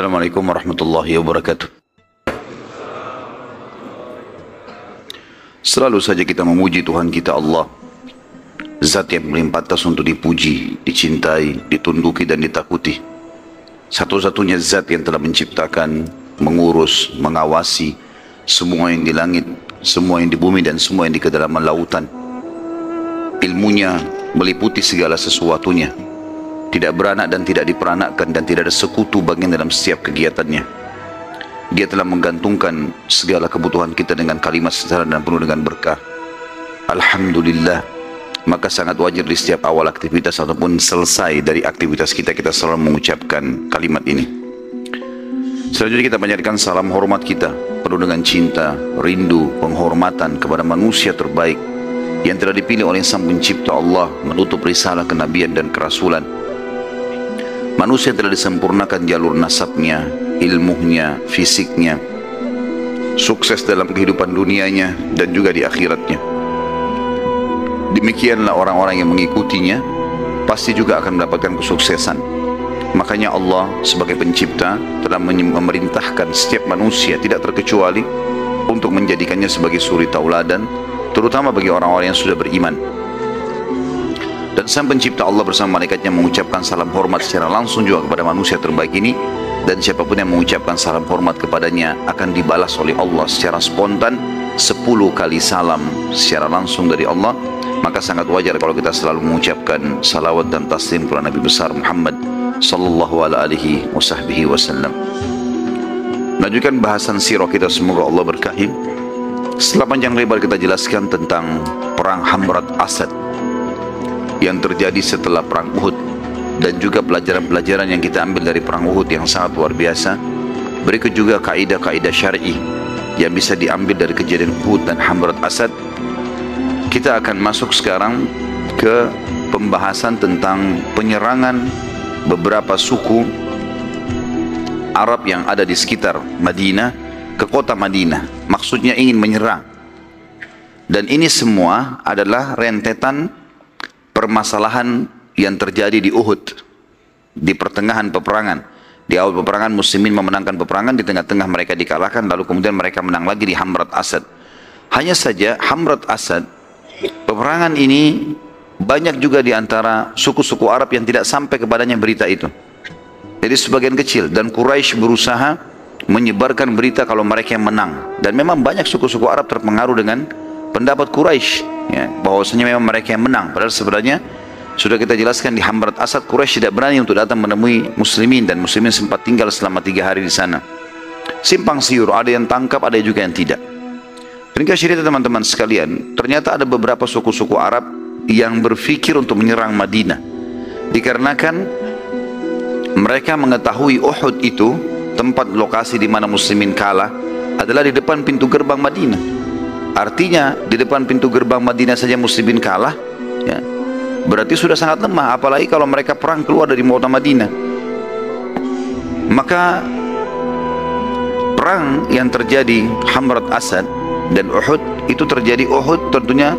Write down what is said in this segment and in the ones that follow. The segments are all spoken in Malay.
Assalamualaikum warahmatullahi wabarakatuh. Selalu saja kita memuji Tuhan kita Allah, Zat yang paling pantas untuk dipuji, dicintai, ditunduki dan ditakuti. Satu-satunya Zat yang telah menciptakan, mengurus, mengawasi semua yang di langit, semua yang di bumi dan semua yang di kedalaman lautan. Ilmunya meliputi segala sesuatunya, tidak beranak dan tidak diperanakkan, dan tidak ada sekutu bagian dalam setiap kegiatannya. Dia telah menggantungkan segala kebutuhan kita dengan kalimat sederhana dan penuh dengan berkah, Alhamdulillah. Maka sangat wajar di setiap awal aktivitas ataupun selesai dari aktivitas kita, kita selalu mengucapkan kalimat ini. Selanjutnya kita panjatkan salam hormat kita penuh dengan cinta, rindu, penghormatan kepada manusia terbaik yang telah dipilih oleh Sang Pencipta Allah menutup risalah kenabian dan kerasulan. Manusia telah disempurnakan jalur nasabnya, ilmunya, fisiknya, sukses dalam kehidupan dunianya dan juga di akhiratnya. Demikianlah orang-orang yang mengikutinya pasti juga akan mendapatkan kesuksesan. Makanya Allah sebagai pencipta telah memerintahkan setiap manusia tidak terkecuali untuk menjadikannya sebagai suri tauladan, terutama bagi orang-orang yang sudah beriman. Dan Sang Pencipta Allah bersama malaikatnya mengucapkan salam hormat secara langsung juga kepada manusia terbaik ini. Dan siapapun yang mengucapkan salam hormat kepadanya akan dibalas oleh Allah secara spontan 10 kali salam secara langsung dari Allah. Maka sangat wajar kalau kita selalu mengucapkan salawat dan taslim kepada Nabi besar Muhammad sallallahu alaihi wasallam. Lanjutkan bahasan sirah kita, semoga Allah berkahi. Setelah panjang lebar kita jelaskan tentang perang Hamra al-Asad yang terjadi setelah perang Uhud, dan juga pelajaran-pelajaran yang kita ambil dari perang Uhud yang sangat luar biasa. Berikut juga kaidah-kaidah syar'i yang bisa diambil dari kejadian Uhud dan Hamra al-Asad. Kita akan masuk sekarang ke pembahasan tentang penyerangan beberapa suku Arab yang ada di sekitar Madinah ke kota Madinah, maksudnya ingin menyerang. Dan ini semua adalah rentetan permasalahan yang terjadi di Uhud, di pertengahan peperangan. Di awal peperangan muslimin memenangkan peperangan, di tengah-tengah mereka dikalahkan, lalu kemudian mereka menang lagi di Hamra al-Asad. Hanya saja Hamra al-Asad, peperangan ini banyak juga di antara suku-suku Arab yang tidak sampai kepadanya berita itu. Jadi sebagian kecil, dan Quraisy berusaha menyebarkan berita kalau mereka yang menang. Dan memang banyak suku-suku Arab terpengaruh dengan pendapat Quraisy, ya, bahwasanya memang mereka yang menang, padahal sebenarnya sudah kita jelaskan di Hamra al-Asad, Quraisy tidak berani untuk datang menemui muslimin, dan muslimin sempat tinggal selama 3 hari di sana. Simpang siur, ada yang tangkap, ada juga yang tidak. Ringkas cerita teman-teman sekalian, ternyata ada beberapa suku-suku Arab yang berpikir untuk menyerang Madinah, dikarenakan mereka mengetahui Uhud itu tempat lokasi di mana muslimin kalah adalah di depan pintu gerbang Madinah. Artinya di depan pintu gerbang Madinah saja muslimin kalah, ya, berarti sudah sangat lemah, apalagi kalau mereka perang keluar dari kota Madinah. Maka perang yang terjadi Hamra al-Asad dan Uhud itu terjadi Uhud tentunya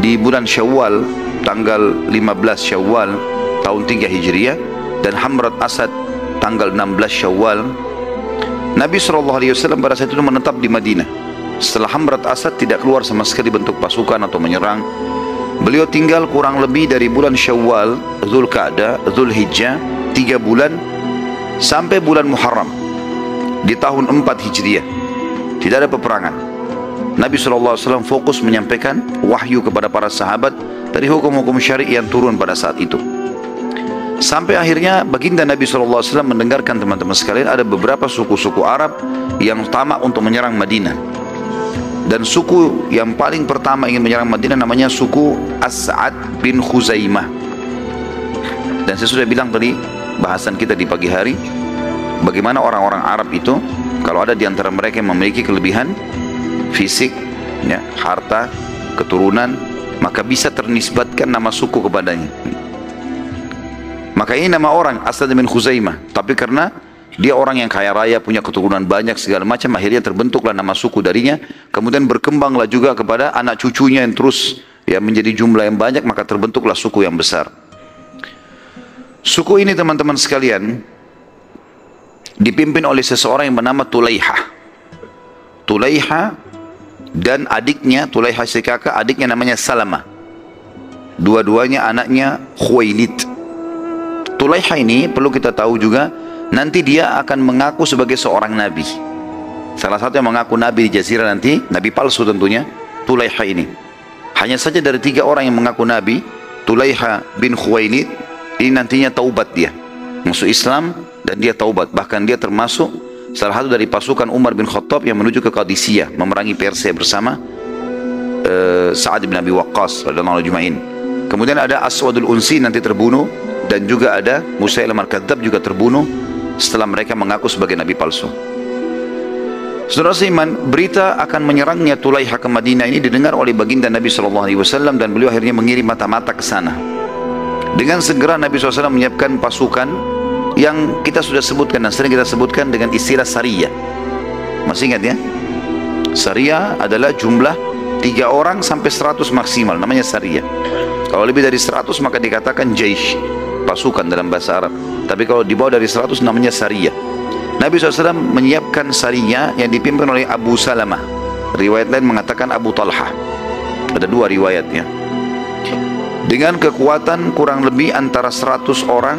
di bulan Syawal, tanggal 15 Syawal tahun 3 Hijriah, dan Hamra al-Asad tanggal 16 Syawal. Nabi SAW pada saat itu menetap di Madinah. Setelah Hamra al-Asad tidak keluar sama sekali bentuk pasukan atau menyerang. Beliau tinggal kurang lebih dari bulan Syawal, Dzulqa'dah, Dzulhijjah, 3 bulan sampai bulan Muharram di tahun 4 Hijriah. Tidak ada peperangan. Nabi SAW fokus menyampaikan wahyu kepada para sahabat dari hukum-hukum syar'i yang turun pada saat itu. Sampai akhirnya baginda Nabi SAW mendengarkan teman-teman sekalian ada beberapa suku-suku Arab yang tamak untuk menyerang Madinah. Dan suku yang paling pertama ingin menyerang Madinah namanya suku As'ad bin Khuzaimah. Dan saya sudah bilang tadi bahasan kita di pagi hari, bagaimana orang-orang Arab itu kalau ada di antara mereka yang memiliki kelebihan fisik, ya, harta, keturunan, maka bisa ternisbatkan nama suku kepadanya. Maka ini nama orang As'ad bin Khuzaimah, tapi karena dia orang yang kaya raya, punya keturunan banyak segala macam, akhirnya terbentuklah nama suku darinya. Kemudian berkembanglah juga kepada anak cucunya yang terus, ya, menjadi jumlah yang banyak, maka terbentuklah suku yang besar. Suku ini teman-teman sekalian dipimpin oleh seseorang yang bernama Tulaiha dan adiknya, Tulaiha si kakak, adiknya namanya Salamah. Dua-duanya anaknya Khuwailid. Tulaiha ini perlu kita tahu juga, nanti dia akan mengaku sebagai seorang nabi. Salah satu yang mengaku nabi di Jazirah nanti, nabi palsu tentunya, Tulaiha ini. Hanya saja dari tiga orang yang mengaku nabi, Tulaiha bin Khuwailid ini nantinya taubat dia, masuk Islam dan dia taubat. Bahkan dia termasuk salah satu dari pasukan Umar bin Khottob yang menuju ke Qadisiyah, memerangi Persia bersama Sa'ad bin Abi Waqqas radhiyallahu anhu ajma'in. Kemudian ada Aswadul Unsi nanti terbunuh, dan juga ada Musailam al-Kadzab juga terbunuh setelah mereka mengaku sebagai nabi palsu. Saudara seiman, berita akan menyerangnya Tulaiha ke Madinah ini didengar oleh baginda Nabi SAW, dan beliau akhirnya mengirim mata-mata ke sana. Dengan segera Nabi SAW menyiapkan pasukan yang kita sudah sebutkan dan sering kita sebutkan dengan istilah sariyah. Masih ingat ya? Sariyah adalah jumlah 3 orang sampai 100 maksimal, namanya sariyah. Kalau lebih dari 100 maka dikatakan jaish, pasukan dalam bahasa Arab. Tapi kalau di bawah dari 100 namanya sariyah. Nabi SAW menyiapkan sariyah yang dipimpin oleh Abu Salamah. Riwayat lain mengatakan Abu Talha. Ada dua riwayatnya. Dengan kekuatan kurang lebih antara 100 orang,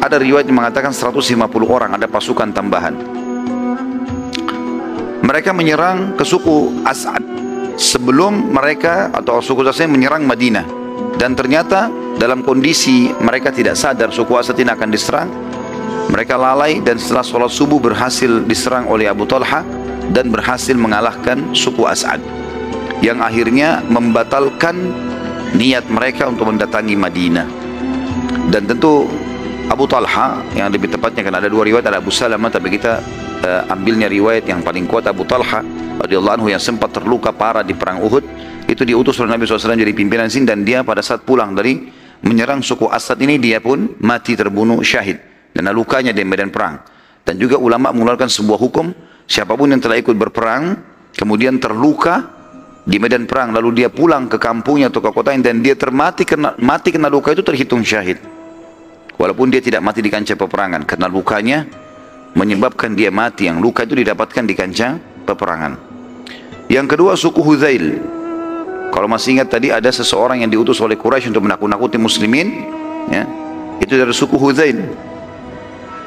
ada riwayat yang mengatakan 150 orang, ada pasukan tambahan. Mereka menyerang ke suku As'ad sebelum mereka atau suku As'ad menyerang Madinah. Dan ternyata dalam kondisi mereka tidak sadar suku As'ad ini akan diserang, mereka lalai, dan setelah sholat subuh berhasil diserang oleh Abu Talha dan berhasil mengalahkan suku As'ad, yang akhirnya membatalkan niat mereka untuk mendatangi Madinah. Dan tentu Abu Talha, yang lebih tepatnya karena ada dua riwayat, ada Abu Salamah, tapi kita ambilnya riwayat yang paling kuat Abu Talha radhiyallahu anhu, yang sempat terluka parah di perang Uhud, itu diutus oleh Nabi SAW jadi pimpinan sini. Dan dia pada saat pulang dari menyerang suku As'ad ini, dia pun mati terbunuh syahid dan lukanya di medan perang. Dan juga ulama mengeluarkan sebuah hukum, siapapun yang telah ikut berperang kemudian terluka di medan perang lalu dia pulang ke kampungnya atau ke kotanya dan dia mati kena luka, itu terhitung syahid walaupun dia tidak mati di kancah peperangan, karena lukanya menyebabkan dia mati. Yang luka itu didapatkan di kancah peperangan. Yang kedua suku Huzail. Kalau masih ingat tadi ada seseorang yang diutus oleh Quraisy untuk menakut-nakuti muslimin ya, itu dari suku Huzail.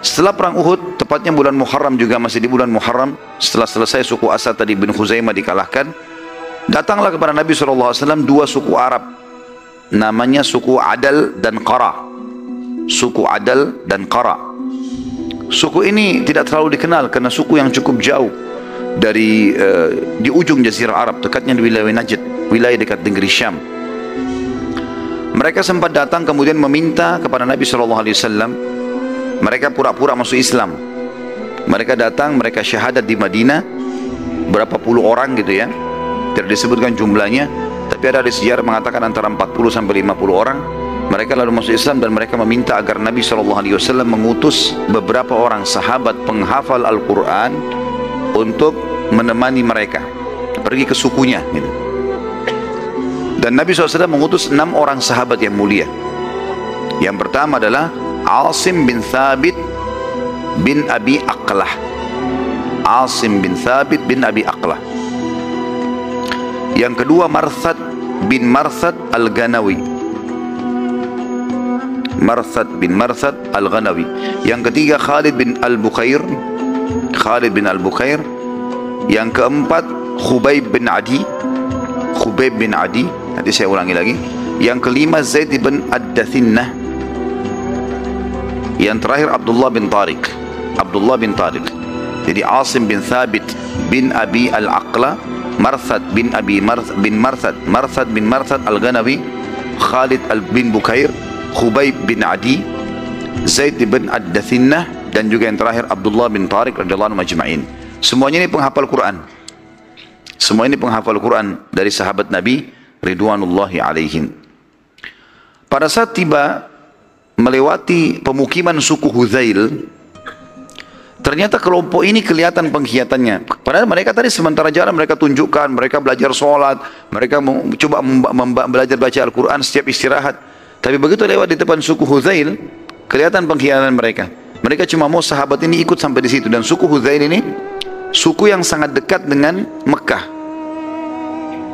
Setelah perang Uhud, tepatnya bulan Muharram, juga masih di bulan Muharram, setelah selesai suku Asad tadi bin Khuzaimah dikalahkan, datanglah kepada Nabi SAW dua suku Arab, namanya suku Adal dan Qara. Suku Adal dan Qara. Suku ini tidak terlalu dikenal karena suku yang cukup jauh dari di ujung Jazirah Arab, dekatnya di wilayah Najd, wilayah dekat negeri Syam. Mereka sempat datang kemudian meminta kepada Nabi SAW. Mereka pura-pura masuk Islam. Mereka datang, mereka syahadat di Madinah, berapa puluh orang gitu ya, tidak disebutkan jumlahnya. Tapi ada di sejarah mengatakan antara 40 sampai 50 orang. Mereka lalu masuk Islam dan mereka meminta agar Nabi SAW mengutus beberapa orang sahabat penghafal Al-Quran untuk menemani mereka, pergi ke sukunya gitu. Dan Nabi SAW mengutus 6 orang sahabat yang mulia. Yang pertama adalah Asim bin Thabit bin Abi Aqlah. Asim bin Thabit bin Abi Aqlah. Yang kedua Marthad bin Marthad al-Ghanawi. Marthad bin Marthad al-Ghanawi. Yang ketiga Khalid bin Al-Bukair. Khalid bin Al-Bukair. Yang keempat Khubayb bin Adi. Khubayb bin Adi. Nanti saya ulangi lagi. Yang kelima Zaid bin Ad-Dathinah. Yang terakhir Abdullah bin Tariq. Abdullah bin Tariq. Jadi Asim bin Thabit bin Abi Al-Aqlah, Marthad bin Abi Marthad, Marthad bin Marthad al-Ghanawi, Khalid bin Bukair, Khubayb bin Adi, Zaid bin Ad-Dathinah, dan juga yang terakhir Abdullah bin Tariq radhiyallahu anhu ajma'in. Semuanya ini penghafal Quran. Semua ini penghafal Quran dari sahabat Nabi ridwanullahi alaihim. Pada saat tiba melewati pemukiman suku Huzail, ternyata kelompok ini kelihatan pengkhiatannya. Padahal mereka tadi sementara jalan mereka tunjukkan, mereka belajar sholat, mereka coba belajar baca Al-Quran setiap istirahat. Tapi begitu lewat di depan suku Huzail, kelihatan pengkhianatan mereka. Mereka cuma mau sahabat ini ikut sampai di situ. Dan suku Hujair ini suku yang sangat dekat dengan Mekah.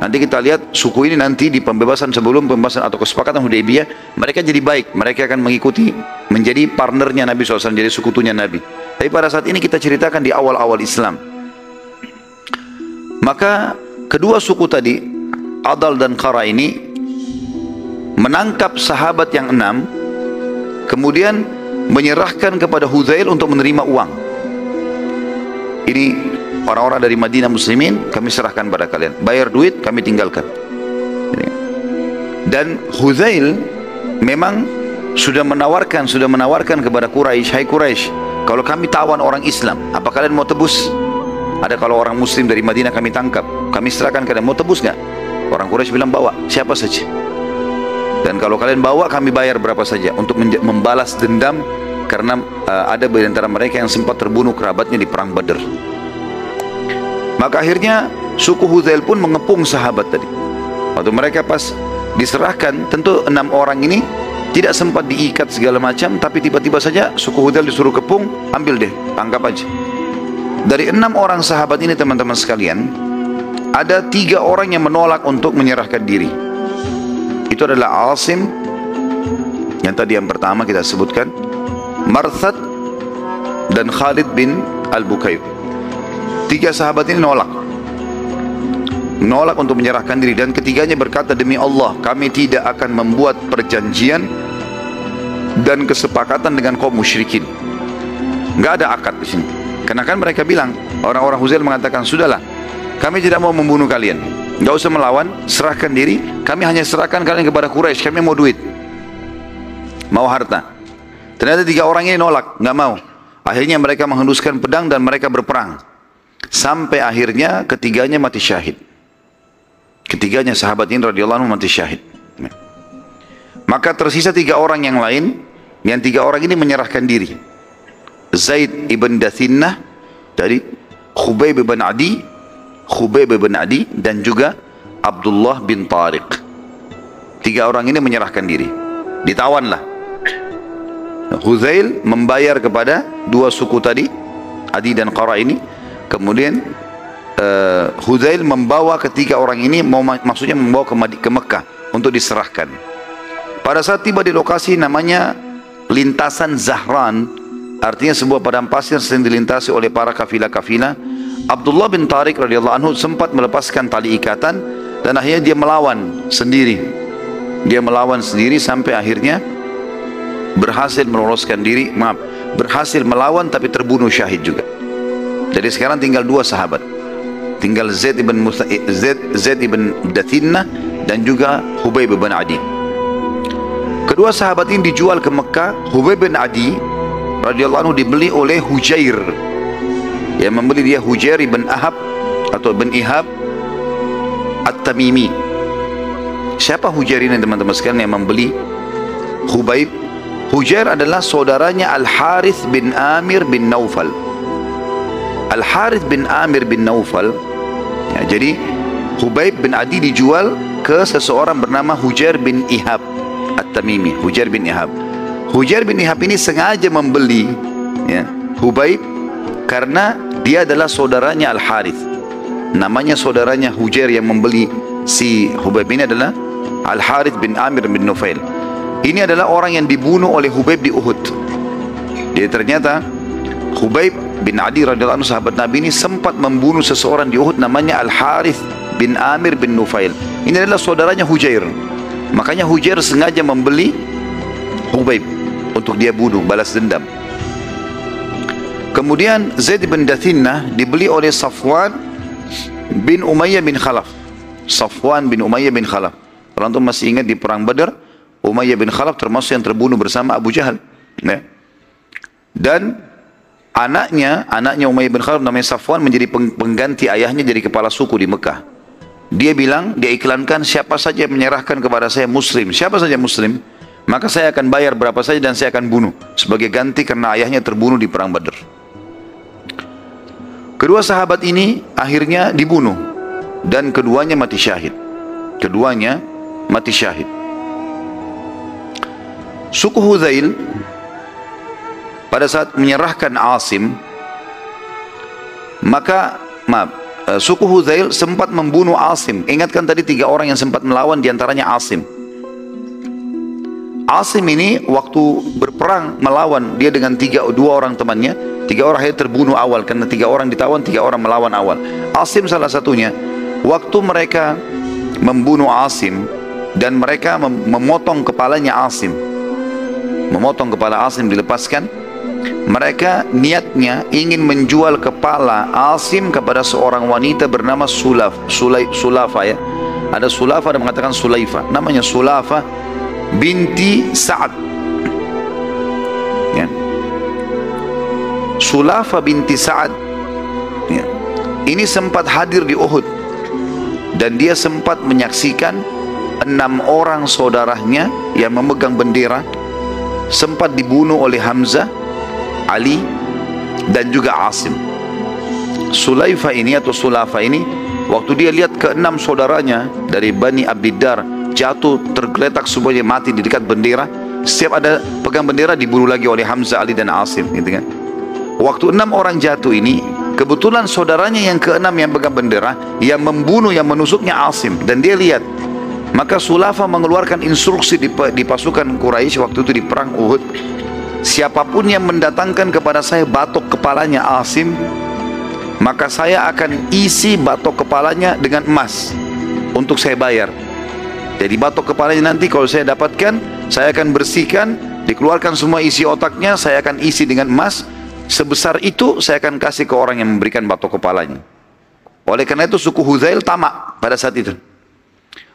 Nanti kita lihat suku ini nanti di pembebasan, sebelum pembebasan atau kesepakatan Hudaybiyah, mereka jadi baik, mereka akan mengikuti, menjadi partnernya Nabi SAW, jadi sekutunya Nabi. Tapi pada saat ini kita ceritakan di awal-awal Islam. Maka kedua suku tadi, Adal dan Qara ini, menangkap sahabat yang 6, kemudian menyerahkan kepada Huzail untuk menerima uang. Ini orang-orang dari Madinah muslimin, kami serahkan pada kalian. Bayar duit, kami tinggalkan. Dan Huzail memang sudah menawarkan kepada Quraisy, "Hai Quraisy, kalau kami tawan orang Islam, apa kalian mau tebus? Ada kalau orang muslim dari Madinah kami tangkap, kami serahkan kalian, mau tebus nggak?" Orang Quraisy bilang, "Bawa, siapa saja. Dan kalau kalian bawa, kami bayar berapa saja," untuk membalas dendam karena ada di antara mereka yang sempat terbunuh kerabatnya di perang Badr. Maka akhirnya suku Huzail pun mengepung sahabat tadi. Waktu mereka pas diserahkan, tentu 6 orang ini tidak sempat diikat segala macam, tapi tiba-tiba saja suku Huzail disuruh kepung, ambil deh, tangkap aja. Dari 6 orang sahabat ini, teman-teman sekalian, ada 3 orang yang menolak untuk menyerahkan diri. Itu adalah Asim, yang tadi yang pertama kita sebutkan, Marthad, dan Khalid bin Al-Bukair. 3 sahabat ini menolak untuk menyerahkan diri, dan ketiganya berkata, "Demi Allah, kami tidak akan membuat perjanjian dan kesepakatan dengan kaum musyrikin." Nggak ada akad di sini, karena kan mereka bilang, orang-orang Huzail mengatakan, "Sudahlah, kami tidak mau membunuh kalian, nggak usah melawan, serahkan diri, kami hanya serahkan kalian kepada Quraisy, kami mau duit, mau harta." Ternyata 3 orang ini nolak, nggak mau. Akhirnya mereka menghenduskan pedang dan mereka berperang. Sampai akhirnya ketiganya mati syahid. Ketiganya sahabat ini radhiyallahu anhu mati syahid. Maka tersisa 3 orang yang lain, yang 3 orang ini menyerahkan diri. Zaid ibn Dathinah dari Khubayb bin Adi, dan juga Abdullah bin Tariq. 3 orang ini menyerahkan diri. Ditawanlah. Huzail membayar kepada 2 suku tadi, Adi dan Qara ini. Kemudian Huzail membawa ketiga orang ini, maksudnya membawa ke Mekah untuk diserahkan. Pada saat tiba di lokasi namanya lintasan Zahran, artinya sebuah padang pasir sering dilintasi oleh para kafilah-kafilah. Abdullah bin Tariq radhiyallahu anhu sempat melepaskan tali ikatan dan akhirnya dia melawan sendiri. Dia melawan sendiri sampai akhirnya berhasil melawan tapi terbunuh syahid juga. Jadi sekarang tinggal 2 sahabat, tinggal Zaid ibn Dathinah dan juga Khubayb bin Adi. Kedua sahabat ini dijual ke Mekah. Khubayb bin Adi radhiyallahu anhu dibeli oleh Hujair, yang membeli dia Hujair bin Ihab At-Tamimi. Siapa Hujair ini, teman-teman sekalian, yang membeli Khubayb? Hujair adalah saudaranya Al-Harith bin Amir bin Naufal. Al-Harith bin Amir bin Naufal, ya, jadi Khubayb bin Adi dijual ke seseorang bernama Hujair bin Ihab At-Tamimi. Hujair bin Ihab ini sengaja membeli, ya, Khubayb karena dia adalah saudaranya Al-Harith. Namanya saudaranya Hujair yang membeli si Khubayb ini adalah Al-Harith bin Amir bin Naufal. Ini adalah orang yang dibunuh oleh Khubayb di Uhud. Jadi ternyata Khubayb bin Adi radhiyallahu anhu, sahabat Nabi ini, sempat membunuh seseorang di Uhud namanya Al-Harith bin Amir bin Nufail. Ini adalah saudaranya Hujair. Makanya Hujair sengaja membeli Khubayb untuk dia bunuh, balas dendam. Kemudian Zaid bin Dathinah dibeli oleh Safwan bin Umayyah bin Khalaf. Kalau antum masih ingat di perang Badar, Umayyah bin Khalaf termasuk yang terbunuh bersama Abu Jahal. Nah. Dan Anaknya Umayyah bin Khalaf namanya Safwan menjadi pengganti ayahnya, jadi kepala suku di Mekah. Dia bilang, dia iklankan, "Siapa saja yang menyerahkan kepada saya muslim, siapa saja muslim, maka saya akan bayar berapa saja dan saya akan bunuh sebagai ganti," karena ayahnya terbunuh di perang Badr. Kedua sahabat ini akhirnya dibunuh dan keduanya mati syahid. Suku Huzail pada saat menyerahkan Asim, maka suku Huzail sempat membunuh Asim. Ingatkan tadi 3 orang yang sempat melawan, diantaranya Asim. Asim ini waktu berperang melawan, dia dengan 2 orang temannya, 3 orang yang terbunuh awal karena 3 orang ditawan, 3 orang melawan awal. Asim salah satunya. Waktu mereka membunuh Asim dan mereka memotong kepalanya Asim, memotong kepala Asim dilepaskan, mereka niatnya ingin menjual kepala Asim kepada seorang wanita bernama Sulafah ya. Ada Sulafah yang mengatakan Sulaifa, namanya Sulafah binti Sa'ad ya. Sulafah binti Sa'ad ya. Ini sempat hadir di Uhud dan dia sempat menyaksikan 6 orang saudaranya yang memegang bendera sempat dibunuh oleh Hamzah, Ali dan juga Asim. Sulaifa ini atau Sulafa ini waktu dia lihat ke-6 saudaranya dari Bani Abdiddar jatuh tergeletak semuanya mati di dekat bendera, setiap ada pegang bendera dibunuh lagi oleh Hamzah, Ali dan Asim gitu kan. Waktu 6 orang jatuh ini kebetulan saudaranya yang ke-6 yang pegang bendera yang membunuh, yang menusuknya Asim, dan dia lihat. Maka Sulafah mengeluarkan instruksi di pasukan Quraisy waktu itu di perang Uhud, siapapun yang mendatangkan kepada saya batok kepalanya Asim, maka saya akan isi batok kepalanya dengan emas untuk saya bayar. Jadi batok kepalanya nanti kalau saya dapatkan, saya akan bersihkan, dikeluarkan semua isi otaknya, saya akan isi dengan emas. Sebesar itu saya akan kasih ke orang yang memberikan batok kepalanya. Oleh karena itu suku Huzail tamak pada saat itu.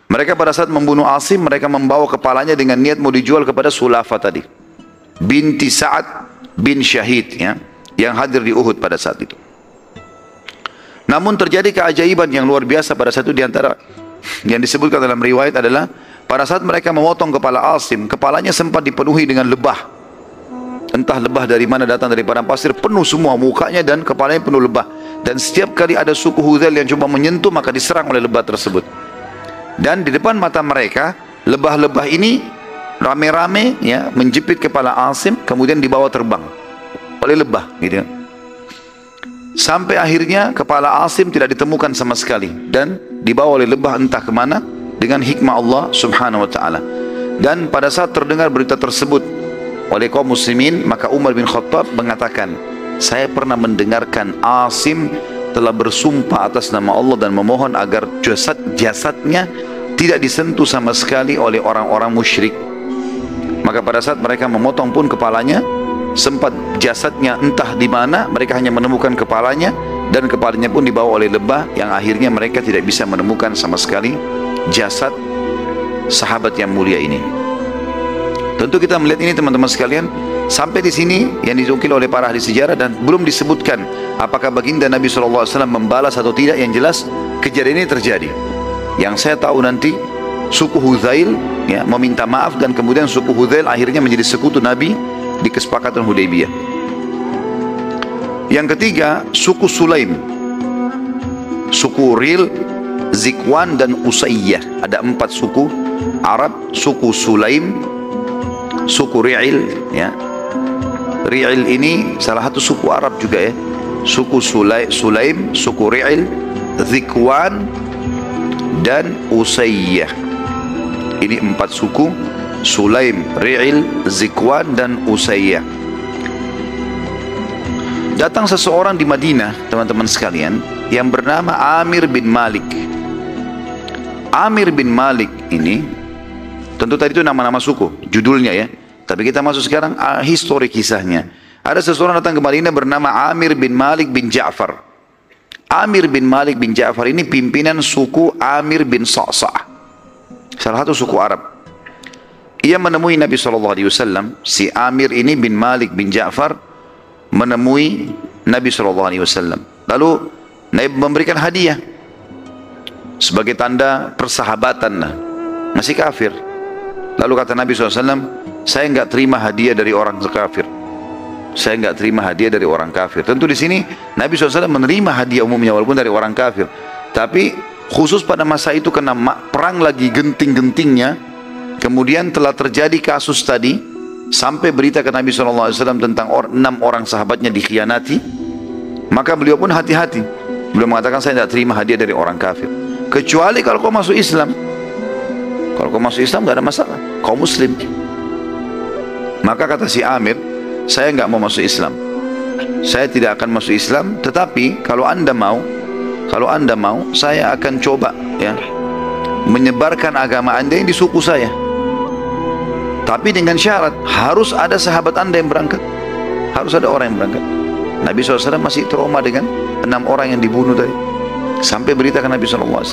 Mereka pada saat membunuh Asim, mereka membawa kepalanya dengan niat mau dijual kepada Sulafah tadi, binti Sa'ad bin Syahid ya, yang hadir di Uhud pada saat itu. Namun terjadi keajaiban yang luar biasa pada saat itu, diantara yang disebutkan dalam riwayat adalah pada saat mereka memotong kepala Asim, kepalanya sempat dipenuhi dengan lebah. Entah lebah dari mana datang, dari padang pasir, penuh semua mukanya dan kepalanya penuh lebah. Dan setiap kali ada suku Huzail yang coba menyentuh, maka diserang oleh lebah tersebut. Dan di depan mata mereka, lebah-lebah ini rame-rame ya, menjepit kepala Asim, kemudian dibawa terbang oleh lebah gitu. Sampai akhirnya kepala Asim tidak ditemukan sama sekali dan dibawa oleh lebah entah kemana dengan hikmah Allah subhanahu wa ta'ala. Dan pada saat terdengar berita tersebut oleh kaum muslimin, maka Umar bin Khottob mengatakan, saya pernah mendengarkan Asim telah bersumpah atas nama Allah dan memohon agar jasad-jasadnya tidak disentuh sama sekali oleh orang-orang musyrik. Maka pada saat mereka memotong pun kepalanya, sempat jasadnya entah di mana, mereka hanya menemukan kepalanya dan kepalanya pun dibawa oleh lebah yang akhirnya mereka tidak bisa menemukan sama sekali jasad sahabat yang mulia ini. Tentu kita melihat ini teman-teman sekalian, sampai di sini yang dinukil oleh para ahli sejarah dan belum disebutkan apakah baginda Nabi SAW membalas atau tidak. Yang jelas kejadian ini terjadi. Yang saya tahu nanti suku Huzail ya, meminta maaf dan kemudian suku Huzail akhirnya menjadi sekutu Nabi di kesepakatan Hudaybiyah. Yang ketiga suku Sulaim, suku Ril, Zikwan dan Usayyah. Ada 4 suku Arab, suku Sulaim, suku Ri'il ya. Ri'il ini salah satu suku Arab juga ya. Suku Sulaim, suku Ri'il, Zikwan dan Usayyah. Ini 4 suku, Sulaim, Ri'il, Zikwan dan Usayyah. Datang seseorang di Madinah, teman-teman sekalian, yang bernama Amir bin Malik. Amir bin Malik ini, tentu tadi itu nama-nama suku, judulnya ya. Tapi kita masuk sekarang histori kisahnya. Ada seseorang datang ke Madinah bernama Amir bin Malik bin Ja'far. Amir bin Malik bin Ja'far ini pimpinan suku Amir bin Sa'sa'ah, salah satu suku Arab. Ia menemui Nabi SAW. Si Amir ini bin Malik bin Ja'far menemui Nabi SAW. Lalu Nabi memberikan hadiah sebagai tanda persahabatan. Masih kafir. Lalu kata Nabi SAW, saya nggak terima hadiah dari orang kafir. Saya nggak terima hadiah dari orang kafir. Tentu di sini Nabi SAW menerima hadiah umumnya walaupun dari orang kafir. Tapi khusus pada masa itu karena perang lagi genting-gentingnya. Kemudian telah terjadi kasus tadi Sampai berita ke Nabi SAW tentang 6 orang sahabatnya dikhianati, maka beliau pun hati-hati. Beliau mengatakan, saya tidak terima hadiah dari orang kafir, kecuali kalau kau masuk Islam. Kalau kau masuk Islam tidak ada masalah, kau muslim. Maka kata si Amir, saya tidak mau masuk Islam, saya tidak akan masuk Islam. Tetapi kalau anda mau, kalau anda mau, saya akan coba ya menyebarkan agama anda yang di suku saya. Tapi dengan syarat, harus ada sahabat anda yang berangkat, harus ada orang yang berangkat. Nabi SAW masih trauma dengan 6 orang yang dibunuh tadi. Sampai berita ke Nabi SAW.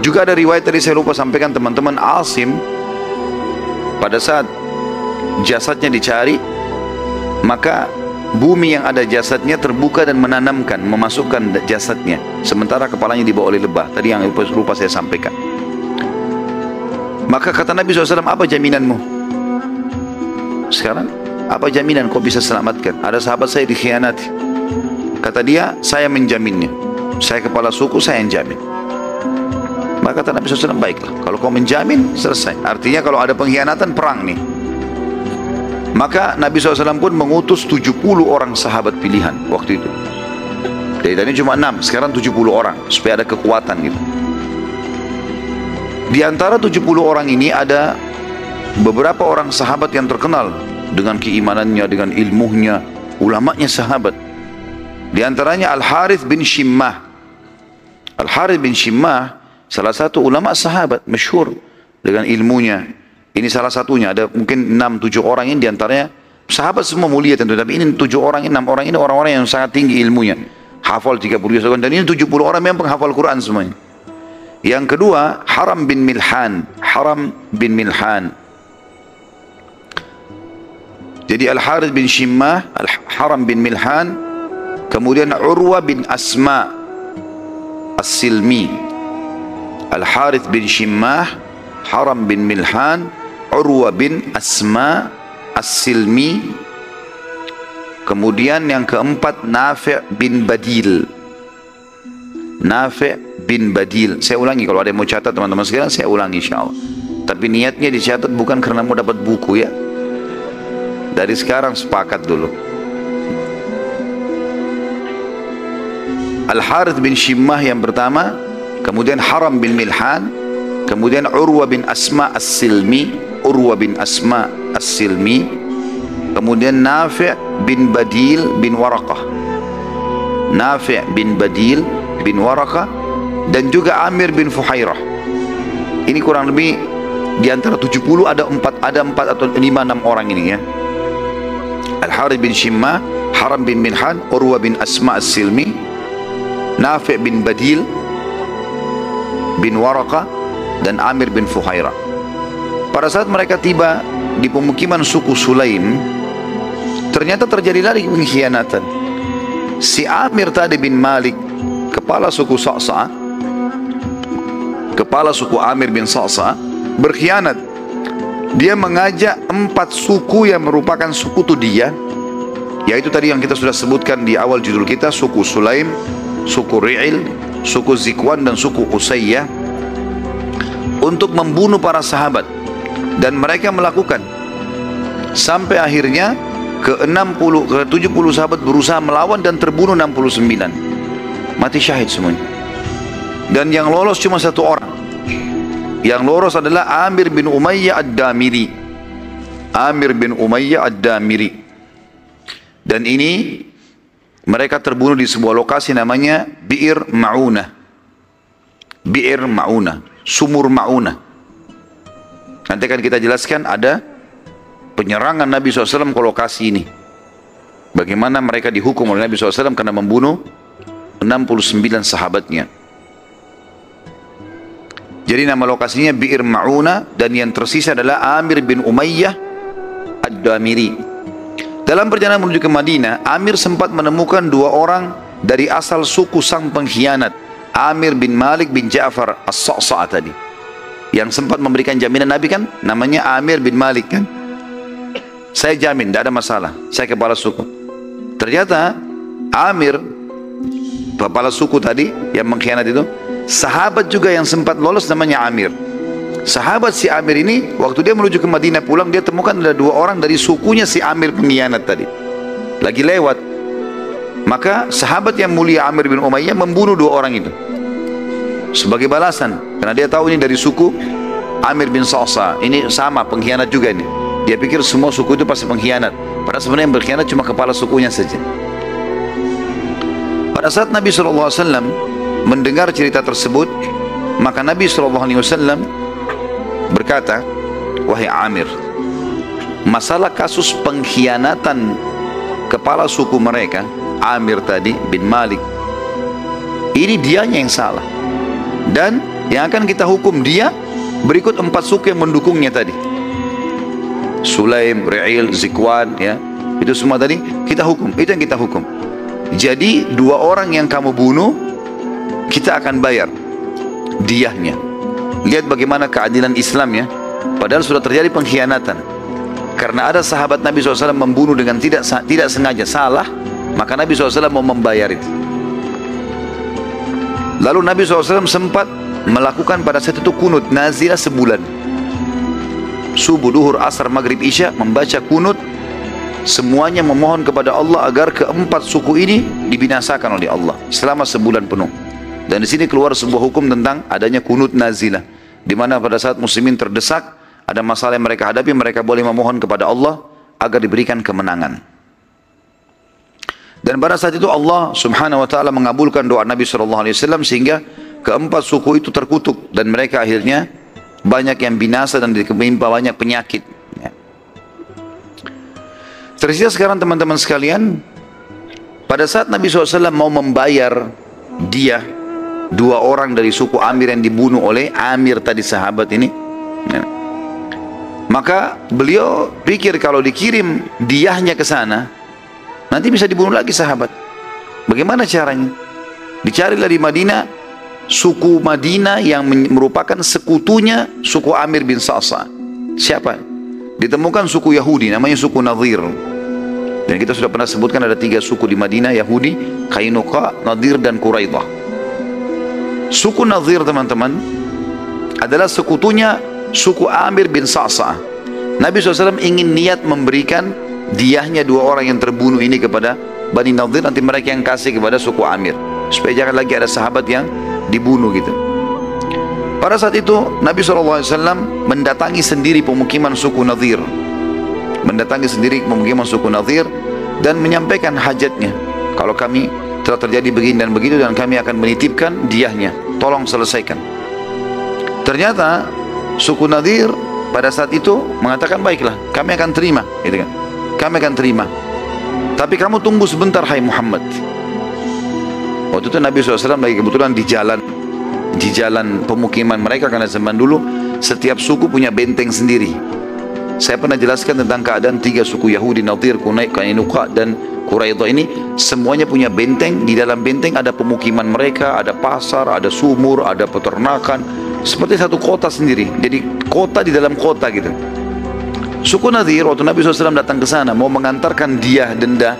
Juga ada riwayat tadi saya lupa sampaikan teman-teman. Asim pada saat jasadnya dicari, maka bumi yang ada jasadnya terbuka dan menanamkan, memasukkan jasadnya, sementara kepalanya dibawa oleh lebah. Tadi yang lupa saya sampaikan. Maka kata Nabi SAW, apa jaminanmu? Sekarang, apa jaminan kau bisa selamatkan? Ada sahabat saya dikhianati. Kata dia, saya menjaminnya. Saya kepala suku, saya yang jamin. Maka kata Nabi SAW, baiklah. Kalau kau menjamin, selesai. Artinya kalau ada pengkhianatan, perang nih. Maka Nabi SAW pun mengutus 70 orang sahabat pilihan waktu itu. Dari tadi cuma 6, sekarang 70 orang. Supaya ada kekuatan gitu. Di antara 70 orang ini ada beberapa orang sahabat yang terkenal dengan keimanannya, dengan ilmunya, ulamanya sahabat. Di antaranya Al-Harith bin Shimmah. Al-Harith bin Shimmah salah satu ulama sahabat, masyhur dengan ilmunya. Ini salah satunya, ada mungkin 6-7 orang ini, di antaranya sahabat semua mulia tentu. Tapi ini 7 orang ini, 6 orang ini orang-orang yang sangat tinggi ilmunya. Hafal 30 tahun, dan ini 70 orang memang penghafal Quran semuanya. Yang kedua, Haram bin Milhan. Haram bin Milhan. Jadi Al-Harith bin Shimmah, Haram bin Milhan, kemudian Urwa bin Asma As-Silmi. Al-Harith bin Shimmah, Haram bin Milhan, Urwa bin Asma As-Silmi. Kemudian yang keempat, Nafi' bin Badil. Nafi' bin Badil. Saya ulangi, kalau ada yang mau catat teman-teman sekalian, saya ulangi insya Allah. Tapi niatnya dicatat bukan karena mau dapat buku ya. Dari sekarang sepakat dulu. Al-Harith bin Shimmah yang pertama, kemudian Haram bin Milhan, kemudian Urwa bin Asma As-Silmi, Urwa bin Asma As-Silmi, kemudian Nafi' bin Badil bin Warakah, Nafi' bin Badil bin Warakah, dan juga Amir bin Fuhairah. Ini kurang lebih di antara 70 ada 4 atau 5-6 orang ini ya. Al-Harith bin Shimmah, Haram bin Milhan, Urwa bin Asma As-Silmi, Nafi' bin Badil bin Warakah, dan Amir bin Fuhairah. Pada saat mereka tiba di pemukiman suku Sulaim, ternyata terjadi lagi pengkhianatan. Si Amir tadi bin Malik, kepala suku Sa'sa, kepala suku Amir bin Sa'sa, berkhianat. Dia mengajak 4 suku yang merupakan suku Tudiyah, yaitu tadi yang kita sudah sebutkan di awal judul kita, suku Sulaim, suku Ri'il, suku Zikwan, dan suku Usayyah, untuk membunuh para sahabat. Dan mereka melakukan, sampai akhirnya ke 70 sahabat berusaha melawan dan terbunuh 69. Mati syahid semuanya. Dan yang lolos cuma 1 orang. Yang lolos adalah Amir bin Umayyah Ad-Damiri. Amir bin Umayyah Ad-Damiri. Dan ini mereka terbunuh di sebuah lokasi namanya Bi'r Ma'unah. Bi'r Ma'unah, Sumur Ma'unah. Nanti akan kita jelaskan ada penyerangan Nabi SAW ke lokasi ini, bagaimana mereka dihukum oleh Nabi SAW karena membunuh 69 sahabatnya. Jadi nama lokasinya Bi'r Ma'unah, dan yang tersisa adalah Amir bin Umayyah Ad-Damiri. Dalam perjalanan menuju ke Madinah, Amir sempat menemukan 2 orang dari asal suku sang pengkhianat, Amir bin Malik bin Ja'far As-Sa'sa tadi, yang sempat memberikan jaminan Nabi kan, namanya Amir bin Malik kan, saya jamin tidak ada masalah, saya kepala suku. Ternyata Amir, kepala suku tadi yang mengkhianat itu, sahabat juga yang sempat lolos namanya Amir. sahabat si Amir ini waktu dia menuju ke Madinah pulang, dia temukan ada dua orang dari sukunya si Amir pengkhianat tadi lagi lewat. Maka sahabat yang mulia Amir bin Umayyah membunuh dua orang itu sebagai balasan, karena dia tahu ini dari suku Amir bin Sa'sa, ini sama pengkhianat juga ini. Dia pikir semua suku itu pasti pengkhianat, padahal sebenarnya yang berkhianat cuma kepala sukunya saja. Pada saat Nabi SAW mendengar cerita tersebut, maka Nabi SAW berkata, "Wahai Amir, masalah kasus pengkhianatan kepala suku mereka, Amir tadi bin Malik, ini dianya yang salah, dan yang akan kita hukum dia. Berikut empat suku yang mendukungnya tadi, Sulaim, Re'il, Zikwan, ya, itu semua tadi kita hukum, itu yang kita hukum. Jadi dua orang yang kamu bunuh kita akan bayar diyahnya." Lihat bagaimana keadilan Islam ya, padahal sudah terjadi pengkhianatan. Karena ada sahabat Nabi SAW membunuh dengan tidak sengaja, salah, maka Nabi SAW mau membayar itu. Lalu Nabi SAW sempat melakukan pada saat itu kunut nazilah sebulan, subuh, duhur, asar, maghrib, isya, membaca kunut, semuanya memohon kepada Allah agar keempat suku ini dibinasakan oleh Allah selama sebulan penuh. Dan di sini keluar sebuah hukum tentang adanya kunut nazilah, di mana pada saat muslimin terdesak, ada masalah yang mereka hadapi, mereka boleh memohon kepada Allah agar diberikan kemenangan. Dan pada saat itu Allah Subhanahu wa taala mengabulkan doa Nabi sallallahu alaihi wasallam sehingga keempat suku itu terkutuk dan mereka akhirnya banyak yang binasa dan dikemimpa banyak penyakit. Tersisa sekarang teman-teman sekalian, pada saat Nabi SAW mau membayar dia dua orang dari suku Amir yang dibunuh oleh Amir tadi sahabat ini, maka beliau pikir kalau dikirim diahnya ke sana nanti bisa dibunuh lagi sahabat. Bagaimana caranya? Dicarilah di Madinah suku Madinah yang merupakan sekutunya suku Amir bin Sa'sa. Siapa? Ditemukan suku Yahudi namanya suku Nadir. Dan kita sudah pernah sebutkan ada tiga suku di Madinah, Yahudi, Qainuqa, Nadir dan Quraidah. Suku Nadir teman-teman adalah sekutunya suku Amir bin Sa'sa. Nabi SAW ingin niat memberikan diyahnya dua orang yang terbunuh ini kepada Bani Nadir, nanti mereka yang kasih kepada suku Amir supaya jangan lagi ada sahabat yang dibunuh gitu. Pada saat itu Nabi SAW mendatangi sendiri pemukiman suku Nadir, dan menyampaikan hajatnya. Kalau kami telah terjadi begini dan begitu dan kami akan menitipkan diyahnya, tolong selesaikan. Ternyata suku Nadir pada saat itu mengatakan, baiklah kami akan terima gitu kan. Kami akan terima, tapi kamu tunggu sebentar hai Muhammad. Waktu itu Nabi SAW lagi kebetulan di jalan pemukiman mereka, karena zaman dulu setiap suku punya benteng sendiri. Saya pernah jelaskan tentang keadaan tiga suku Yahudi, Nadir, Qainuqa dan Quraidah ini, semuanya punya benteng. Di dalam benteng ada pemukiman mereka, ada pasar, ada sumur, ada peternakan, seperti satu kota sendiri. Jadi kota di dalam kota gitu. Suku Nadir waktu Nabi SAW datang ke sana mau mengantarkan diyah denda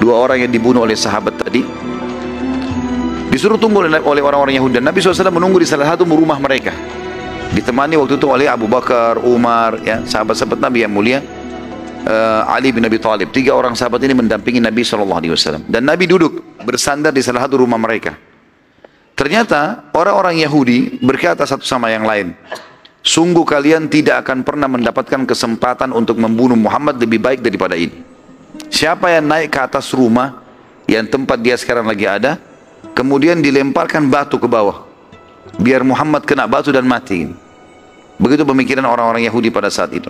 dua orang yang dibunuh oleh sahabat tadi, disuruh tunggu oleh orang-orang Yahudi. Dan Nabi SAW menunggu di salah satu rumah mereka, ditemani waktu itu oleh Abu Bakar, Umar, ya, sahabat-sahabat Nabi yang mulia, Ali bin Abi Thalib. Tiga orang sahabat ini mendampingi Nabi SAW. Dan Nabi duduk bersandar di salah satu rumah mereka. Ternyata orang-orang Yahudi berkata satu sama yang lain, "Sungguh kalian tidak akan pernah mendapatkan kesempatan untuk membunuh Muhammad lebih baik daripada ini. Siapa yang naik ke atas rumah yang tempat dia sekarang lagi ada, kemudian dilemparkan batu ke bawah, biar Muhammad kena batu dan mati." Begitu pemikiran orang-orang Yahudi pada saat itu.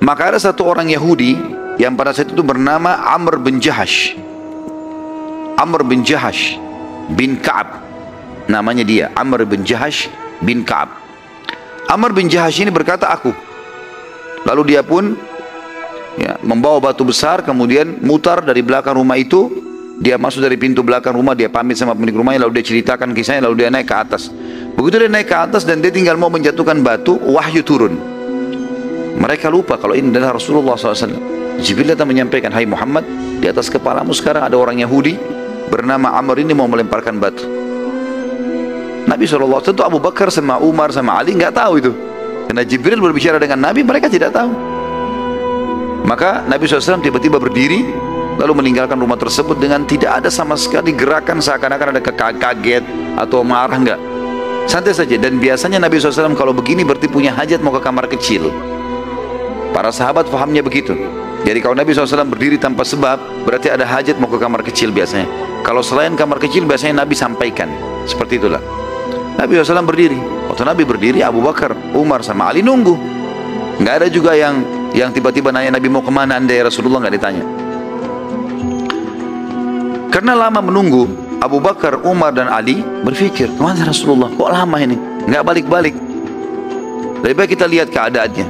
Maka ada satu orang Yahudi yang pada saat itu bernama Amr bin Jahsh. Amr bin Jahsh bin Ka'ab. Namanya dia, Amr bin Jahsh bin Ka'ab. Amr bin Jahsh ini berkata, "Aku." Lalu dia pun ya, membawa batu besar, kemudian mutar dari belakang rumah itu. Dia masuk dari pintu belakang rumah, dia pamit sama pemilik rumahnya, lalu dia ceritakan kisahnya, lalu dia naik ke atas. Begitu dia naik ke atas dan dia tinggal mau menjatuhkan batu, wahyu turun. Mereka lupa kalau ini adalah Rasulullah SAW. Jibril datang menyampaikan, "Hai Muhammad, di atas kepalamu sekarang ada orang Yahudi bernama Amr ini mau melemparkan batu." Nabi SAW itu Abu Bakar sama Umar sama Ali nggak tahu itu. Karena Jibril berbicara dengan Nabi, mereka tidak tahu. Maka Nabi SAW tiba-tiba berdiri lalu meninggalkan rumah tersebut dengan tidak ada sama sekali gerakan seakan-akan ada kaget atau marah, enggak. Santai saja. Dan biasanya Nabi SAW kalau begini berarti punya hajat mau ke kamar kecil. Para sahabat fahamnya begitu. Jadi kalau Nabi SAW berdiri tanpa sebab berarti ada hajat mau ke kamar kecil biasanya. Kalau selain kamar kecil biasanya Nabi sampaikan. Seperti itulah. Nabi SAW berdiri. Waktu Nabi berdiri Abu Bakar, Umar sama Ali nunggu. Nggak ada juga yang tiba-tiba nanya Nabi mau kemana anda ya Rasulullah, nggak ditanya. Karena lama menunggu, Abu Bakar, Umar dan Ali berpikir, kemana Rasulullah? Kok lama ini? Nggak balik-balik. Lebih baik kita lihat keadaannya.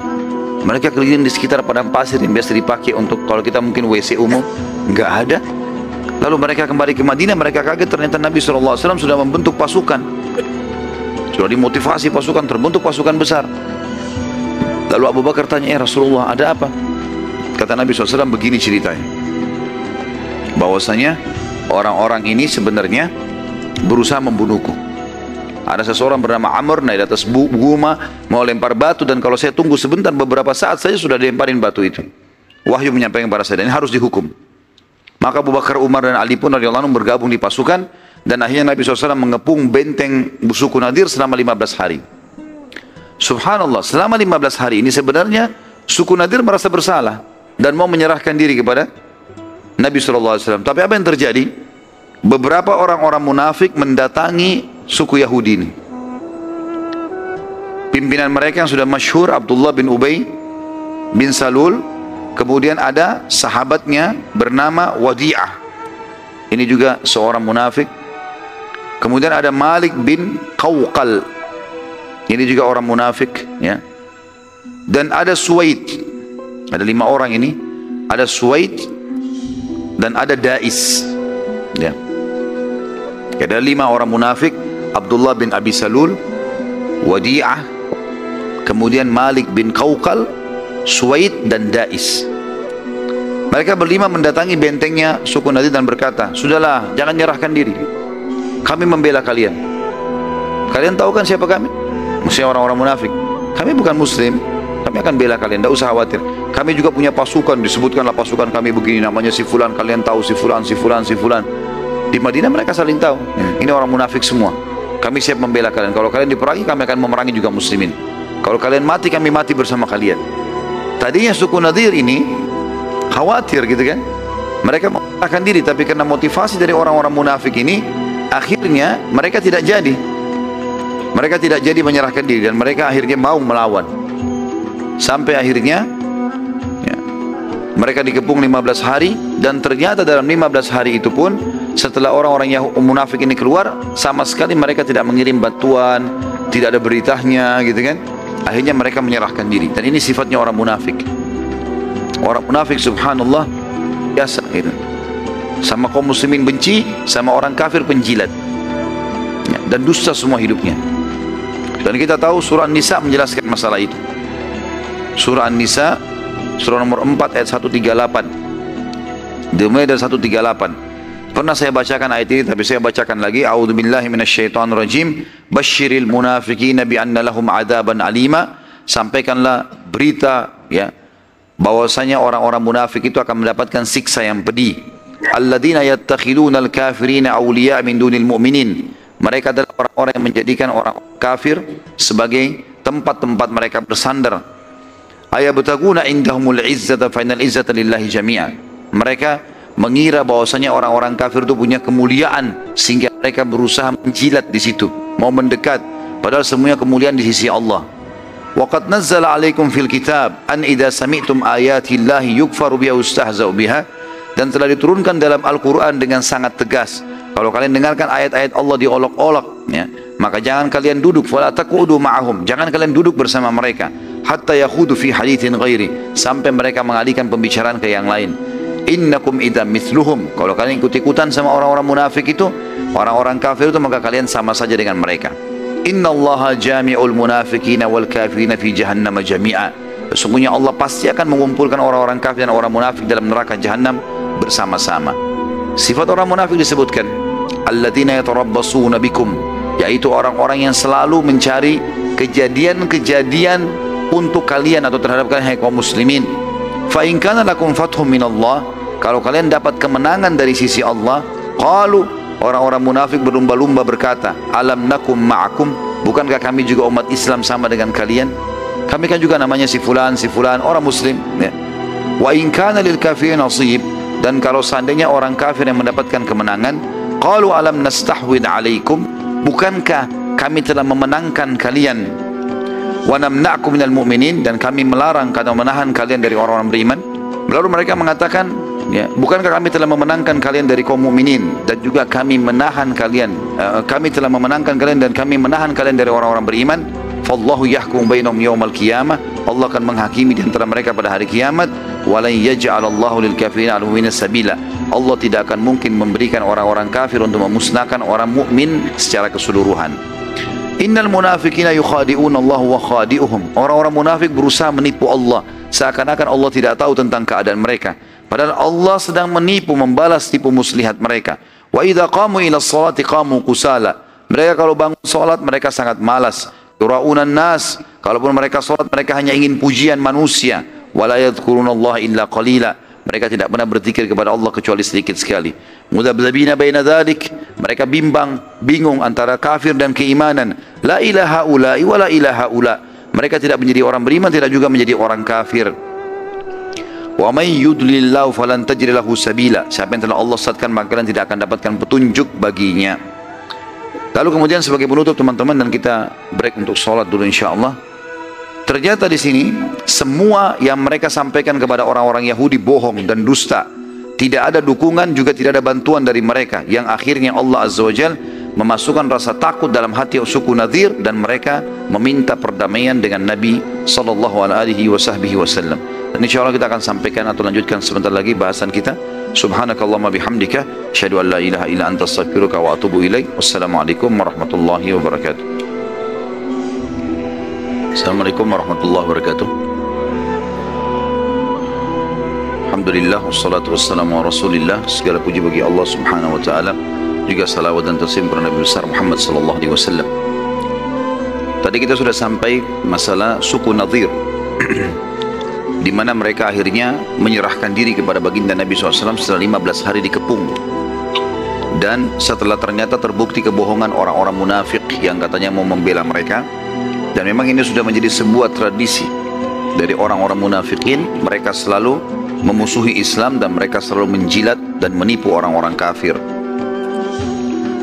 Mereka keliling di sekitar padang pasir yang biasa dipakai untuk kalau kita mungkin WC umum, nggak ada. Lalu mereka kembali ke Madinah, mereka kaget ternyata Nabi SAW sudah membentuk pasukan. Sudah dimotivasi pasukan, terbentuk pasukan besar. Lalu Abu Bakar tanya, Rasulullah ada apa? Kata Nabi SAW begini ceritanya, bahwasanya orang-orang ini sebenarnya berusaha membunuhku. Ada seseorang bernama Amr naik di atas guma mau lempar batu, dan kalau saya tunggu sebentar beberapa saat saja sudah dilemparin batu itu. Wahyu menyampaikan kepada saya, ini harus dihukum. Maka Abu Bakar, Umar dan Ali pun radhiyallahu anhum bergabung di pasukan, dan akhirnya Nabi SAW mengepung benteng suku Nadir selama 15 hari. Subhanallah, selama 15 hari ini sebenarnya suku Nadir merasa bersalah dan mau menyerahkan diri kepada Nabi SAW. Tapi apa yang terjadi? Beberapa orang-orang munafik mendatangi suku Yahudi ini. Pimpinan mereka yang sudah masyhur Abdullah bin Ubay bin Salul. Kemudian ada sahabatnya bernama Wadi'ah. Ini juga seorang munafik. Kemudian ada Malik bin Kaukal. Ini juga orang munafik, ya. Dan ada Suwaid. Ada 5 orang ini. Ada Suwaid dan ada Da'is, ya. Ada 5 orang munafik. Abdullah bin Abi Salul, Wadi'ah, kemudian Malik bin Kaukal, Suwaid dan Da'is. Mereka berlima mendatangi bentengnya suku Nadir dan berkata, sudahlah, jangan menyerahkan diri. Kami membela kalian. Kalian tahu kan siapa kami? Maksudnya orang-orang munafik. Kami bukan muslim, kami akan bela kalian, tidak usah khawatir. Kami juga punya pasukan, disebutkanlah pasukan kami begini, namanya si fulan, kalian tahu si fulan, si fulan, si fulan. Di Madinah mereka saling tahu, ini orang munafik semua. Kami siap membela kalian, kalau kalian diperangi kami akan memerangi juga muslimin. Kalau kalian mati, kami mati bersama kalian. Tadinya suku Nadir ini khawatir gitu kan. Mereka akan diri, tapi karena motivasi dari orang-orang munafik ini, akhirnya mereka tidak jadi. Mereka tidak jadi menyerahkan diri dan mereka akhirnya mau melawan. Sampai akhirnya ya, mereka dikepung 15 hari dan ternyata dalam 15 hari itu pun setelah orang-orang yang munafik ini keluar sama sekali mereka tidak mengirim bantuan, tidak ada beritanya gitu kan. Akhirnya mereka menyerahkan diri dan ini sifatnya orang munafik. Orang munafik subhanallah biasa gitu. Sama kaum muslimin benci, sama orang kafir penjilat. Ya, dan dusta semua hidupnya. Dan kita tahu surah An-Nisa menjelaskan masalah itu. Surah An-Nisa surah nomor 4 ayat 138. Dimulai dari 138. Pernah saya bacakan ayat ini tapi saya bacakan lagi. A'udzubillahi minasyaitonirrajim. Basyiril munafiqina bi anna lahum adzaban alima. Sampaikanlah berita ya bahwasanya orang-orang munafik itu akan mendapatkan siksa yang pedih. Alladzina yattakhidunal kafirina awliya min dunil mu'minin. Mereka adalah orang-orang yang menjadikan orang kafir sebagai tempat-tempat mereka bersandar. Ayabtaguna indahumul izzata fa innal izzata lillahi jami'a. Mereka mengira bahwasanya orang-orang kafir itu punya kemuliaan sehingga mereka berusaha menjilat di situ, mau mendekat padahal semuanya kemuliaan di sisi Allah. Waqad nazzala 'alaikum fil kitab an idza sami'tum ayati llahi yukfaru biha wastahza'u biha. Dan telah diturunkan dalam Al-Qur'an dengan sangat tegas, kalau kalian dengarkan ayat-ayat Allah diolok-olok ya, maka jangan kalian duduk, fala taqudu ma'ahum, jangan kalian duduk bersama mereka, hatta yakhudu fi haditsin ghairi, sampai mereka mengalihkan pembicaraan ke yang lain. Innakum idzam mithluhum, kalau kalian ikut-ikutan sama orang-orang munafik itu, orang-orang kafir itu, maka kalian sama saja dengan mereka. Innallaha jami'ul munafiqina wal kafirina fi jahannam jami'a. Sesungguhnya Allah pasti akan mengumpulkan orang-orang kafir dan orang munafik dalam neraka Jahannam bersama-sama. Sifat orang munafik disebutkan, alladzina yatarabbasuna bikum, ya yaitu orang-orang yang selalu mencari kejadian-kejadian untuk kalian atau terhadap kalian, hai kaum muslimin. Fa in kana lakum fathum minallah, kalau kalian dapat kemenangan dari sisi Allah. Qalu, orang-orang munafik berlumba-lumba berkata, alam nakum ma'akum, bukankah kami juga umat Islam sama dengan kalian? Kami kan juga namanya si fulan, orang muslim ya. Wa in kana lil kafirin nasib, dan kalau seandainya orang kafir yang mendapatkan kemenangan, qalu alam nastahwid alaikum, bukankah kami telah memenangkan kalian? Wa namna'akum minal mu'minin, dan kami melarang karena menahan kalian dari orang-orang beriman. Lalu mereka mengatakan, ya, bukankah kami telah memenangkan kalian dari kaum mukminin, dan juga kami menahan kalian, kami telah memenangkan kalian dan kami menahan kalian dari orang-orang beriman. Fallahu yahkum bainahum yawmal qiyamah, Allah akan menghakimi di antara mereka pada hari kiamat. Walan yaj'alallahu lil kafirin 'alal mu'minin sabila, Allah tidak akan mungkin memberikan orang-orang kafir untuk memusnahkan orang mukmin secara keseluruhan. Innal munafiqina yukhadi'una Allah wa khadi'uhum, orang-orang munafik berusaha menipu Allah seakan-akan Allah tidak tahu tentang keadaan mereka, padahal Allah sedang menipu, membalas tipu muslihat mereka. Wa idza qamu ila sholati qamu kusala, mereka kalau bangun salat mereka sangat malas. Yuraunan nas, kalaupun mereka salat mereka hanya ingin pujian manusia. Wala yadhkurunallaha illa qalila, mereka tidak pernah berzikir kepada Allah kecuali sedikit sekali. Mudzablabina baina dzalik, mereka bimbang, bingung antara kafir dan keimanan. La ilaha ula'i wa la ilaha ula', mereka tidak menjadi orang beriman, tidak juga menjadi orang kafir. Wa may yudlillahu falan tajri lahu sabila, siapa yang telah Allah sesatkan maka kalian tidak akan dapatkan petunjuk baginya. Lalu kemudian sebagai penutup teman-teman, dan kita break untuk sholat dulu insyaallah. Ternyata di sini semua yang mereka sampaikan kepada orang-orang Yahudi bohong dan dusta. Tidak ada dukungan juga tidak ada bantuan dari mereka, yang akhirnya Allah Azza wa Jalla memasukkan rasa takut dalam hati suku Nadir, dan mereka meminta perdamaian dengan Nabi SAW. Dan insya Allah kita akan sampaikan atau lanjutkan sebentar lagi bahasan kita. Subhanakallahumma bihamdika, asyhadu an la ilaha illa anta astaghfiruka wa atubu ilaik. Wassalamualaikum warahmatullahi wabarakatuh. Assalamualaikum warahmatullahi wabarakatuh. Alhamdulillah wassalatu wassalamu ala rasulillah, segala puji bagi Allah Subhanahu wa taala, juga salawat dan taslim kepada Nabi besar Muhammad sallallahu alaihi wasallam. Tadi kita sudah sampai masalah suku Nadir, di mana mereka akhirnya menyerahkan diri kepada baginda Nabi SAW setelah 15 hari dikepung, dan setelah ternyata terbukti kebohongan orang-orang munafik yang katanya mau membela mereka. Dan memang ini sudah menjadi sebuah tradisi dari orang-orang munafikin, mereka selalu memusuhi Islam dan mereka selalu menjilat dan menipu orang-orang kafir.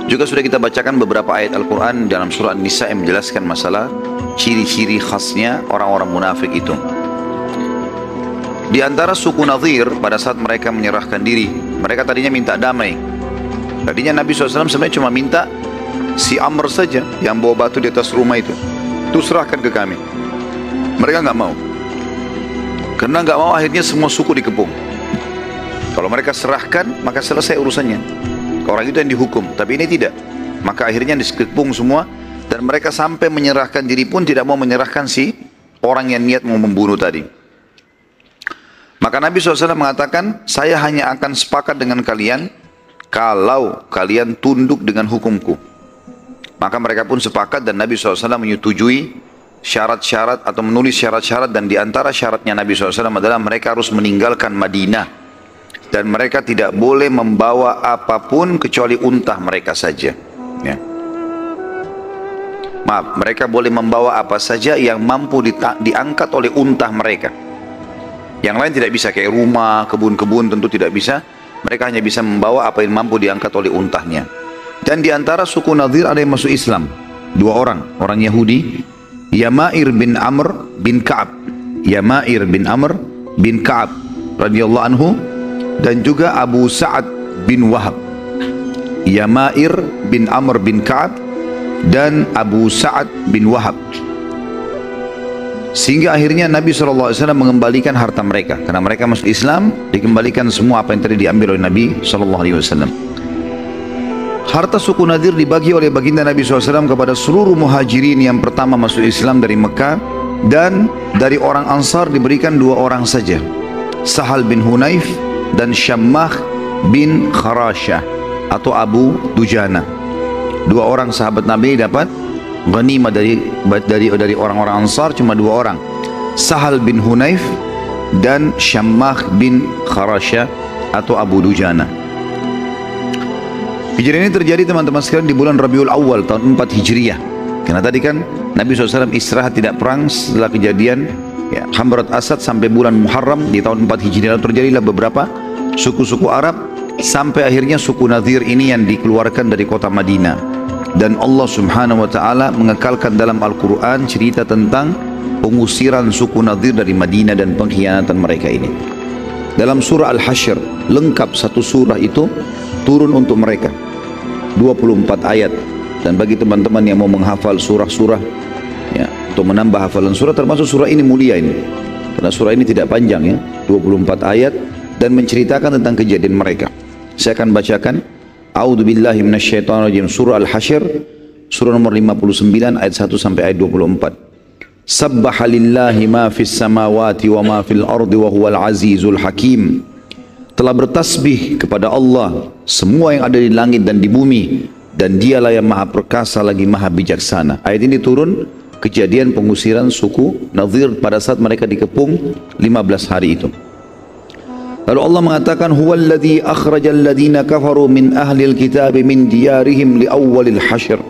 Juga sudah kita bacakan beberapa ayat Al-Quran dalam surah An-Nisa yang menjelaskan masalah ciri-ciri khasnya orang-orang munafik itu. Di antara suku Nadir, pada saat mereka menyerahkan diri, mereka tadinya minta damai. Tadinya Nabi SAW sebenarnya cuma minta si Amr saja yang bawa batu di atas rumah itu serahkan ke kami. Mereka nggak mau. Karena nggak mau akhirnya semua suku dikepung. Kalau mereka serahkan maka selesai urusannya, orang itu yang dihukum, tapi ini tidak. Maka akhirnya dikepung semua, dan mereka sampai menyerahkan diri pun tidak mau menyerahkan si orang yang niat mau membunuh tadi. Maka Nabi SAW mengatakan, saya hanya akan sepakat dengan kalian kalau kalian tunduk dengan hukumku. Maka mereka pun sepakat, dan Nabi SAW menyetujui syarat-syarat atau menulis syarat-syarat, dan diantara syaratnya Nabi SAW adalah mereka harus meninggalkan Madinah, dan mereka tidak boleh membawa apapun kecuali unta mereka saja ya. Maaf, mereka boleh membawa apa saja yang mampu diangkat oleh unta mereka. Yang lain tidak bisa, kayak rumah, kebun-kebun tentu tidak bisa. Mereka hanya bisa membawa apa yang mampu diangkat oleh untahnya. Dan diantara suku Nadir ada yang masuk Islam, dua orang, orang Yahudi, Yama'ir bin Amr bin Ka'ab, Yama'ir bin Amr bin Ka'ab radhiyallahu anhu, dan juga Abu Sa'ad bin Wahab. Yama'ir bin Amr bin Ka'ab dan Abu Sa'ad bin Wahab. Sehingga akhirnya Nabi SAW mengembalikan harta mereka, karena mereka masuk Islam, dikembalikan semua apa yang tadi diambil oleh Nabi SAW. Harta suku Nadir dibagi oleh baginda Nabi SAW kepada seluruh muhajirin yang pertama masuk Islam dari Mekah, dan dari orang Ansar diberikan dua orang saja, Sahal bin Hunayf dan Syammah bin Kharashah atau Abu Dujana. Dua orang sahabat Nabi dapat ghanimah dari orang-orang Ansar, cuma dua orang, Sahal bin Hunayf dan Syammah bin Kharasha atau Abu Dujana. Kejadian ini terjadi teman-teman sekalian di bulan Rabiul Awal tahun 4 Hijriah. Karena tadi kan Nabi SAW istirahat tidak perang setelah kejadian ya, Hamra al-Asad sampai bulan Muharram di tahun 4 Hijriah. Terjadilah beberapa suku-suku Arab sampai akhirnya suku Nadir ini yang dikeluarkan dari kota Madinah. Dan Allah Subhanahu wa taala mengekalkan dalam Al-Qur'an cerita tentang pengusiran suku Nadir dari Madinah dan pengkhianatan mereka ini. Dalam surah Al-Hasyr, lengkap satu surah itu turun untuk mereka. 24 ayat. Dan bagi teman-teman yang mau menghafal surah-surah ya, atau menambah hafalan surah, termasuk surah ini mulia ini. Karena surah ini tidak panjang ya, 24 ayat dan menceritakan tentang kejadian mereka. Saya akan bacakan A'udzubillahi minasyaitonirrajim, surah Al-Hasyr, surah nomor 59 ayat 1 sampai ayat 24. Sabbaha lillahi ma fis samawati wa ma fil ardi wa huwal azizul hakim. Telah bertasbih kepada Allah semua yang ada di langit dan di bumi, dan dialah yang maha perkasa lagi maha bijaksana. Ayat ini turun kejadian pengusiran suku Nadir pada saat mereka dikepung 15 hari itu. Lalu Allah mengatakan huwallazi akhrajal ladina kafaru min ahlil kitabi min diyarihim li awwalil hasyr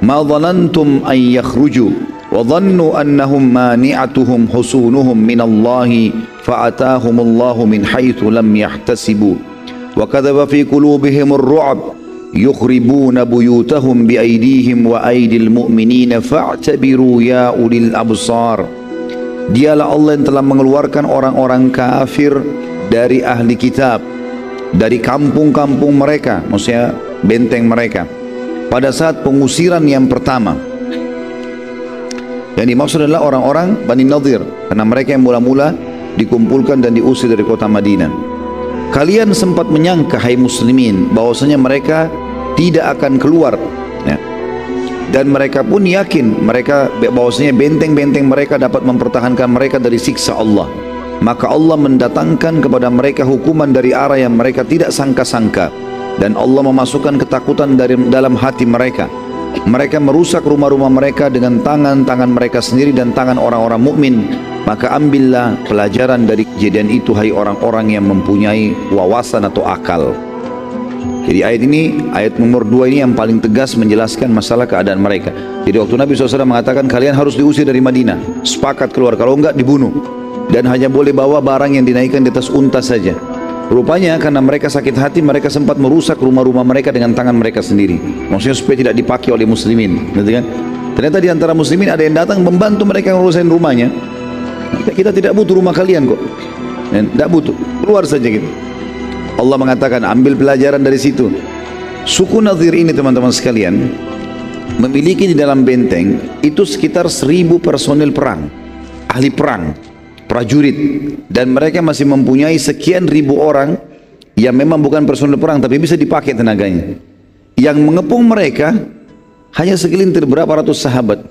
ma dhanantum an yakhruju wa dhannu annahum mani'atuhum husunuhum min Allahi fa atahumullahu min haitsu lam yahtasibu wa kadhaba fi qulubihimur ru'b yukhribuna buyutahum bi aydihim wa aydil mu'minina fa'tabiru ya ulil absar. Dialah Allah yang telah mengeluarkan orang-orang kafir dari ahli kitab, dari kampung-kampung mereka, maksudnya benteng mereka, pada saat pengusiran yang pertama. Yang dimaksud adalah orang-orang Bani Nadir, karena mereka yang mula-mula dikumpulkan dan diusir dari kota Madinah. Kalian sempat menyangka, hai muslimin, bahwasanya mereka tidak akan keluar ya. Dan mereka pun yakin mereka bahwasanya benteng-benteng mereka dapat mempertahankan mereka dari siksa Allah. Maka Allah mendatangkan kepada mereka hukuman dari arah yang mereka tidak sangka-sangka. Dan Allah memasukkan ketakutan dari dalam hati mereka. Mereka merusak rumah-rumah mereka dengan tangan-tangan mereka sendiri dan tangan orang-orang mukmin. Maka ambillah pelajaran dari kejadian itu, hai orang-orang yang mempunyai wawasan atau akal. Jadi ayat ini, ayat nomor 2 ini yang paling tegas menjelaskan masalah keadaan mereka. Jadi waktu Nabi SAW mengatakan kalian harus diusir dari Madinah, sepakat keluar, kalau enggak dibunuh. Dan hanya boleh bawa barang yang dinaikkan di atas unta saja. Rupanya karena mereka sakit hati, mereka sempat merusak rumah-rumah mereka dengan tangan mereka sendiri. Maksudnya supaya tidak dipakai oleh muslimin, gitu kan? Ternyata di antara muslimin ada yang datang membantu mereka ngurusin rumahnya. Kita tidak butuh rumah kalian kok. Tidak butuh, keluar saja gitu. Allah mengatakan ambil pelajaran dari situ. Suku Nadir ini teman-teman sekalian memiliki di dalam benteng itu sekitar 1000 personil perang, ahli perang, prajurit, dan mereka masih mempunyai sekian ribu orang yang memang bukan personel perang tapi bisa dipakai tenaganya. Yang mengepung mereka hanya segelintir berapa ratus sahabat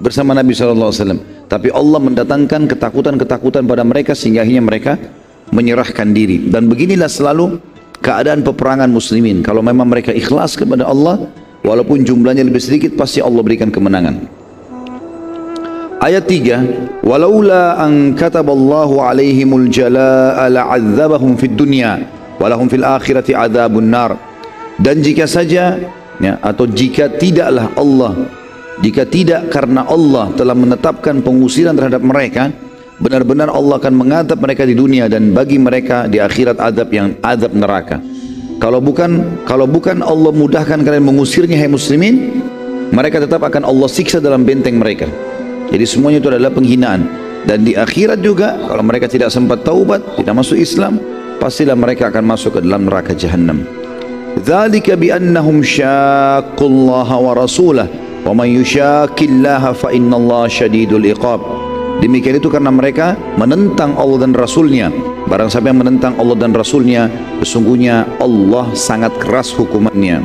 bersama Nabi SAW, tapi Allah mendatangkan ketakutan-ketakutan pada mereka sehingga akhirnya mereka menyerahkan diri. Dan beginilah selalu keadaan peperangan muslimin. Kalau memang mereka ikhlas kepada Allah, walaupun jumlahnya lebih sedikit, pasti Allah berikan kemenangan. Ayat 3, walaula an kataballahu alaihimul jalaa la'adzabahum fid dunya walahum fil akhirati adzabun nar. Dan jika saja ya, atau jika tidaklah Allah, jika tidak karena Allah telah menetapkan pengusiran terhadap mereka, benar-benar Allah akan mengadab mereka di dunia dan bagi mereka di akhirat adab yang adab neraka. Kalau bukan Allah mudahkan kalian mengusirnya hai muslimin, mereka tetap akan Allah siksa dalam benteng mereka. Jadi semuanya itu adalah penghinaan. Dan di akhirat juga, kalau mereka tidak sempat taubat, tidak masuk Islam, pastilah mereka akan masuk ke dalam neraka jahannam. Dzalika biannahum syaqqullaha wa rasulahu wa man yushaqillaha fa innallaha syadidul iqab. Demikian itu karena mereka menentang Allah dan Rasulnya. Barang siapa yang menentang Allah dan Rasulnya, sesungguhnya Allah sangat keras hukumannya.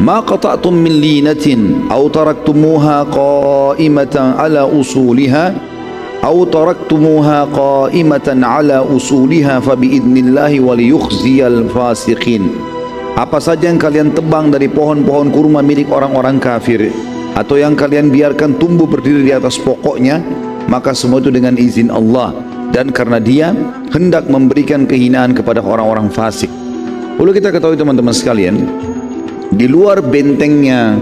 Ma qata'tum min linatin aw taraktumuha qa'imatan ala usuliha fabi'idnillahi wa liyukhziyal fasiqin. Apa saja yang kalian tebang dari pohon-pohon kurma milik orang-orang kafir, atau yang kalian biarkan tumbuh berdiri di atas pokoknya, maka semua itu dengan izin Allah, dan karena Dia hendak memberikan kehinaan kepada orang-orang fasik. Perlu kita ketahui teman-teman sekalian, di luar bentengnya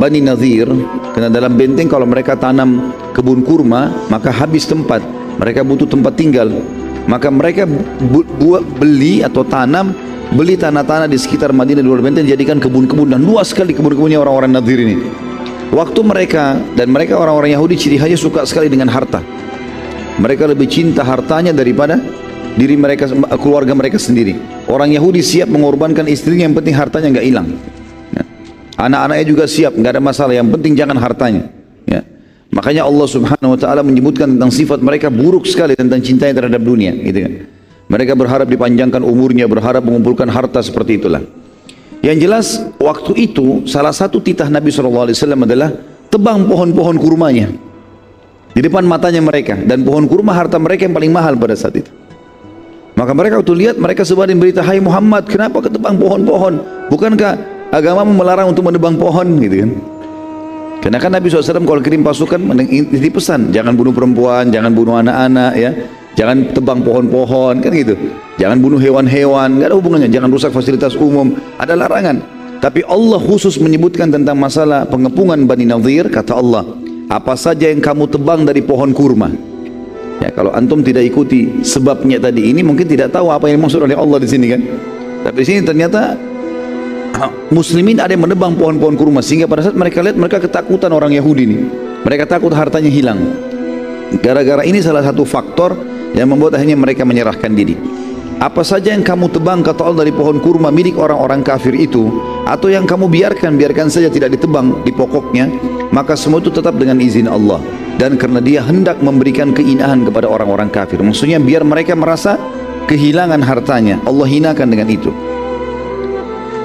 Bani Nadir, karena dalam benteng kalau mereka tanam kebun kurma, maka habis tempat, mereka butuh tempat tinggal, maka mereka beli atau tanam, beli tanah-tanah di sekitar Madinah di luar benteng, jadikan kebun-kebun, dan luas sekali kebun-kebunnya orang-orang Nadir ini. Waktu mereka, dan mereka orang-orang Yahudi ciri khasnya suka sekali dengan harta. Mereka lebih cinta hartanya daripada diri mereka, keluarga mereka sendiri. Orang Yahudi siap mengorbankan istrinya, yang penting hartanya nggak hilang. Ya. Anak-anaknya juga siap, nggak ada masalah, yang penting jangan hartanya. Ya. Makanya Allah Subhanahu Wa Taala menyebutkan tentang sifat mereka buruk sekali tentang cintanya terhadap dunia, gitu kan. Mereka berharap dipanjangkan umurnya, berharap mengumpulkan harta, seperti itulah. Yang jelas waktu itu salah satu titah Nabi SAW adalah tebang pohon-pohon kurmanya di depan matanya mereka, dan pohon kurma harta mereka yang paling mahal pada saat itu. Maka mereka waktu lihat, mereka sebarin berita, "Hai Muhammad, kenapa ketebang pohon-pohon? Bukankah agamamu melarang untuk menebang pohon?" gitu kan. Karena kan Nabi SAW kalau kirim pasukan dipesan, jangan bunuh perempuan, jangan bunuh anak-anak, ya. Jangan tebang pohon-pohon, kan gitu. Jangan bunuh hewan-hewan, nggak ada hubungannya. Jangan rusak fasilitas umum, ada larangan. Tapi Allah khusus menyebutkan tentang masalah pengepungan Bani Nadir. Kata Allah, apa saja yang kamu tebang dari pohon kurma. Ya, kalau antum tidak ikuti sebabnya tadi ini, mungkin tidak tahu apa yang dimaksud oleh Allah di sini kan. Tapi di sini ternyata Muslimin ada yang menebang pohon-pohon kurma, sehingga pada saat mereka lihat, mereka ketakutan orang Yahudi ini. Mereka takut hartanya hilang. Gara-gara ini salah satu faktor yang membuat akhirnya mereka menyerahkan diri. Apa saja yang kamu tebang, kata Allah, dari pohon kurma milik orang-orang kafir itu, atau yang kamu biarkan saja tidak ditebang di pokoknya, maka semua itu tetap dengan izin Allah, dan karena Dia hendak memberikan keinahan kepada orang-orang kafir. Maksudnya biar mereka merasa kehilangan hartanya, Allah hinakan dengan itu.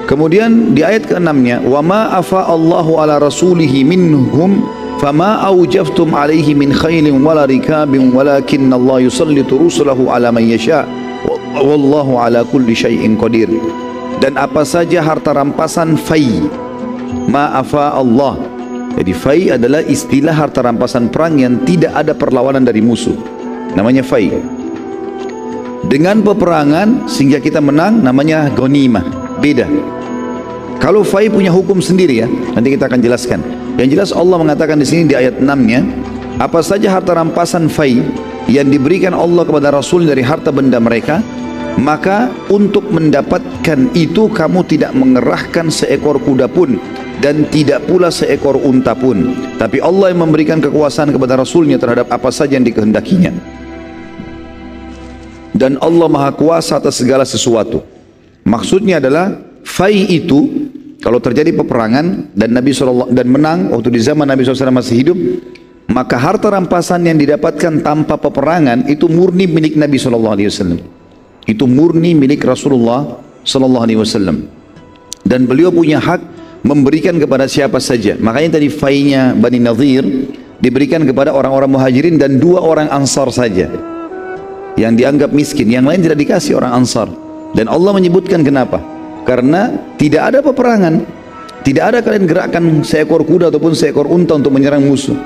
Kemudian di ayat ke-6-nya, wa ma afa Allahu ala rasulihi minhum فَمَا أَوْجَفْتُمْ عَلَيْهِ مِنْ خَيْلٍ وَلَا رِكَابٍ وَلَكِنَّ اللَّهَ يُسَلِّطُ رُسُلَهُ عَلَى مَنْ يَشَاءُ وَاللَّهُ عَلَى كُلِّ شَيْءٍ قَدِيرٌ. Dan apa saja harta rampasan fai, ma'afa Allah. Jadi fai adalah istilah harta rampasan perang yang tidak ada perlawanan dari musuh, namanya fai. Dengan peperangan sehingga kita menang, namanya ghanimah. Beda. Kalau fai punya hukum sendiri, ya, nanti kita akan jelaskan. Yang jelas Allah mengatakan di sini di ayat 6-nya, apa saja harta rampasan fai yang diberikan Allah kepada Rasul dari harta benda mereka, maka untuk mendapatkan itu kamu tidak mengerahkan seekor kuda pun, dan tidak pula seekor unta pun, tapi Allah yang memberikan kekuasaan kepada Rasulnya terhadap apa saja yang dikehendakinya, dan Allah Maha Kuasa atas segala sesuatu. Maksudnya adalah fai itu kalau terjadi peperangan dan menang waktu di zaman Nabi SAW masih hidup, maka harta rampasan yang didapatkan tanpa peperangan itu murni milik Nabi SAW. Itu murni milik Rasulullah SAW, dan beliau punya hak memberikan kepada siapa saja. Makanya tadi fainya Bani Nadir diberikan kepada orang-orang Muhajirin dan 2 orang Ansar saja yang dianggap miskin, yang lain tidak dikasih orang Ansar. Dan Allah menyebutkan kenapa. Karena tidak ada peperangan, tidak ada kalian gerakkan seekor kuda ataupun seekor unta untuk menyerang musuh,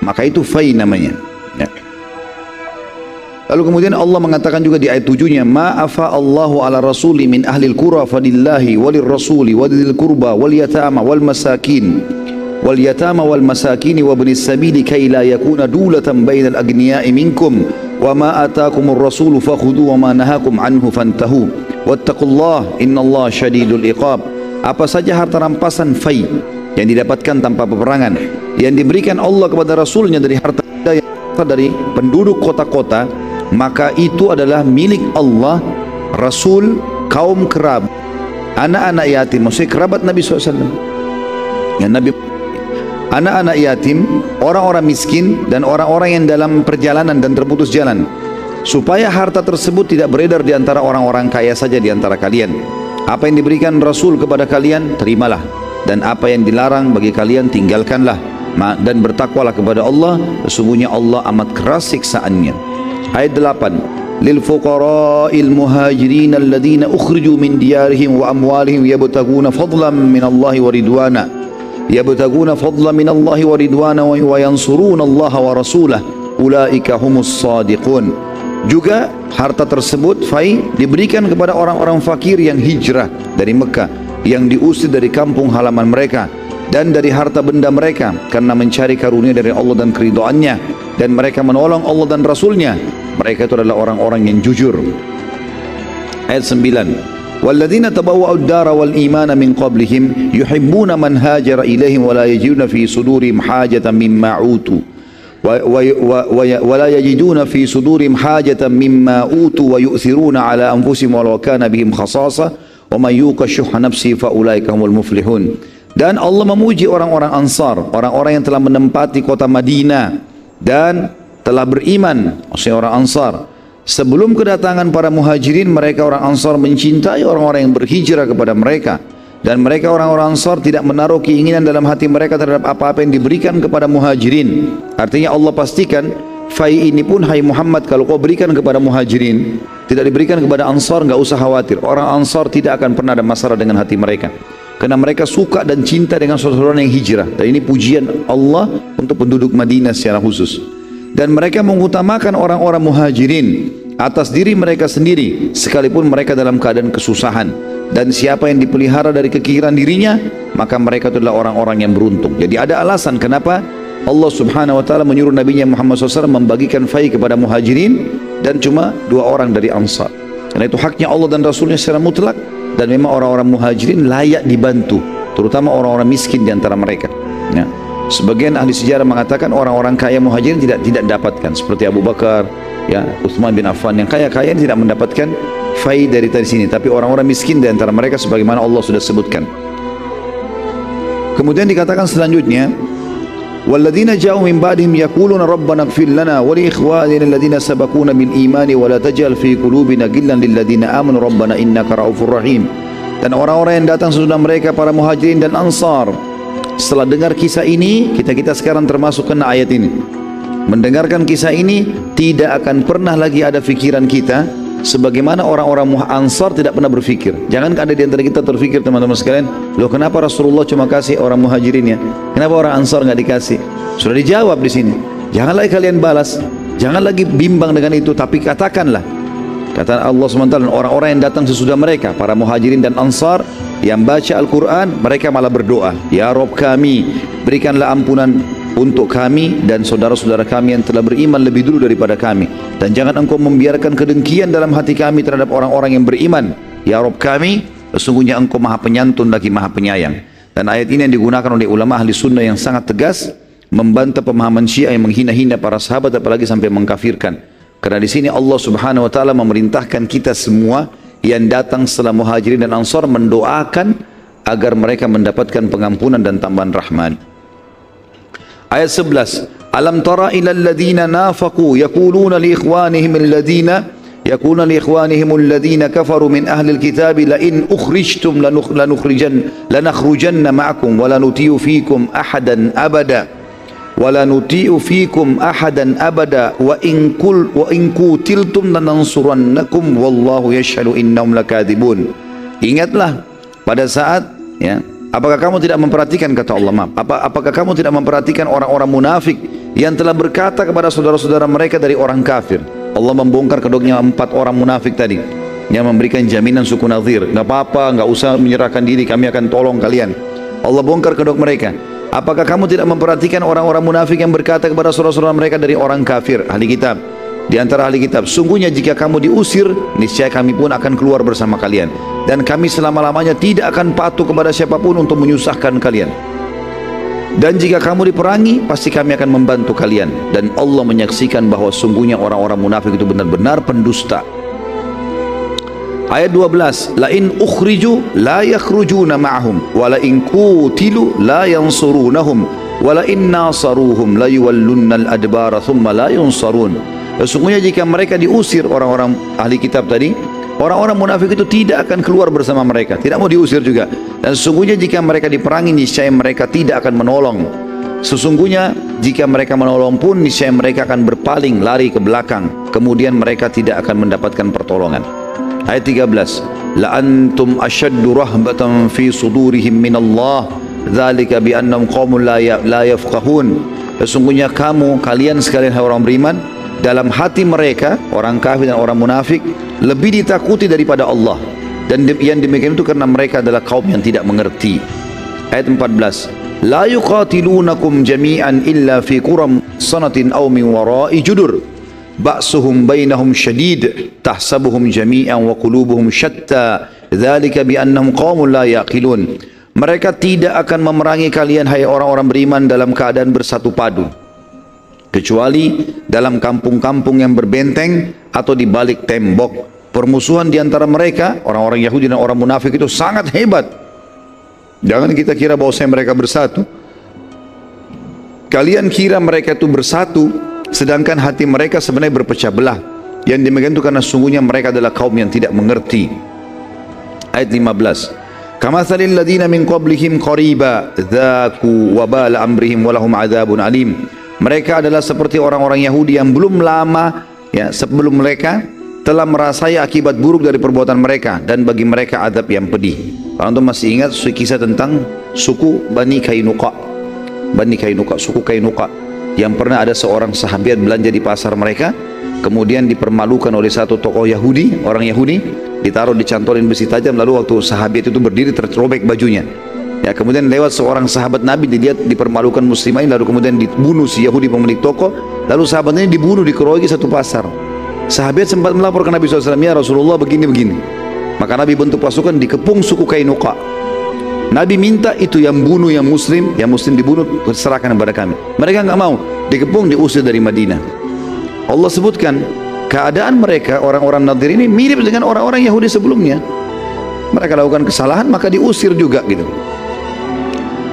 maka itu fai namanya, ya. Lalu kemudian Allah mengatakan juga di ayat 7-nya, ma'afa Allahu ala rasuli min ahlil qura fadillahi walir rasuli wadil kurba wal yatama wal masakini wabnis sabili kai la yakuna dulatan bainal agniya'i minkum wa ma atakumur rasulu fakhudu wa ma nahakum anhu fantahu wattaqullah innallaha syadidul iqab. Apa saja harta rampasan fai yang didapatkan tanpa peperangan, yang diberikan Allah kepada Rasulnya dari harta dari penduduk kota-kota, maka itu adalah milik Allah, Rasul, kaum kerabat, anak-anak yatim. Maksudnya kerabat Nabi SAW, yang Nabi, anak-anak yatim, orang-orang miskin, dan orang-orang yang dalam perjalanan dan terputus jalan, supaya harta tersebut tidak beredar di antara orang-orang kaya saja di antara kalian. Apa yang diberikan Rasul kepada kalian, terimalah, dan apa yang dilarang bagi kalian, tinggalkanlah, dan bertakwalah kepada Allah, sesungguhnya Allah amat keras siksaannya. Ayat 8, lil fuqara'il muhajirin alladhina ukhriju min diyarihim wa amwalihim yabtaguna fadlan min Allah wa ridwana wa yansuruna Allah wa rasulah ulaika humus sadiqun. Juga harta tersebut diberikan kepada orang-orang fakir yang hijrah dari Mekah, yang diusir dari kampung halaman mereka, dan dari harta benda mereka karena mencari karunia dari Allah dan keridhaannya, dan mereka menolong Allah dan Rasulnya. Mereka itu adalah orang-orang yang jujur. Ayat 9. Walladzina tabawwa'ud dara wal imana min qablihim yuhibbuna man hajara ilaihim wa la yajiduna fi sudurihim hajatan mimma utu wa la yajiduna fi sudurihim hajatan mimma utu wa yu'thiruna ala anfusihim wa law kana bihim khasasa wa may yuqa syuhha nafsihi fa ulaika humul muflihun. Dan Allah memuji orang-orang Ansar, orang-orang yang telah menempati kota Madinah dan telah beriman, maksudnya orang Ansar. Sebelum kedatangan para muhajirin, mereka orang Ansar mencintai orang-orang yang berhijrah kepada mereka, dan mereka orang-orang Ansar tidak menaruh keinginan dalam hati mereka terhadap apa-apa yang diberikan kepada muhajirin. Artinya Allah pastikan fai ini pun, hai Muhammad, kalau kau berikan kepada muhajirin, tidak diberikan kepada Ansar, enggak usah khawatir. Orang Ansar tidak akan pernah ada masalah dengan hati mereka, karena mereka suka dan cinta dengan saudara yang hijrah. Dan ini pujian Allah untuk penduduk Madinah secara khusus. Dan mereka mengutamakan orang-orang muhajirin atas diri mereka sendiri, sekalipun mereka dalam keadaan kesusahan. Dan siapa yang dipelihara dari kekikiran dirinya, maka mereka adalah orang-orang yang beruntung. Jadi ada alasan kenapa Allah subhanahu wa ta'ala menyuruh nabinya Muhammad SAW membagikan fai kepada muhajirin, dan cuma dua orang dari Ansar. Karena itu haknya Allah dan Rasulnya secara mutlak. Dan memang orang-orang muhajirin layak dibantu, terutama orang-orang miskin diantara mereka. Ya. Sebagian ahli sejarah mengatakan orang-orang kaya muhajirin tidak dapatkan, seperti Abu Bakar, ya, Utsman bin Affan, yang kaya-kaya tidak mendapatkan fai dari tadi sini, tapi orang-orang miskin di antara mereka sebagaimana Allah sudah sebutkan. Kemudian dikatakan selanjutnya, walladzina ja'u min ba'dihim yaquluna rabbana ighfir lana wa li ikhwanina alladzina sabaquna bil imani wa la taj'al fi qulubina ghillan lil ladzina amanu rabbana innaka ra'ufur rahim. Dan orang-orang yang datang sesudah mereka para muhajirin dan Ansar, setelah dengar kisah ini, kita sekarang termasuk kena ayat ini. Mendengarkan kisah ini, tidak akan pernah lagi ada fikiran kita sebagaimana orang-orang Ansar tidak pernah berfikir. Jangan ada di antara kita terfikir, teman-teman sekalian, loh kenapa Rasulullah cuma kasih orang muhajirin ya? Kenapa orang Ansar nggak dikasih? Sudah dijawab di sini. Jangan lagi kalian balas, jangan lagi bimbang dengan itu, tapi katakanlah. Kata Allah SWT, orang-orang yang datang sesudah mereka, para muhajirin dan Ansar, yang baca Al-Quran, mereka malah berdoa, ya Rob kami, berikanlah ampunan untuk kami dan saudara-saudara kami yang telah beriman lebih dulu daripada kami, dan jangan engkau membiarkan kedengkian dalam hati kami terhadap orang-orang yang beriman, ya Rob kami, sesungguhnya engkau maha penyantun lagi maha penyayang. Dan ayat ini yang digunakan oleh ulama ahli sunnah yang sangat tegas membantah pemahaman Syiah yang menghina-hina para sahabat, apalagi sampai mengkafirkan. Karena di sini Allah Subhanahu wa taala memerintahkan kita semua yang datang setelah muhajirin dan Ansar mendoakan agar mereka mendapatkan pengampunan dan tambahan rahman. Ayat 11. Alam tara ilal ladzina nafaqu yaquluna li ikhwanihim alladhina yaquluna li ikhwanihim alladhina kafaru min ahli alkitabi la in ukhrijtum lanakhrujanna ma'akum wa la nuti'u fikum ahadan abada wala nuti'u fikum ahadan abada wa in qutiltum lanansurannakum wallahu yashhadu innahum lakadibun. Ingatlah pada saat, ya, apakah kamu tidak memperhatikan, kata Allah, maaf, apakah kamu tidak memperhatikan orang-orang munafik yang telah berkata kepada saudara-saudara mereka dari orang kafir. Allah membongkar kedoknya 4 orang munafik tadi yang memberikan jaminan suku Nadir, enggak apa-apa, enggak usah menyerahkan diri, kami akan tolong kalian. Allah bongkar kedok mereka. Apakah kamu tidak memperhatikan orang-orang munafik yang berkata kepada saudara-saudara mereka dari orang kafir, ahli kitab, di antara ahli kitab, sungguhnya jika kamu diusir, niscaya kami pun akan keluar bersama kalian, dan kami selama-lamanya tidak akan patuh kepada siapapun untuk menyusahkan kalian. Dan jika kamu diperangi, pasti kami akan membantu kalian. Dan Allah menyaksikan bahwa sungguhnya orang-orang munafik itu benar-benar pendusta. Ayat 12, la in ukhriju la yakhrujuna ma'hum wa la in qutilu la yansurunahum wa la in nasaruhum la yuwallunnal adbara thumma la yunsarun. Sesungguhnya jika mereka diusir, orang-orang ahli kitab tadi, orang-orang munafik itu tidak akan keluar bersama mereka, tidak mau diusir juga. Dan sesungguhnya jika mereka diperangi, niscaya mereka tidak akan menolong. Sesungguhnya jika mereka menolong pun, niscaya mereka akan berpaling lari ke belakang. kemudian mereka tidak akan mendapatkan pertolongan. Ayat 13, la antum ashaddu rahbatan fi sudurihim minallah dzalika bi annahum qaumun la yafqahun. Sesungguhnya kamu, kalian sekalian orang beriman, dalam hati mereka, orang kafir dan orang munafik, lebih ditakuti daripada Allah, dan yang demikian itu karena mereka adalah kaum yang tidak mengerti. Ayat 14, la yuqatilunakum jami'an illa fi quram sanatin aw min wara'i judur ba'suhum bainahum syadid tahsabuhum jami'an wa qulubuhum syatta dzalika bi annahum qaumun la yaqilun. Mereka tidak akan memerangi kalian, hai orang-orang beriman, dalam keadaan bersatu padu, kecuali dalam kampung-kampung yang berbenteng atau di balik tembok. Permusuhan di antara mereka, orang-orang Yahudi dan orang munafik itu sangat hebat. Jangan kita kira bahwa mereka bersatu. Kalian kira mereka itu bersatu, sedangkan hati mereka sebenarnya berpecah belah. Yang demikian itu karena sungguhnya mereka adalah kaum yang tidak mengerti. Ayat 15. Kamatsalil ladzina min qablihim qariba dzaku wabala amrihim walahum adzabun alim. Mereka adalah seperti orang-orang Yahudi yang belum lama, ya, sebelum mereka telah merasai akibat buruk dari perbuatan mereka, dan bagi mereka adab yang pedih. Kalau antum masih ingat kisah tentang suku Bani Kainuqa, suku Kainuqa, yang pernah ada seorang sahabat belanja di pasar mereka, kemudian dipermalukan oleh satu tokoh Yahudi, orang Yahudi, ditaruh, dicantolin besi tajam, lalu waktu sahabat itu berdiri terrobek bajunya. Ya, kemudian lewat seorang sahabat Nabi, dilihat dipermalukan muslimin, lalu kemudian dibunuh si Yahudi pemilik toko, lalu sahabatnya dibunuh, dikeroyoki satu pasar. Sahabat sempat melapor ke Nabi SAW, ya Rasulullah begini-begini. Maka Nabi bentuk pasukan, dikepung suku Kainuqa. Nabi minta itu yang bunuh yang muslim dibunuh, serahkan kepada kami. Mereka nggak mau, dikepung, diusir dari Madinah. Allah sebutkan keadaan mereka, orang-orang Nadir ini mirip dengan orang-orang Yahudi sebelumnya. Mereka lakukan kesalahan maka diusir juga gitu.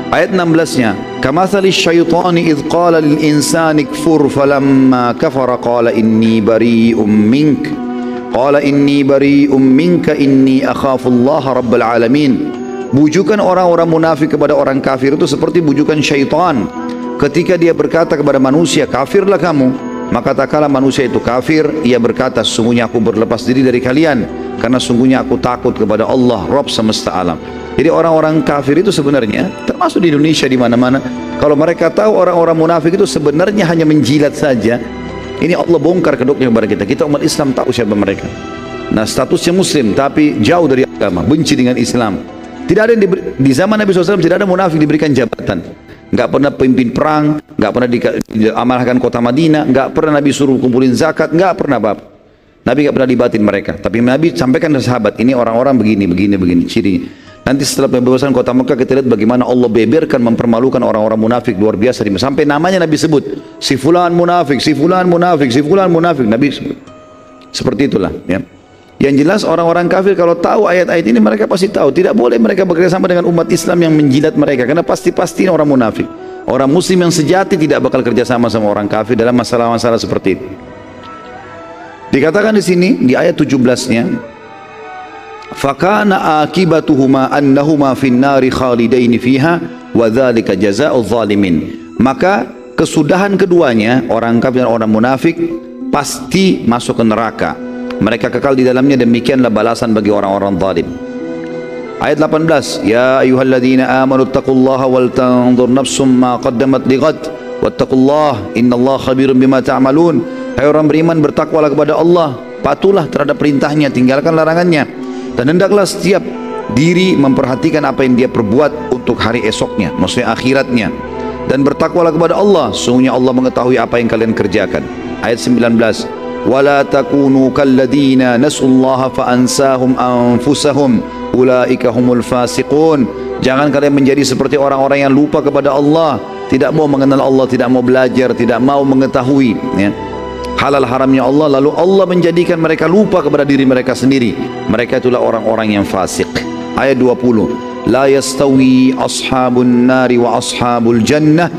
Ayat 16-nya, kamatsalis syaitani idz qala lil insani kfur falamma kafara qala inni bari'um mink qala inni bari'um minka inni akhafu Allah rabbal alamin. Bujukan orang-orang munafik kepada orang kafir itu seperti bujukan syaitan ketika dia berkata kepada manusia, kafirlah kamu. Maka tak kala manusia itu kafir, ia berkata, sungguhnya aku berlepas diri dari kalian karena sungguhnya aku takut kepada Allah Rabb semesta alam. Jadi orang-orang kafir itu sebenarnya, termasuk di Indonesia di mana-mana, kalau mereka tahu orang-orang munafik itu sebenarnya hanya menjilat saja, ini Allah bongkar kedoknya kepada kita. Kita umat Islam tahu siapa mereka. Nah, statusnya muslim tapi jauh dari agama, benci dengan Islam. Tidak ada yang di zaman Nabi SAW tidak ada munafik diberikan jabatan. Enggak pernah pemimpin perang, enggak pernah diamanahkan kota Madinah, enggak pernah Nabi suruh kumpulin zakat, enggak pernah apa-apa. Nabi enggak pernah libatin mereka. Tapi Nabi sampaikan ke sahabat, ini orang-orang begini cirinya. Nanti setelah pembebasan kota Mekah kita lihat bagaimana Allah beberkan, mempermalukan orang-orang munafik luar biasa. Sampai namanya Nabi sebut, si fulan munafik, si fulan munafik, si fulan munafik. Nabi sebut. Seperti itulah. Ya. Yang jelas orang-orang kafir kalau tahu ayat-ayat ini mereka pasti tahu. Tidak boleh mereka bekerjasama dengan umat Islam yang menjilat mereka. Karena pasti orang munafik. Orang muslim yang sejati tidak bakal kerjasama sama orang kafir dalam masalah-masalah seperti itu. Dikatakan di sini di ayat 17-nya. Fakana akibatuhuma annahuma finnari khalidaini fiha wa dzalika jazaa'u dzalimin. Maka kesudahan keduanya, orang kafir dan orang munafik, pasti masuk ke neraka. Mereka kekal di dalamnya, demikianlah balasan bagi orang-orang zalim. Ayat 18, ya ayyuhalladzina amanu taqullaha wal tanzur nafsum ma qaddamat lighad wattaqullaha innallaha khabirum bima ta'malun. Hai orang beriman, bertakwalah kepada Allah, patuhlah terhadap perintahnya, tinggalkan larangannya. Dan hendaklah setiap diri memperhatikan apa yang dia perbuat untuk hari esoknya, maksudnya akhiratnya. Dan bertakwalah kepada Allah, sungguhnya Allah mengetahui apa yang kalian kerjakan. Ayat 19, wala takunu kalladina nasullaha fa ansahum anfusahum ulaika humul fasiqun. Jangan kalian menjadi seperti orang-orang yang lupa kepada Allah, tidak mau mengenal Allah, tidak mau belajar, tidak mau mengetahui, ya, halal haramnya Allah, lalu Allah menjadikan mereka lupa kepada diri mereka sendiri. Mereka itulah orang-orang yang fasik. Ayat 20, la yastawi ashabun nari wa ashabul jannah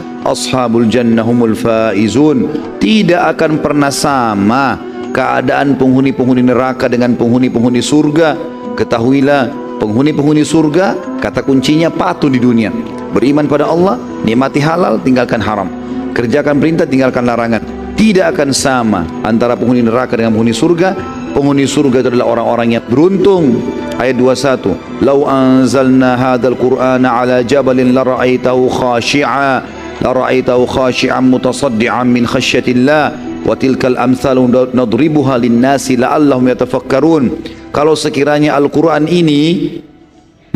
humul faizun. Tidak akan pernah sama keadaan penghuni-penghuni neraka dengan penghuni-penghuni surga. Ketahuilah, penghuni-penghuni surga, kata kuncinya patuh di dunia, beriman pada Allah, nikmati halal, tinggalkan haram, kerjakan perintah, tinggalkan larangan. tidak akan sama antara penghuni neraka dengan penghuni surga. Penghuni surga itu adalah orang-orang yang beruntung. Ayat 21. Lau anzalna hadzal qur'ana ala jabalin la ra'aitahu khashi'a la ra'aitahu khashi'an mutasaddi'an min khasyatillah. Wa tilkal amsalun nadribuha linnasi la'allahum yatafakkarun. Kalau sekiranya Al-Quran ini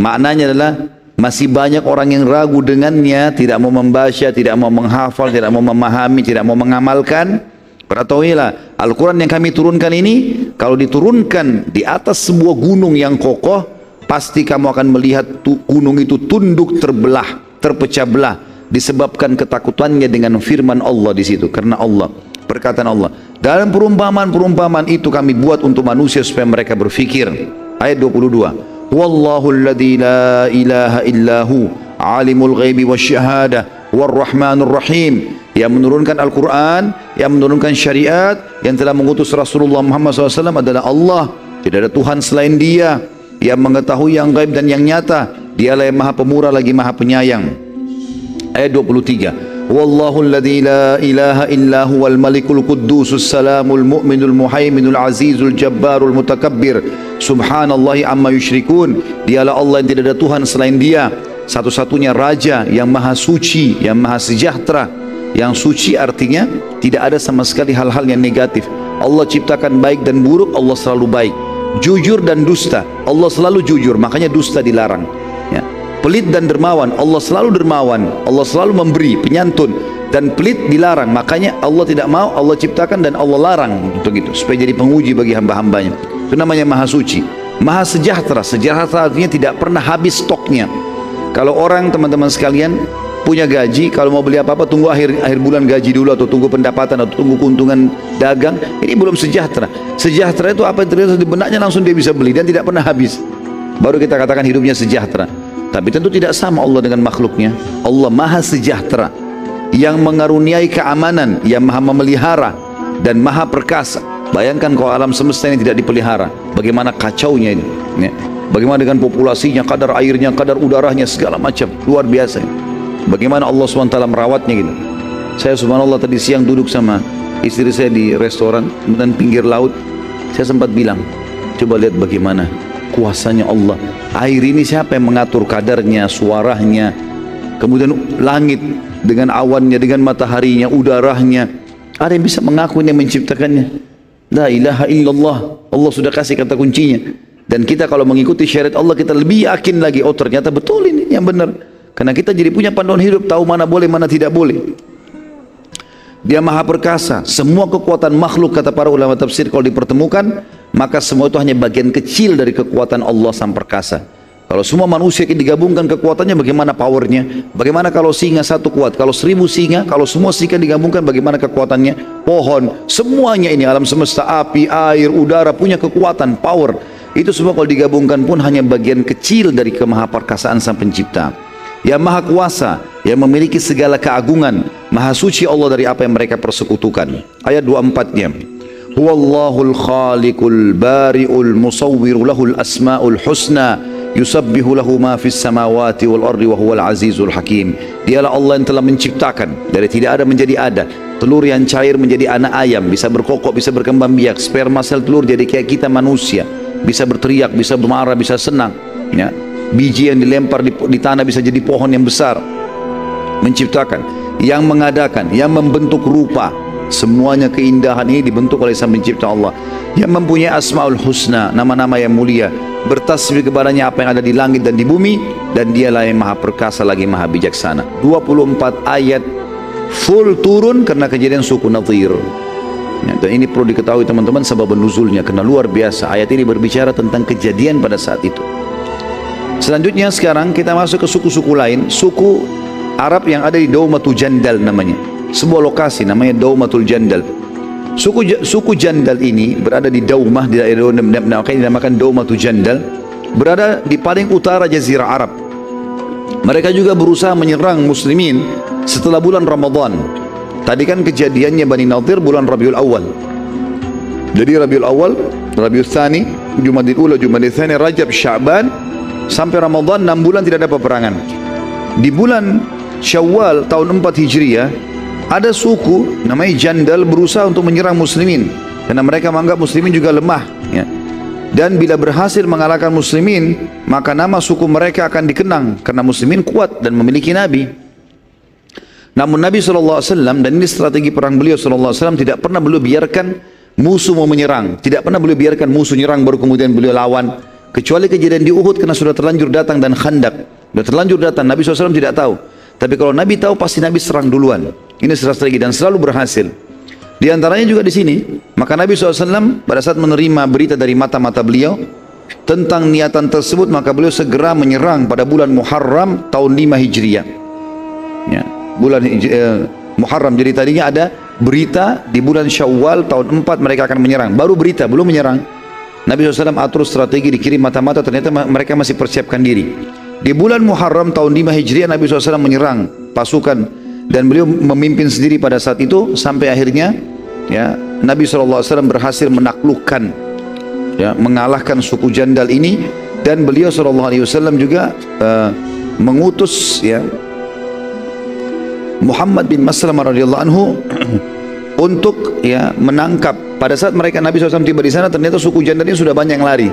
maknanya adalah masih banyak orang yang ragu dengannya, tidak mau membaca, tidak mau menghafal, tidak mau memahami, tidak mau mengamalkan, ketahuilah Al-Quran yang kami turunkan ini kalau diturunkan di atas sebuah gunung yang kokoh, pasti kamu akan melihat gunung itu tunduk terbelah, terpecah belah, disebabkan ketakutannya dengan firman Allah di situ, karena Allah, perkataan Allah. Dalam perumpamaan-perumpamaan itu kami buat untuk manusia supaya mereka berfikir. Ayat 22. Wallahu alladzi la ilaha illahu alimul ghaibi wasyahada warrahmanur rahim. Yang menurunkan Al-Quran, yang menurunkan syariat, yang telah mengutus Rasulullah Muhammad SAW adalah Allah. Tidak ada Tuhan selain Dia, yang mengetahui yang gaib dan yang nyata. Dialah yang maha pemurah lagi maha penyayang. Ayat 23. Wallahu alladzi la ilaha illa huwal malikul quddusus salamul mu'minul muhaiminul azizul jabbarul mutakabbir subhanallahi amma yushrikun. Dialah Allah yang tidak ada Tuhan selain Dia, satu-satunya Raja yang maha suci, yang maha sejahtera. Yang suci artinya tidak ada sama sekali hal-hal yang negatif. Allah ciptakan baik dan buruk, Allah selalu baik. Jujur dan dusta, Allah selalu jujur, makanya dusta dilarang. Pelit dan dermawan, Allah selalu dermawan, Allah selalu memberi, penyantun. Dan pelit dilarang, makanya Allah tidak mau, Allah ciptakan dan Allah larang untuk itu, supaya jadi penguji bagi hamba-hambanya. Itu namanya maha suci, maha sejahtera. Sejahtera artinya tidak pernah habis stoknya. Kalau orang, teman-teman sekalian, punya gaji, kalau mau beli apa-apa tunggu akhir bulan gaji dulu, atau tunggu pendapatan, atau tunggu keuntungan dagang, ini belum sejahtera. Sejahtera itu apa yang terlihat di benaknya langsung dia bisa beli dan tidak pernah habis, baru kita katakan hidupnya sejahtera. Tapi tentu tidak sama Allah dengan makhluknya. Allah maha sejahtera, yang mengaruniai keamanan, yang maha memelihara, dan maha perkasa. Bayangkan kalau alam semesta ini tidak dipelihara, bagaimana kacaunya ini. Bagaimana dengan populasinya, kadar airnya, kadar udaranya, segala macam. Luar biasa. Bagaimana Allah SWT merawatnya gitu. Saya subhanallah tadi siang duduk sama istri saya di restoran, kemudian pinggir laut. Saya sempat bilang, coba lihat bagaimana kuasanya Allah. Air ini siapa yang mengatur kadarnya, suaranya, kemudian langit dengan awannya, dengan mataharinya, udaranya. Ada yang bisa mengaku yang menciptakannya. La ilaha illallah. Allah sudah kasih kata kuncinya. Dan kita kalau mengikuti syariat Allah, kita lebih yakin lagi. Oh ternyata betul ini yang benar. Karena kita jadi punya panduan hidup, tahu mana boleh, mana tidak boleh. Dia maha perkasa. Semua kekuatan makhluk, kata para ulama tafsir, kalau dipertemukan, maka semua itu hanya bagian kecil dari kekuatan Allah sang perkasa. Kalau semua manusia digabungkan kekuatannya, bagaimana powernya? Bagaimana kalau singa satu kuat? Kalau 1000 singa, kalau semua singa digabungkan, bagaimana kekuatannya? Pohon, semuanya ini alam semesta, api, air, udara punya kekuatan, power. Itu semua kalau digabungkan pun hanya bagian kecil dari kemahaperkasaan sang pencipta. Yang maha kuasa, yang memiliki segala keagungan, maha suci Allah dari apa yang mereka persekutukan. Ayat 24-nya. Huwallahul khaliqul bari'ul musawwiru lahul asma'ul husna yusabbihu lahu ma fis samawati wal ardi wa huwal azizul hakim. Dialah Allah yang telah menciptakan dari tidak ada menjadi ada, telur yang cair menjadi anak ayam, bisa berkokok, bisa berkembang biak, sperma sel telur jadi kayak kita manusia, bisa berteriak, bisa bermarah, bisa senang ya. Biji yang dilempar di tanah bisa jadi pohon yang besar. Menciptakan, yang mengadakan, yang membentuk rupa. Semuanya keindahan ini dibentuk oleh sang pencipta Allah. Yang mempunyai asma'ul husna, nama-nama yang mulia. Bertasbih kepadanya apa yang ada di langit dan di bumi. Dan dialah yang maha perkasa lagi maha bijaksana. 24 ayat full turun karena kejadian suku Nadir. Dan ini perlu diketahui teman-teman sebab nuzulnya, karena luar biasa. Ayat ini berbicara tentang kejadian pada saat itu. Selanjutnya sekarang kita masuk ke suku-suku lain. Suku Arab yang ada di Daumatul Jandal namanya, sebuah lokasi namanya Daumatul Jandal. Suku Jandal ini berada di Daumah, di daerah dinamakan Daumatul Jandal, berada di paling utara Jazirah Arab. Mereka juga berusaha menyerang muslimin setelah bulan Ramadan. Tadi kan kejadiannya Bani Nadir bulan Rabiul Awal. Jadi Rabiul Awal, Rabiul Tsani, Jumadil Ula, Jumadil Tsani, Rajab, Sya'ban sampai Ramadan 6 bulan tidak ada peperangan. Di bulan Syawal tahun 4 Hijriah Ada suku namanya Jandal berusaha untuk menyerang muslimin karena mereka menganggap muslimin juga lemah, ya. Dan bila berhasil mengalahkan muslimin, maka nama suku mereka akan dikenang karena muslimin kuat dan memiliki nabi. Namun Nabi SAW, dan ini strategi perang beliau SAW, tidak pernah beliau biarkan musuh mau menyerang. Tidak pernah beliau biarkan musuh menyerang baru kemudian beliau lawan. Kecuali kejadian di Uhud karena sudah terlanjur datang dan Khandak. Sudah terlanjur datang, Nabi SAW tidak tahu. Tapi kalau Nabi tahu pasti Nabi serang duluan. Ini strategi dan selalu berhasil. Di antaranya juga di sini, maka Nabi SAW pada saat menerima berita dari mata-mata beliau tentang niatan tersebut, maka beliau segera menyerang pada bulan Muharram tahun 5 Hijriah. Ya, bulan Muharram. Jadi tadinya ada berita di bulan Syawal tahun 4 mereka akan menyerang. Baru berita, belum menyerang. Nabi SAW atur strategi, dikirim mata-mata, ternyata mereka masih persiapkan diri. Di bulan Muharram tahun 5 Hijriah Nabi SAW menyerang pasukan dan beliau memimpin sendiri pada saat itu sampai akhirnya, ya, Nabi SAW berhasil menaklukkan, ya, mengalahkan suku Jandal ini. Dan beliau SAW juga mengutus, ya, Muhammad bin Maslamah radhiyallahu anhu untuk, ya, menangkap. Pada saat mereka Nabi SAW tiba di sana, ternyata suku Jandal ini sudah banyak yang lari.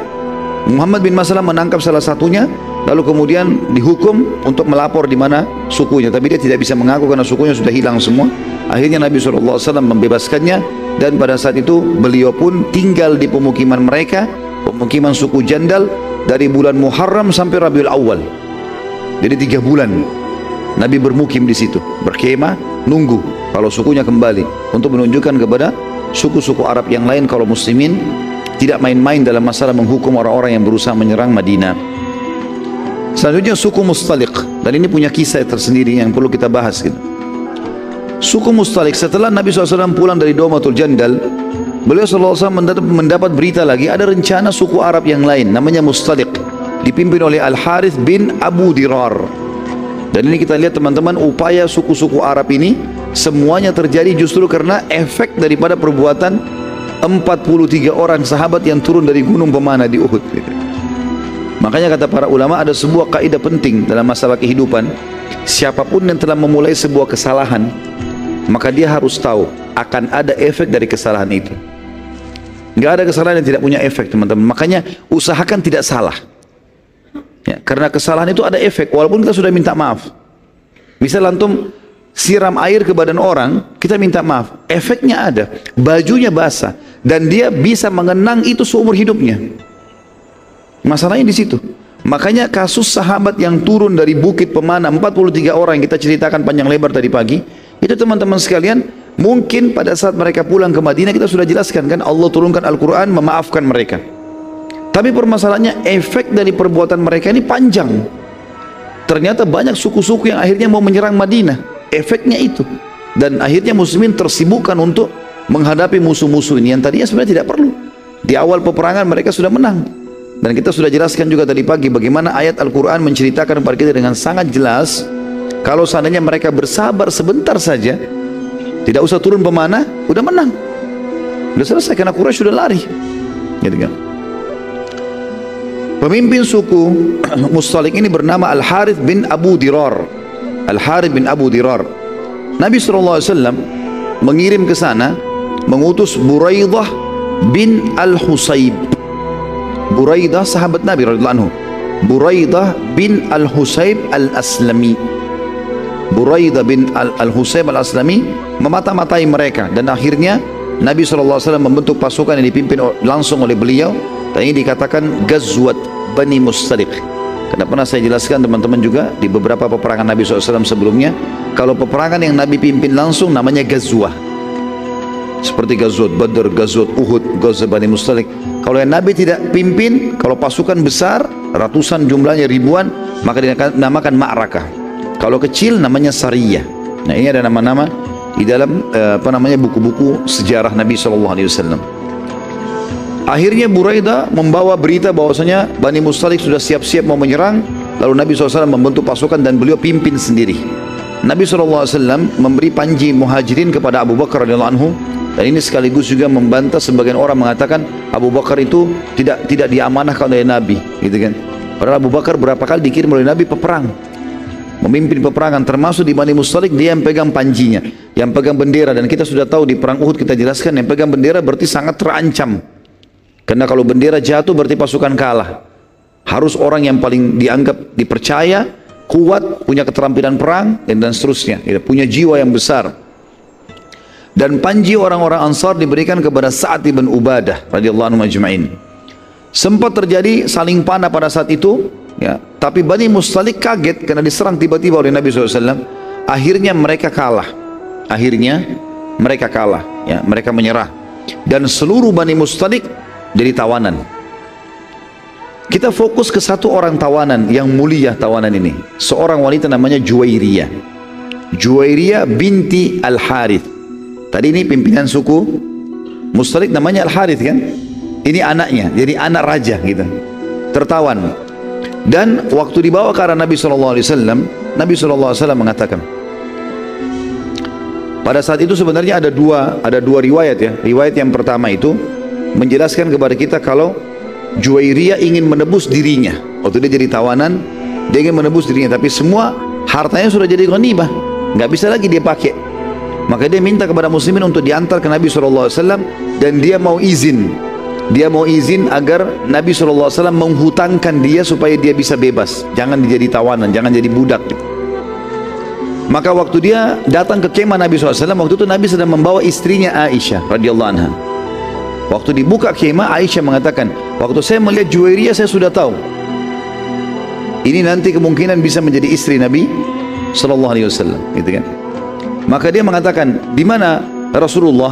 Muhammad bin Maslamah menangkap salah satunya, lalu kemudian dihukum untuk melapor di mana sukunya, tapi dia tidak bisa mengaku karena sukunya sudah hilang semua. Akhirnya Nabi SAW membebaskannya, dan pada saat itu beliau pun tinggal di pemukiman mereka, pemukiman suku Jandal, dari bulan Muharram sampai Rabiul Awal. Jadi 3 bulan Nabi bermukim di situ, berkemah, nunggu kalau sukunya kembali, untuk menunjukkan kepada suku-suku Arab yang lain kalau muslimin tidak main-main dalam masalah menghukum orang-orang yang berusaha menyerang Madinah. Selanjutnya suku Mustalik, dan ini punya kisah tersendiri yang perlu kita bahas, gitu. Suku Mustalik, setelah Nabi SAW pulang dari Daumatul Jandal, beliau SAW mendapat berita lagi ada rencana suku Arab yang lain namanya Mustalik, dipimpin oleh Al-Harith bin Abu Dirar. Dan ini kita lihat teman-teman, upaya suku-suku Arab ini semuanya terjadi justru karena efek daripada perbuatan 43 orang sahabat yang turun dari gunung pemana di Uhud, gitu. Makanya kata para ulama, ada sebuah kaidah penting dalam masalah kehidupan. Siapapun yang telah memulai sebuah kesalahan, maka dia harus tahu akan ada efek dari kesalahan itu. Gak ada kesalahan yang tidak punya efek, teman-teman. Makanya usahakan tidak salah, ya, karena kesalahan itu ada efek walaupun kita sudah minta maaf. Misal antum siram air ke badan orang, kita minta maaf, efeknya ada, bajunya basah, dan dia bisa mengenang itu seumur hidupnya. Masalahnya di situ. Makanya kasus sahabat yang turun dari bukit pemana 43 orang yang kita ceritakan panjang lebar tadi pagi itu, teman-teman sekalian, mungkin pada saat mereka pulang ke Madinah, kita sudah jelaskan kan, Allah turunkan Al-Quran memaafkan mereka. Tapi permasalahannya efek dari perbuatan mereka ini panjang. Ternyata banyak suku-suku yang akhirnya mau menyerang Madinah, efeknya itu. Dan akhirnya muslimin tersibukkan untuk menghadapi musuh-musuh ini yang tadinya sebenarnya tidak perlu. Di awal peperangan mereka sudah menang. Dan kita sudah jelaskan juga tadi pagi bagaimana ayat Al-Quran menceritakan kepada kita dengan sangat jelas, kalau seandainya mereka bersabar sebentar saja, tidak usah turun pemanah, udah menang, udah selesai, karena Quraisy sudah lari, gitu kan. Pemimpin suku Mustalik ini bernama Al-Harith bin Abu Dirar. Al-Harith bin Abu Dirar, Nabi SAW mengirim ke sana, mengutus Buraidah bin Al-Husayb. Buraidah sahabat Nabi radhiyallahu anhu, Buraidah bin Al-Husayb Al-Aslami. Buraidah bin Al-Husayb Al-Aslami memata-matai mereka, dan akhirnya Nabi SAW membentuk pasukan yang dipimpin langsung oleh beliau, dan ini dikatakan Ghazwat Bani Mustalik. Karena pernah saya jelaskan teman-teman juga di beberapa peperangan Nabi SAW sebelumnya, kalau peperangan yang Nabi pimpin langsung namanya Ghazwah. Seperti Ghazwat Badr, Ghazwat Uhud, Ghazwat Bani Mustalik. Kalau yang Nabi tidak pimpin, kalau pasukan besar, ratusan jumlahnya ribuan, maka dinamakan ma'rakah. Kalau kecil namanya sariyah. Nah, ini ada nama-nama di dalam buku-buku sejarah Nabi SAW. Akhirnya Buraidah membawa berita bahwasanya Bani Mustalik sudah siap-siap mau menyerang. Lalu Nabi SAW membentuk pasukan dan beliau pimpin sendiri. Nabi SAW memberi panji muhajirin kepada Abu Bakar radhiyallahu anhu. Dan ini sekaligus juga membantah sebagian orang mengatakan Abu Bakar itu tidak diamanahkan oleh Nabi, gitu kan. Padahal Abu Bakar berapa kali dikirim oleh Nabi peperang. memimpin peperangan, termasuk di Bani Mustalik dia yang pegang panjinya, yang pegang bendera. Dan kita sudah tahu di Perang Uhud kita jelaskan, yang pegang bendera berarti sangat terancam, karena kalau bendera jatuh berarti pasukan kalah. Harus orang yang paling dianggap dipercaya, kuat, punya keterampilan perang, dan seterusnya, punya jiwa yang besar. Dan panji orang-orang Ansar diberikan kepada Sa'ad bin Ubadah radhiyallahu anhu ajma'in. Sempat terjadi saling panah pada saat itu, ya, tapi Bani Mustalik kaget karena diserang tiba-tiba oleh Nabi SAW. Akhirnya mereka kalah. Ya, mereka menyerah. Dan seluruh Bani Mustalik jadi tawanan. Kita fokus ke satu orang tawanan, yang mulia tawanan ini. Seorang wanita namanya Juwairiyah. Juwairiyah binti Al-Harith. Tadi ini pimpinan suku Mustalik namanya Al-Harith kan? Ini anaknya, jadi anak raja gitu. Tertawan. Dan waktu dibawa ke arah Nabi SAW, Nabi SAW mengatakan, pada saat itu sebenarnya ada dua riwayat ya. Riwayat yang pertama itu menjelaskan kepada kita kalau Juwairiyah ingin menebus dirinya. Waktu dia jadi tawanan, dia ingin menebus dirinya, tapi semua hartanya sudah jadi ghanimah, nggak bisa lagi dia pakai. Maka dia minta kepada muslimin untuk diantar ke Nabi SAW, dan dia mau izin. Dia mau izin agar Nabi SAW menghutangkan dia supaya dia bisa bebas. Jangan jadi tawanan, jangan jadi budak. Maka waktu dia datang ke kemah Nabi SAW, waktu itu Nabi sedang membawa istrinya Aisyah radhiyallahu anha. Waktu dibuka kemah, Aisyah mengatakan, waktu saya melihat Juwairiyah saya sudah tahu, ini nanti kemungkinan bisa menjadi istri Nabi SAW. Gitu kan? Maka dia mengatakan, di mana Rasulullah?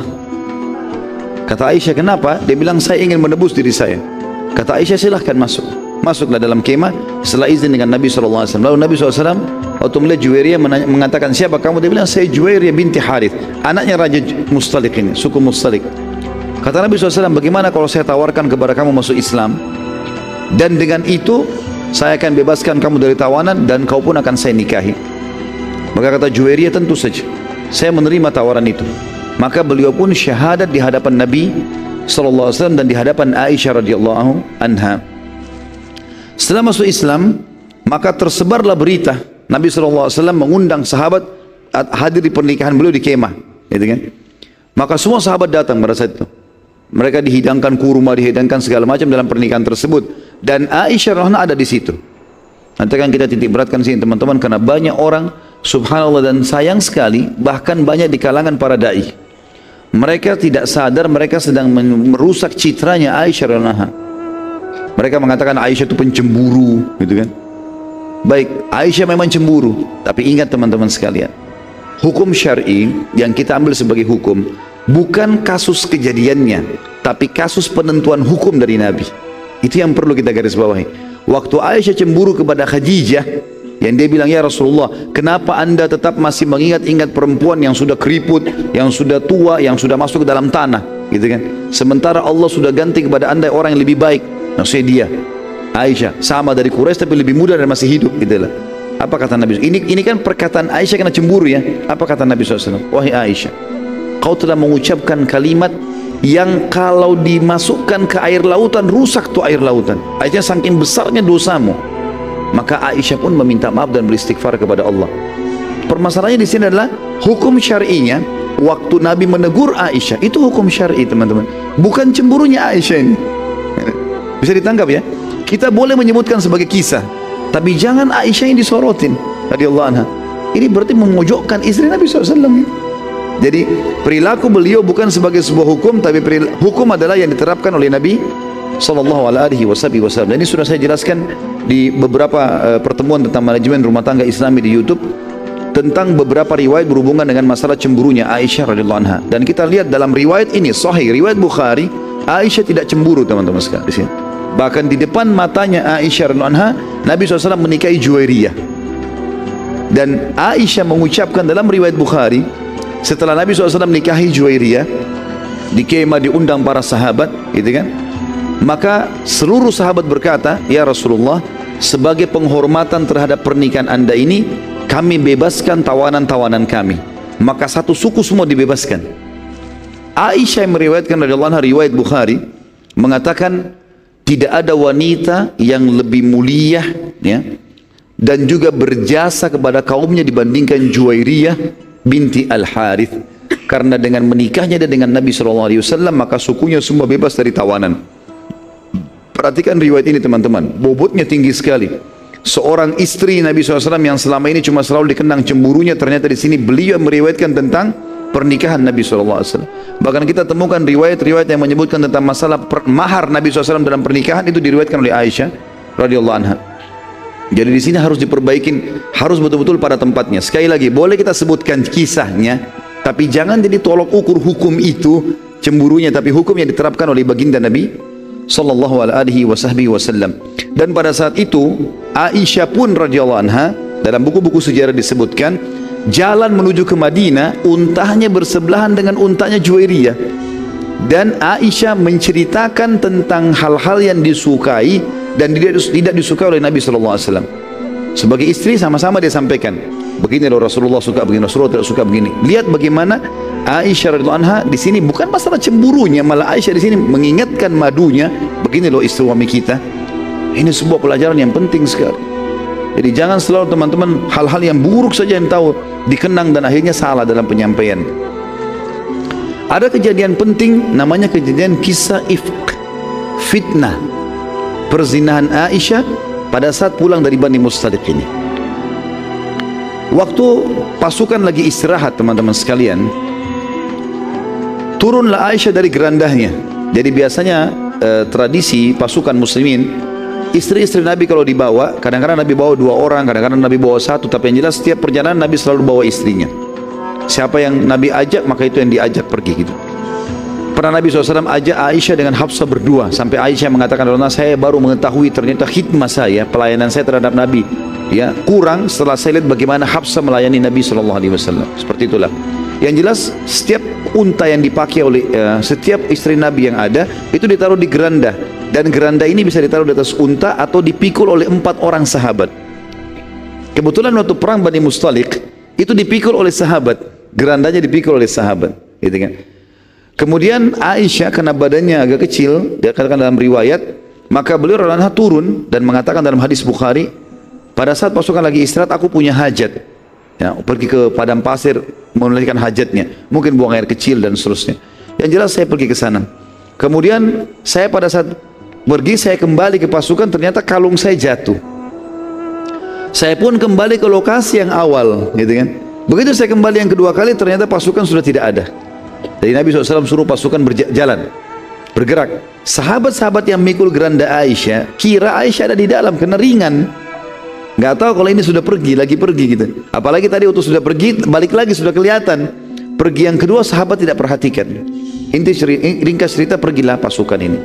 Kata Aisyah, kenapa? Dia bilang, saya ingin menebus diri saya. Kata Aisyah, silahkan masuk. Masuklah dalam kemah setelah izin dengan Nabi SAW. Lalu Nabi SAW waktu melihat Juwairiyah mengatakan, siapa kamu? Dia bilang, saya Juwairiyah binti Harith, anaknya Raja Mustalik ini, suku Mustalik. Kata Nabi SAW, bagaimana kalau saya tawarkan kepada kamu masuk Islam? Dan dengan itu saya akan bebaskan kamu dari tawanan, dan kau pun akan saya nikahi. Maka kata Juwairiyah, tentu saja saya menerima tawaran itu. Maka beliau pun syahadat di hadapan Nabi SAW dan di hadapan Aisyah radhiyallahu anha. Setelah masuk Islam, maka tersebarlah berita Nabi SAW mengundang sahabat hadir di pernikahan beliau di kemah, gitu kan? Maka semua sahabat datang pada saat itu. Mereka dihidangkan kurma, dihidangkan segala macam dalam pernikahan tersebut, dan Aisyah radhiyallahu anha ada di situ. Nanti kan kita titik beratkan sini teman-teman, karena banyak orang, subhanallah dan sayang sekali, bahkan banyak di kalangan para dai, mereka tidak sadar mereka sedang merusak citranya Aisyah radhiyallahu anha. Mereka mengatakan Aisyah itu pencemburu, gitu kan? Baik, Aisyah memang cemburu, tapi ingat teman-teman sekalian, hukum syar'i yang kita ambil sebagai hukum bukan kasus kejadiannya, tapi kasus penentuan hukum dari Nabi. Itu yang perlu kita garis bawahi. Waktu Aisyah cemburu kepada Khadijah, yang dia bilang, ya Rasulullah, kenapa anda tetap masih mengingat-ingat perempuan yang sudah keriput, yang sudah tua, yang sudah masuk ke dalam tanah, gitu kan? Sementara Allah sudah ganti kepada anda orang yang lebih baik. Maksudnya dia, Aisyah, sama dari Quraisy tapi lebih muda dan masih hidup, gitulah. Apa kata Nabi? Ini kan perkataan Aisyah karena cemburu ya. Apa kata Nabi SAW? Wahai Aisyah, kau telah mengucapkan kalimat yang kalau dimasukkan ke air lautan rusak tuh air lautan. Aisyah saking besarnya dosamu. Maka Aisyah pun meminta maaf dan beristighfar kepada Allah. Permasalahannya di sini adalah hukum syar'inya. Waktu Nabi menegur Aisyah itu hukum syar'i, teman-teman. Bukan cemburunya Aisyah ini. Bisa ditangkap ya? Kita boleh menyebutkan sebagai kisah, tapi jangan Aisyah yang disorotin radhiyallahu anha. Ini berarti memojokkan istri Nabi SAW. Jadi perilaku beliau bukan sebagai sebuah hukum, tapi hukum adalah yang diterapkan oleh Nabi sallallahu alaihi wasallam. Dan ini sudah saya jelaskan di beberapa pertemuan tentang manajemen rumah tangga Islami di YouTube, tentang beberapa riwayat berhubungan dengan masalah cemburunya Aisyah radhiyallahu anha. Dan kita lihat dalam riwayat ini sahih, riwayat Bukhari, Aisyah tidak cemburu, teman-teman sekalian. Di sini bahkan di depan matanya Aisyah radhiyallahu anha, Nabi SAW menikahi Juwairiyah. Dan Aisyah mengucapkan dalam riwayat Bukhari, setelah Nabi SAW menikahi Juwairiyah di kemah, diundang para sahabat, gitu kan? Maka seluruh sahabat berkata, ya Rasulullah, sebagai penghormatan terhadap pernikahan anda ini, kami bebaskan tawanan-tawanan kami. Maka satu suku semua dibebaskan. Aisyah yang meriwayatkan radhiyallahu anha riwayat Bukhari mengatakan, tidak ada wanita yang lebih mulia ya, dan juga berjasa kepada kaumnya dibandingkan Juwairiyah binti Al-Harith, karena dengan menikahnya dia dengan Nabi SAW maka sukunya semua bebas dari tawanan. Perhatikan riwayat ini teman-teman, bobotnya tinggi sekali. Seorang istri Nabi SAW yang selama ini cuma selalu dikenang cemburunya, ternyata di sini beliau meriwayatkan tentang pernikahan Nabi SAW. Bahkan kita temukan riwayat-riwayat yang menyebutkan tentang masalah mahar Nabi SAW dalam pernikahan, itu diriwayatkan oleh Aisyah radhiyallahu anha. Jadi di sini harus diperbaikin, harus betul-betul pada tempatnya. Sekali lagi, boleh kita sebutkan kisahnya, tapi jangan jadi tolok ukur hukum itu cemburunya, tapi hukum yang diterapkan oleh baginda Nabi sallallahu alaihi wasallam. Dan pada saat itu Aisyah pun radhiyallahu anha, dalam buku-buku sejarah disebutkan, jalan menuju ke Madinah, untanya bersebelahan dengan untanya Juwairiyah, dan Aisyah menceritakan tentang hal-hal yang disukai dan tidak disukai oleh Nabi sallallahu alaihi wasallam. Sebagai istri sama-sama dia sampaikan, begini loh Rasulullah suka begini, Rasulullah tidak suka begini. Lihat bagaimana Aisyah radhiyallahu anha di sini bukan masalah cemburunya, malah Aisyah di sini mengingatkan madunya, begini loh istri suami kita. Ini sebuah pelajaran yang penting sekali. Jadi jangan selalu teman-teman hal-hal yang buruk saja yang tahu dikenang dan akhirnya salah dalam penyampaian. Ada kejadian penting namanya kejadian kisah ifk, fitnah perzinahan Aisyah pada saat pulang dari Bani Mustaliq ini. Waktu pasukan lagi istirahat teman-teman sekalian, turunlah Aisyah dari gerandahnya. Jadi biasanya tradisi pasukan muslimin, istri-istri Nabi kalau dibawa, kadang-kadang Nabi bawa 2 orang, kadang-kadang Nabi bawa 1, tapi yang jelas setiap perjalanan Nabi selalu bawa istrinya. Siapa yang Nabi ajak maka itu yang diajak pergi gitu. Pernah Nabi SAW ajak Aisyah dengan Hafsah berdua, sampai Aisyah mengatakan, saya baru mengetahui ternyata khidmah saya, pelayanan saya terhadap Nabi, ya, kurang setelah saya lihat bagaimana Hafsah melayani Nabi SAW. Seperti itulah. Yang jelas setiap unta yang dipakai oleh setiap istri Nabi yang ada itu ditaruh di geranda, dan geranda ini bisa ditaruh di atas unta atau dipikul oleh 4 orang sahabat. Kebetulan waktu perang Bani Mustaliq itu dipikul oleh sahabat, gerandanya dipikul oleh sahabat, gitu kan. Kemudian Aisyah karena badannya agak kecil, dikatakan dalam riwayat, maka beliau radhiyallahu anha turun dan mengatakan dalam hadis Bukhari, pada saat pasukan lagi istirahat aku punya hajat, ya, pergi ke padang pasir menunaikan hajatnya, mungkin buang air kecil dan seterusnya. Yang jelas saya pergi ke sana. Kemudian saya pada saat pergi saya kembali ke pasukan, ternyata kalung saya jatuh. Saya pun kembali ke lokasi yang awal, gitu kan. Begitu saya kembali yang kedua kali ternyata pasukan sudah tidak ada. Jadi Nabi SAW suruh pasukan berjalan, bergerak. Sahabat-sahabat yang mikul geranda Aisyah kira Aisyah ada di dalam karena ringan. Nggak tahu kalau ini sudah pergi, lagi pergi gitu. Apalagi tadi waktu sudah pergi, balik lagi sudah kelihatan. Pergi yang kedua sahabat tidak perhatikan. Inti ringkas cerita, pergilah pasukan ini.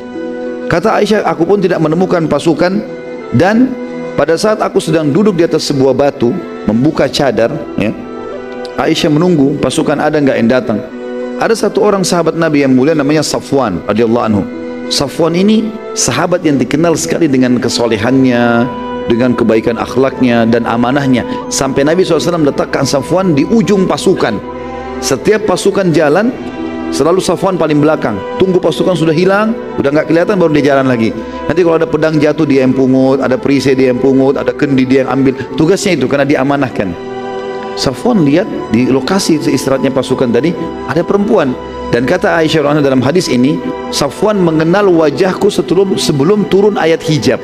Kata Aisyah, aku pun tidak menemukan pasukan. Dan pada saat aku sedang duduk di atas sebuah batu, membuka cadar, ya, Aisyah menunggu pasukan ada nggak yang datang. Ada 1 orang sahabat Nabi yang mulia namanya Safwan radhiyallahu anhu. Safwan ini sahabat yang dikenal sekali dengan kesolehannya, dengan kebaikan akhlaknya dan amanahnya. Sampai Nabi SAW letakkan Safwan di ujung pasukan. Setiap pasukan jalan selalu Safwan paling belakang. Tunggu pasukan sudah hilang, sudah nggak kelihatan, baru dia jalan lagi. Nanti kalau ada pedang jatuh dia yang pungut, ada perisai dia yang pungut, ada kendi dia yang ambil. Tugasnya itu karena diamanahkan. Safwan lihat di lokasi istirahatnya pasukan tadi ada perempuan. Dan kata Aisyah radhiyallahu anha dalam hadis ini, Safwan mengenal wajahku sebelum turun ayat hijab.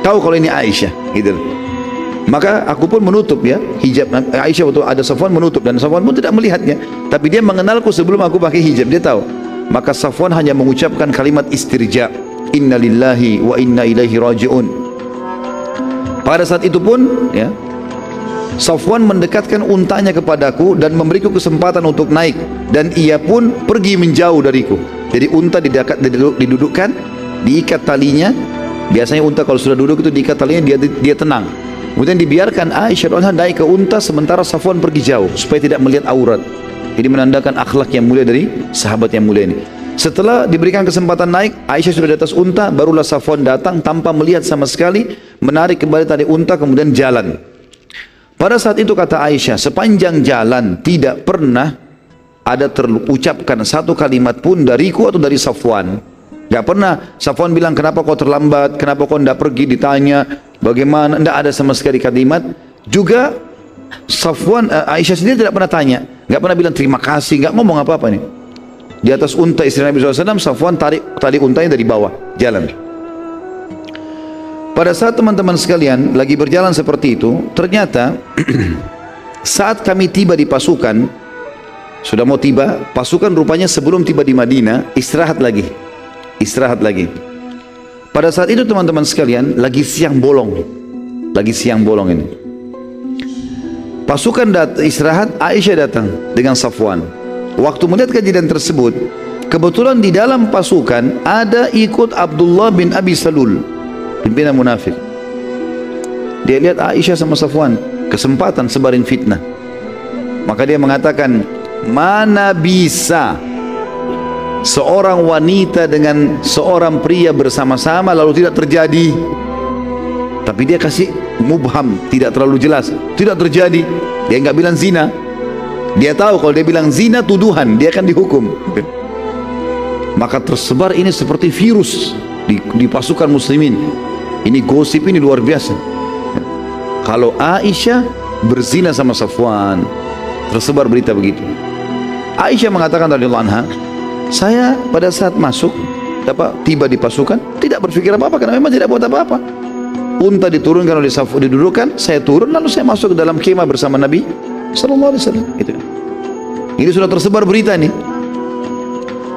Tahu kalau ini Aisyah, gitu. Maka aku pun menutup, ya, hijab Aisyah waktu ada Safwan menutup, dan Safwan pun tidak melihatnya, tapi dia mengenalku sebelum aku pakai hijab, dia tahu. Maka Safwan hanya mengucapkan kalimat istirja, inna lillahi wa inna ilaihi raji'un. Pada saat itu pun, ya, Safwan mendekatkan untanya kepadaku dan memberiku kesempatan untuk naik, dan ia pun pergi menjauh dariku. Jadi unta didudukkan, diikat talinya. Biasanya unta kalau sudah duduk itu diikat talinya, dia tenang. Kemudian dibiarkan Aisyah radhiyallahu anha naik ke unta sementara Safwan pergi jauh supaya tidak melihat aurat. Ini menandakan akhlak yang mulia dari sahabat yang mulia ini. Setelah diberikan kesempatan naik, Aisyah sudah di atas unta, barulah Safwan datang tanpa melihat sama sekali, menarik kembali tali unta kemudian jalan. Pada saat itu kata Aisyah, sepanjang jalan tidak pernah ada terucapkan 1 kalimat pun dariku atau dari Safwan. Gak pernah Safwan bilang kenapa kau terlambat, kenapa kau tidak pergi, ditanya. Bagaimana? Tidak ada sama sekali kalimat. Juga Safwan, Aisyah sendiri tidak pernah tanya, tidak pernah bilang terima kasih, tidak ngomong apa-apa nih. Di atas unta istri Nabi SAW, Safwan tarik tali untanya dari bawah, jalan. Pada saat teman-teman sekalian lagi berjalan seperti itu, ternyata saat kami tiba di pasukan, sudah mau tiba, pasukan rupanya sebelum tiba di Madinah, istirahat lagi. Pada saat itu teman-teman sekalian, lagi siang bolong ini. Pasukan istirahat, Aisyah datang dengan Safwan. Waktu melihat kejadian tersebut, kebetulan di dalam pasukan ada ikut Abdullah bin Abi Salul, pimpinan munafik. Dia lihat Aisyah sama Safwan, kesempatan sebarin fitnah. Maka dia mengatakan, mana bisa seorang wanita dengan seorang pria bersama-sama lalu tidak terjadi. Tapi dia kasih mubham, tidak terlalu jelas, tidak terjadi. Dia enggak bilang zina. Dia tahu kalau dia bilang zina tuduhan, dia akan dihukum. Maka tersebar ini seperti virus di pasukan muslimin. Ini gosip ini luar biasa. Kalau Aisyah berzina sama Safwan, tersebar berita begitu. Aisyah mengatakan radhiyallahu anha, saya pada saat masuk, tiba di pasukan, tidak berpikir apa-apa karena memang tidak buat apa-apa. Unta diturunkan oleh Safwan, didudukkan, saya turun lalu saya masuk ke dalam kemah bersama Nabi Sallallahu Alaihi Wasallam. Gitu. Ini sudah tersebar berita nih.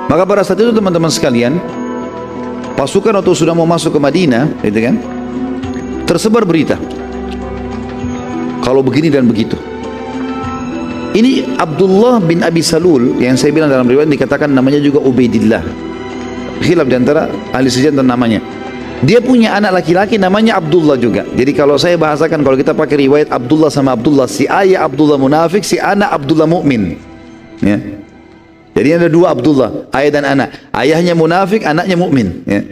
Maka pada saat itu teman-teman sekalian, pasukan waktu sudah mau masuk ke Madinah, gitu kan, tersebar berita. Kalau begini dan begitu. Ini Abdullah bin Abi Salul yang saya bilang dalam riwayat dikatakan namanya juga Ubaidillah. Khilaf diantara ahli sejarah dan namanya. Dia punya anak laki-laki namanya Abdullah juga. Jadi kalau saya bahasakan, kalau kita pakai riwayat Abdullah sama Abdullah, si ayah Abdullah munafik, si anak Abdullah mukmin. Ya. Jadi ada dua Abdullah, ayah dan anak. Ayahnya munafik, anaknya mukmin. Ya.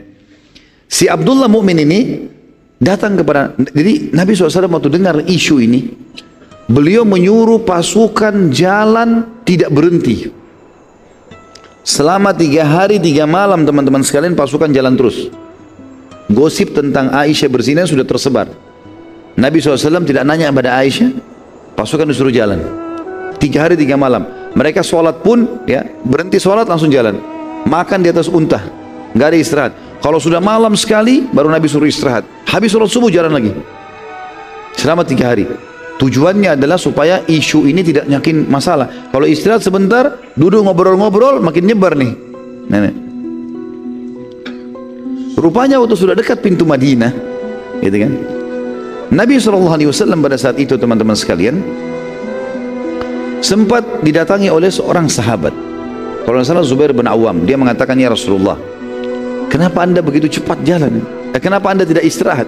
Si Abdullah mukmin ini datang kepada, jadi Nabi SAW waktu dengar isu ini, beliau menyuruh pasukan jalan tidak berhenti. Selama 3 hari 3 malam teman-teman sekalian pasukan jalan terus. Gosip tentang Aisyah berzina sudah tersebar. Nabi SAW tidak nanya kepada Aisyah, pasukan disuruh jalan. 3 hari 3 malam. Mereka sholat pun, ya, berhenti sholat langsung jalan. Makan di atas unta, nggak ada istirahat. Kalau sudah malam sekali, baru Nabi suruh istirahat. Habis sholat subuh jalan lagi. Selama 3 hari. Tujuannya adalah supaya isu ini tidak nyakin masalah. Kalau istirahat sebentar, duduk ngobrol-ngobrol, makin nyebar nih. Nenek. Rupanya waktu sudah dekat pintu Madinah, gitu kan? Nabi SAW pada saat itu teman-teman sekalian sempat didatangi oleh seorang sahabat. Kalau tidak salah Zubair bin Awam, dia mengatakan, ya Rasulullah, kenapa anda begitu cepat jalan? Kenapa anda tidak istirahat?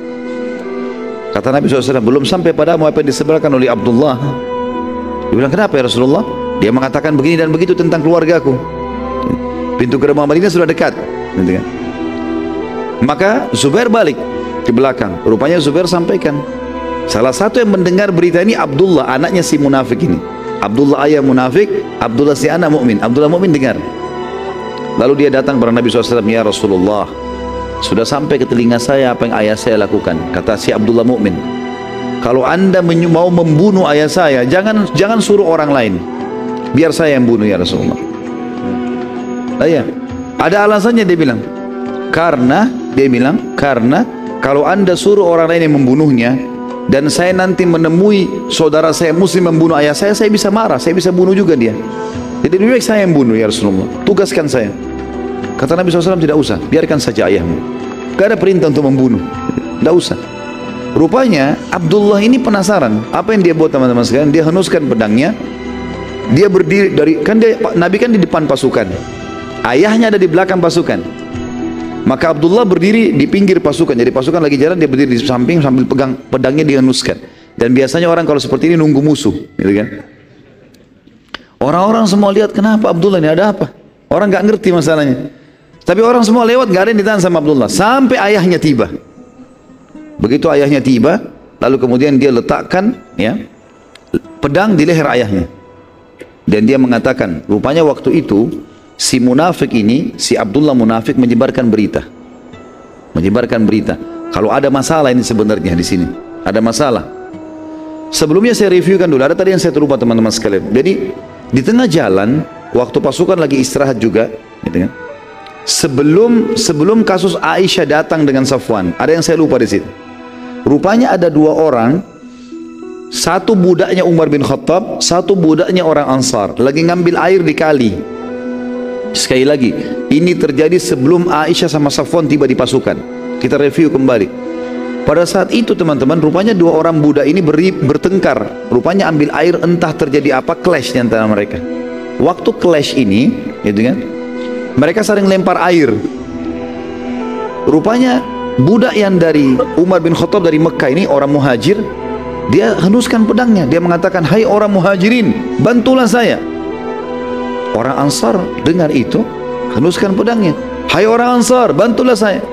Kata Nabi SAW, belum sampai padamu apa yang disebarkan oleh Abdullah. Dia bilang, kenapa ya Rasulullah? Dia mengatakan begini dan begitu tentang keluargaku. Pintu gerbang Madinah sudah dekat, gitu kan? Maka Zubair balik ke belakang. Rupanya Zubair sampaikan, salah satu yang mendengar berita ini Abdullah, anaknya si munafik ini. Abdullah ayah munafik, Abdullah si anak mukmin. Abdullah mukmin dengar. Lalu dia datang kepada Nabi SAW, ya Rasulullah, sudah sampai ke telinga saya apa yang ayah saya lakukan. Kata si Abdullah mukmin, kalau anda mau membunuh ayah saya, jangan suruh orang lain, biar saya yang bunuh ya Rasulullah. Ayah, ada alasannya dia bilang. Karena kalau anda suruh orang lain yang membunuhnya dan saya nanti menemui saudara saya muslim membunuh ayah saya bisa marah, saya bisa bunuh juga dia. Jadi lebih baik saya yang bunuh ya Rasulullah, tugaskan saya. Kata Nabi SAW, tidak usah, biarkan saja ayahmu, gak ada perintah untuk membunuh, tidak usah. Rupanya Abdullah ini penasaran apa yang dia buat teman-teman sekalian. Dia henuskan pedangnya, dia berdiri dari, Nabi kan di depan pasukan, ayahnya ada di belakang pasukan. Maka Abdullah berdiri di pinggir pasukan. Jadi pasukan lagi jalan, dia berdiri di samping sambil pegang pedangnya dihenuskan. Dan biasanya orang kalau seperti ini nunggu musuh, gitu kan? Orang-orang semua lihat, kenapa Abdullah ini, ada apa? Orang nggak ngerti masalahnya. Tapi orang semua lewat, nggak ada yang ditahan sama Abdullah sampai ayahnya tiba. Begitu ayahnya tiba, lalu kemudian dia letakkan, ya, pedang di leher ayahnya. Dan dia mengatakan, rupanya waktu itu si munafik ini, si Abdullah munafik menyebarkan berita. menyebarkan berita. Kalau ada masalah ini sebenarnya di sini, ada masalah. Sebelumnya saya reviewkan dulu, ada tadi yang saya terlupa teman-teman sekalian. Jadi di tengah jalan, waktu pasukan lagi istirahat juga, gitu kan? Sebelum kasus Aisyah datang dengan Safwan, ada yang saya lupa di situ. Rupanya ada dua orang, satu budaknya Umar bin Khattab, satu budaknya orang Ansar, lagi ngambil air di kali. Sekali lagi, ini terjadi sebelum Aisyah sama Safwan tiba di pasukan. Kita review kembali. Pada saat itu teman-teman, rupanya dua orang budak ini bertengkar. Rupanya ambil air, entah terjadi apa, clash di antara mereka. Waktu clash ini, gitu kan? Mereka saling lempar air. Rupanya budak yang dari Umar bin Khattab dari Mekah ini, orang muhajir, dia henuskan pedangnya. Dia mengatakan, "Hai orang muhajirin, bantulah saya." Orang Ansar dengar itu, henuskan pedangnya. "Hai orang Ansar, bantulah saya."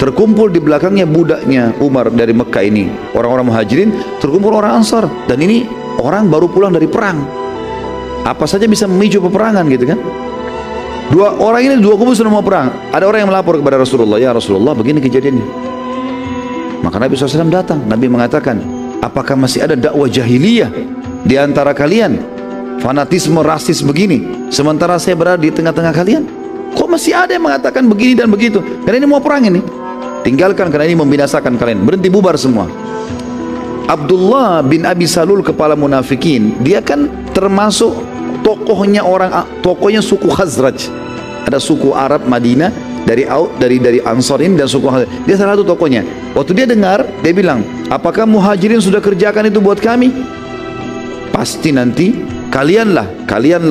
Terkumpul di belakangnya budaknya Umar dari Mekah ini, orang-orang muhajirin, terkumpul orang Ansar. Dan ini orang baru pulang dari perang. Apa saja bisa memicu peperangan, gitu kan? Dua orang ini, dua kubu sudah mau perang. Ada orang yang melapor kepada Rasulullah, "Ya Rasulullah, begini kejadiannya." Maka Nabi SAW datang. Nabi mengatakan, "Apakah masih ada dakwah jahiliyah di antara kalian? Fanatisme rasis begini, sementara saya berada di tengah-tengah kalian. Kok masih ada yang mengatakan begini dan begitu? Karena ini mau perang ini. Tinggalkan, karena ini membinasakan kalian. Berhenti, bubar semua." Abdullah bin Abi Salul, kepala munafikin, dia kan termasuk tokohnya suku Khazraj. Ada suku Arab Madinah dari Ansar ini dan suku Khazraj. Dia salah satu tokohnya. Waktu dia dengar, dia bilang, "Apakah muhajirin sudah kerjakan itu buat kami? Pasti nanti kalianlah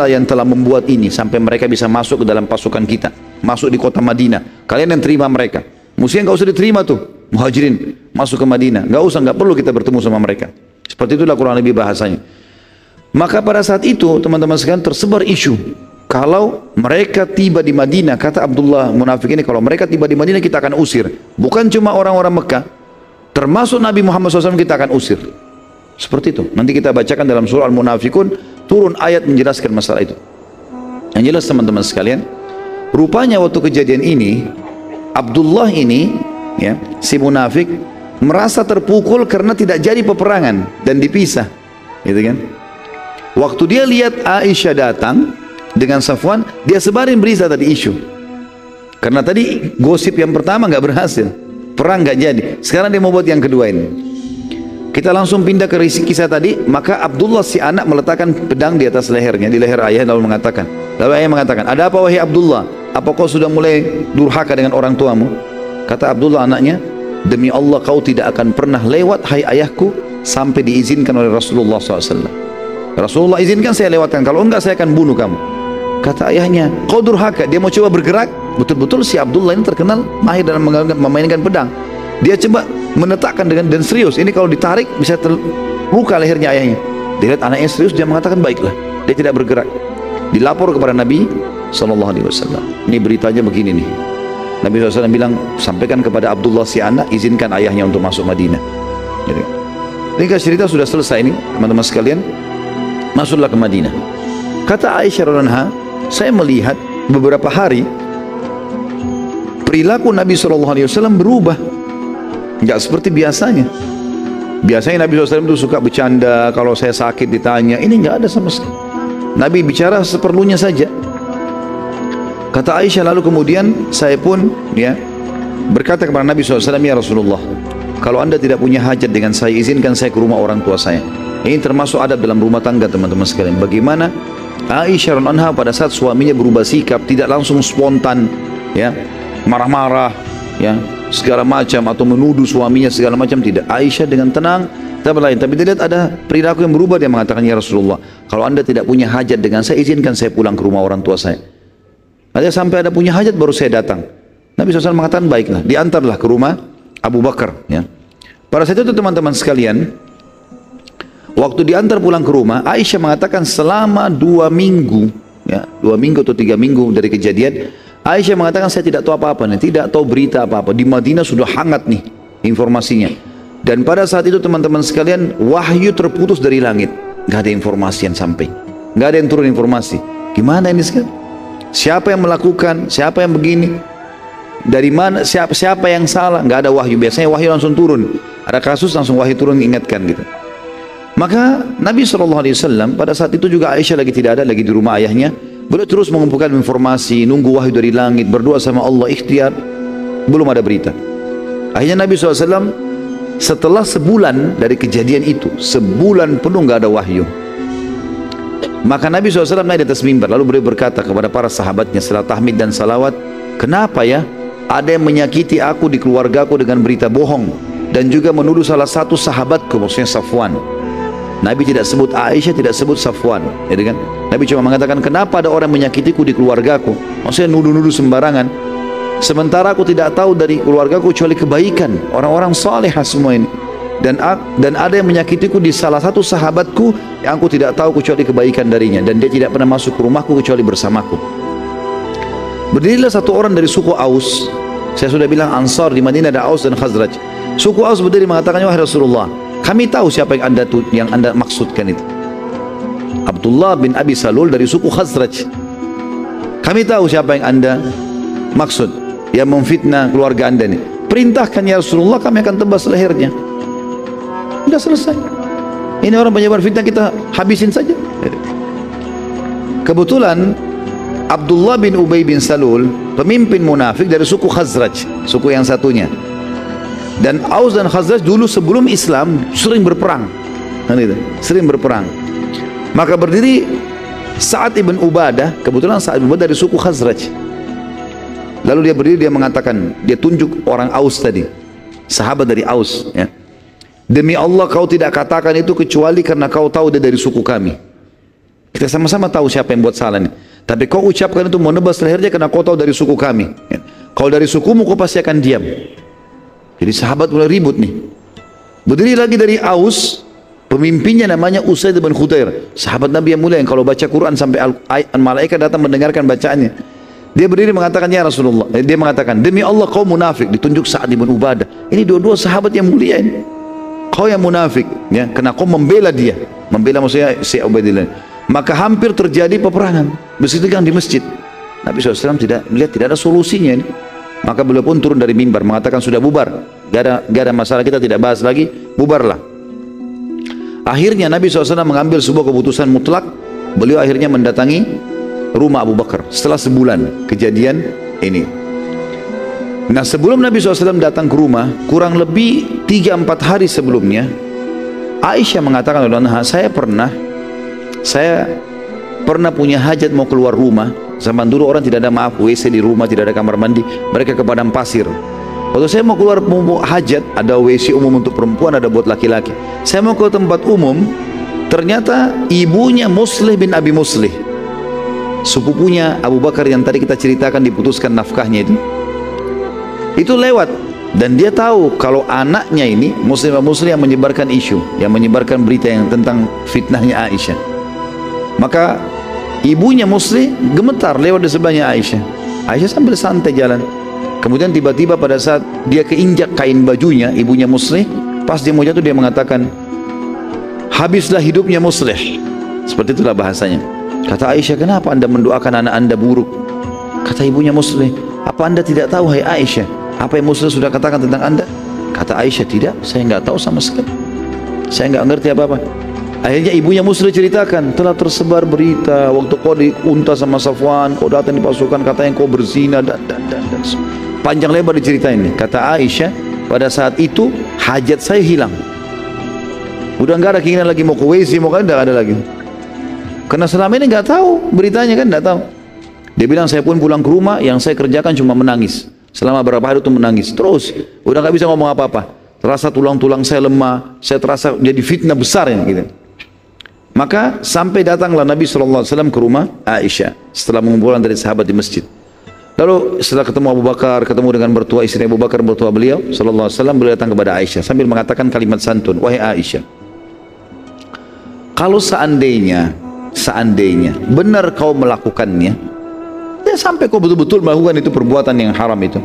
yang telah membuat ini sampai mereka bisa masuk ke dalam pasukan kita, masuk di kota Madinah. Kalian yang terima mereka. Mestinya nggak usah diterima tuh muhajirin masuk ke Madinah. Nggak perlu kita bertemu sama mereka." Seperti itulah kurang lebih bahasanya. Maka pada saat itu teman-teman sekalian tersebar isu, kalau mereka tiba di Madinah, kata Abdullah munafik ini, kalau mereka tiba di Madinah kita akan usir. Bukan cuma orang-orang Mekah, termasuk Nabi Muhammad SAW kita akan usir. Seperti itu. Nanti kita bacakan dalam surah Al-Munafikun, turun ayat menjelaskan masalah itu. Yang jelas teman-teman sekalian, rupanya waktu kejadian ini Abdullah ini, ya, si munafik, merasa terpukul karena tidak jadi peperangan dan dipisah, gitu kan? Waktu dia lihat Aisyah datang dengan Safwan, dia sebarin berita tadi, isu. Karena tadi gosip yang pertama nggak berhasil, perang nggak jadi. Sekarang dia mau buat yang kedua ini. Kita langsung pindah ke kisah tadi. Maka Abdullah si anak meletakkan pedang di atas lehernya, di leher ayah, lalu ayah mengatakan, "Ada apa wahai Abdullah? Apa kau sudah mulai durhaka dengan orang tuamu?" Kata Abdullah anaknya, "Demi Allah kau tidak akan pernah lewat hai ayahku sampai diizinkan oleh Rasulullah SAW. Rasulullah izinkan saya lewatkan, kalau enggak saya akan bunuh kamu." Kata ayahnya, "Kau durhaka." Dia mau coba bergerak. Betul-betul si Abdullah ini terkenal mahir dalam memainkan pedang. Dia coba menetakkan dengan dan serius. Ini kalau ditarik bisa terluka lehernya ayahnya. Dia lihat anaknya serius, dia mengatakan, "Baiklah." Dia tidak bergerak. Dilapor kepada Nabi SAW. "Ini beritanya begini nih." Nabi SAW bilang, "Sampaikan kepada Abdullah si anak, izinkan ayahnya untuk masuk Madinah." Jadi, ini cerita sudah selesai nih teman-teman sekalian. Masuklah ke Madinah. Kata Aisyah radhiyallahu anha, "Saya melihat beberapa hari perilaku Nabi SAW berubah, nggak seperti biasanya. Biasanya Nabi SAW itu suka bercanda, kalau saya sakit ditanya, ini nggak ada sama sekali. Nabi bicara seperlunya saja." Kata Aisyah, "Lalu kemudian saya pun, ya, berkata kepada Nabi SAW, 'Ya Rasulullah, kalau anda tidak punya hajat dengan saya, izinkan saya ke rumah orang tua saya.'" Ini termasuk adab dalam rumah tangga teman-teman sekalian. Bagaimana Aisyah radhiyallahu anha pada saat suaminya berubah sikap, tidak langsung spontan, ya, marah-marah, ya, segala macam, atau menuduh suaminya segala macam, tidak. Aisyah dengan tenang, tapi dia lihat ada perilaku yang berubah. Dia mengatakan, "Ya Rasulullah, kalau anda tidak punya hajat dengan saya, izinkan saya pulang ke rumah orang tua saya. Nanti sampai ada punya hajat baru saya datang." Nabi SAW mengatakan, "Baiklah, diantarlah ke rumah Abu Bakar." Ya. Pada saat itu teman-teman sekalian, waktu diantar pulang ke rumah, Aisyah mengatakan selama 2 minggu, ya, 2 minggu atau 3 minggu dari kejadian, Aisyah mengatakan, "Saya tidak tahu apa-apa nih, tidak tahu berita apa-apa. Di Madinah sudah hangat nih informasinya." Dan pada saat itu teman-teman sekalian, wahyu terputus dari langit. Gak ada informasi yang sampai, gak ada yang turun informasi. Gimana ini sekarang? Siapa yang melakukan? Siapa yang begini? Dari mana, siapa yang salah? Nggak ada wahyu, biasanya wahyu langsung turun. Ada kasus langsung wahyu turun ingatkan gitu. Maka Nabi SAW pada saat itu juga Aisyah lagi tidak ada, lagi di rumah ayahnya. Beliau terus mengumpulkan informasi, nunggu wahyu dari langit, berdoa sama Allah, ikhtiar. Belum ada berita. Akhirnya Nabi SAW setelah sebulan dari kejadian itu, sebulan penuh nggak ada wahyu. Maka Nabi SAW naik di atas mimbar, lalu beliau berkata kepada para sahabatnya setelah tahmid dan salawat, kenapa ya? Ada yang menyakiti aku di keluargaku dengan berita bohong dan juga menuduh salah satu sahabatku, maksudnya Safwan. Nabi tidak sebut Aisyah, tidak sebut Safwan, ya kan? Nabi cuma mengatakan kenapa ada orang menyakitiku di keluargaku, maksudnya nuduh-nuduh sembarangan. Sementara aku tidak tahu dari keluargaku kecuali kebaikan, orang-orang saleh semua ini. Dan ada yang menyakitiku di salah satu sahabatku yang aku tidak tahu kecuali kebaikan darinya, dan dia tidak pernah masuk ke rumahku kecuali bersamaku. Berdirilah satu orang dari suku Aus. Saya sudah bilang Ansar di Madinah ada Aus dan Khazraj. Suku Aus berdiri mengatakan, wahai Rasulullah, kami tahu siapa yang anda maksudkan itu. Abdullah bin Abi Salul dari suku Khazraj. Kami tahu siapa yang anda maksud, yang memfitnah keluarga anda ini. Perintahkan ya Rasulullah, kami akan tebas lehernya. Sudah selesai. Ini orang penyebar fitnah, kita habisin saja. Kebetulan Abdullah bin Ubay bin Salul, pemimpin munafik dari suku Khazraj, suku yang satunya. Dan Aus dan Khazraj dulu sebelum Islam sering berperang. Maka berdiri Sa'ad ibn Ubadah, kebetulan Sa'ad ibn Ubadah dari suku Khazraj. Lalu dia berdiri, dia mengatakan, dia tunjuk orang Aus tadi, sahabat dari Aus, ya. Demi Allah kau tidak katakan itu kecuali karena kau tahu dia dari suku kami. Kita sama-sama tahu siapa yang buat salah ini. Tapi kau ucapkan itu mau nebas lehernya karena kau tahu dari suku kami. Kalau dari sukumu kau pasti akan diam. Jadi sahabat mulai ribut nih. Berdiri lagi dari Aus, pemimpinnya namanya Usaid bin Khudair, sahabat Nabi yang mulia yang kalau baca Quran sampai malaikat datang mendengarkan bacaannya. Dia berdiri mengatakan, ya Rasulullah, dia mengatakan, demi Allah kau munafik, ditunjuk Sa'ad bin Ubadah. Ini dua-dua sahabat yang mulia ini. Kau yang munafik, ya, karena kau membela dia. Membela maksudnya si Ubaidillah. Maka hampir terjadi peperangan bersidang di masjid. Nabi SAW tidak melihat, tidak ada solusinya ini. Maka beliau pun turun dari mimbar mengatakan sudah bubar, gak ada masalah, kita tidak bahas lagi, bubarlah. Akhirnya Nabi SAW mengambil sebuah keputusan mutlak. Beliau akhirnya mendatangi rumah Abu Bakar setelah sebulan kejadian ini. Nah, sebelum Nabi SAW datang ke rumah, kurang lebih 3-4 hari sebelumnya, Aisyah mengatakan, saya pernah punya hajat mau keluar rumah. Zaman dulu orang tidak ada maaf WC di rumah, tidak ada kamar mandi, mereka ke padang pasir. Waktu saya mau keluar hajat, ada WC umum untuk perempuan, ada buat laki-laki. Saya mau ke tempat umum, ternyata ibunya Muslih bin Abi Muslih, sepupunya Abu Bakar yang tadi kita ceritakan diputuskan nafkahnya itu lewat. Dan dia tahu kalau anaknya ini Muslih bin Abi Muslih yang menyebarkan isu, yang menyebarkan berita yang tentang fitnahnya Aisyah. Maka ibunya Muslih gemetar lewat di sebelahnya Aisyah. Aisyah sambil santai jalan. Kemudian tiba-tiba pada saat dia keinjak kain bajunya, ibunya Muslih, pas dia mau jatuh dia mengatakan, habislah hidupnya Muslih. Seperti itulah bahasanya. Kata Aisyah, kenapa anda mendoakan anak anda buruk? Kata ibunya Muslih, apa anda tidak tahu hai Aisyah, apa yang Muslih sudah katakan tentang anda? Kata Aisyah, tidak, saya nggak tahu sama sekali. Saya nggak ngerti apa-apa. Akhirnya ibunya Muslih ceritakan, telah tersebar berita waktu kau diunta sama Safwan, kau datang di pasukan, katanya kau berzina dan panjang lebar diceritain. Kata Aisyah, pada saat itu hajat saya hilang. Udah nggak ada keinginan lagi mau ke WC, mau nggak ada lagi. Karena selama ini nggak tahu beritanya kan, nggak tahu. Dia bilang saya pun pulang ke rumah, yang saya kerjakan cuma menangis. Selama berapa hari itu menangis terus. Udah nggak bisa ngomong apa-apa. Terasa tulang-tulang saya lemah, saya terasa jadi fitnah besar ya gitu. Maka sampai datanglah Nabi SAW ke rumah Aisyah setelah mengumpulkan dari sahabat di masjid. Lalu setelah ketemu Abu Bakar, ketemu dengan mertua istri Abu Bakar, mertua beliau SAW, beliau datang kepada Aisyah sambil mengatakan kalimat santun, wahai Aisyah, kalau seandainya benar kau melakukannya, ya sampai kau betul-betul melakukan itu perbuatan yang haram itu,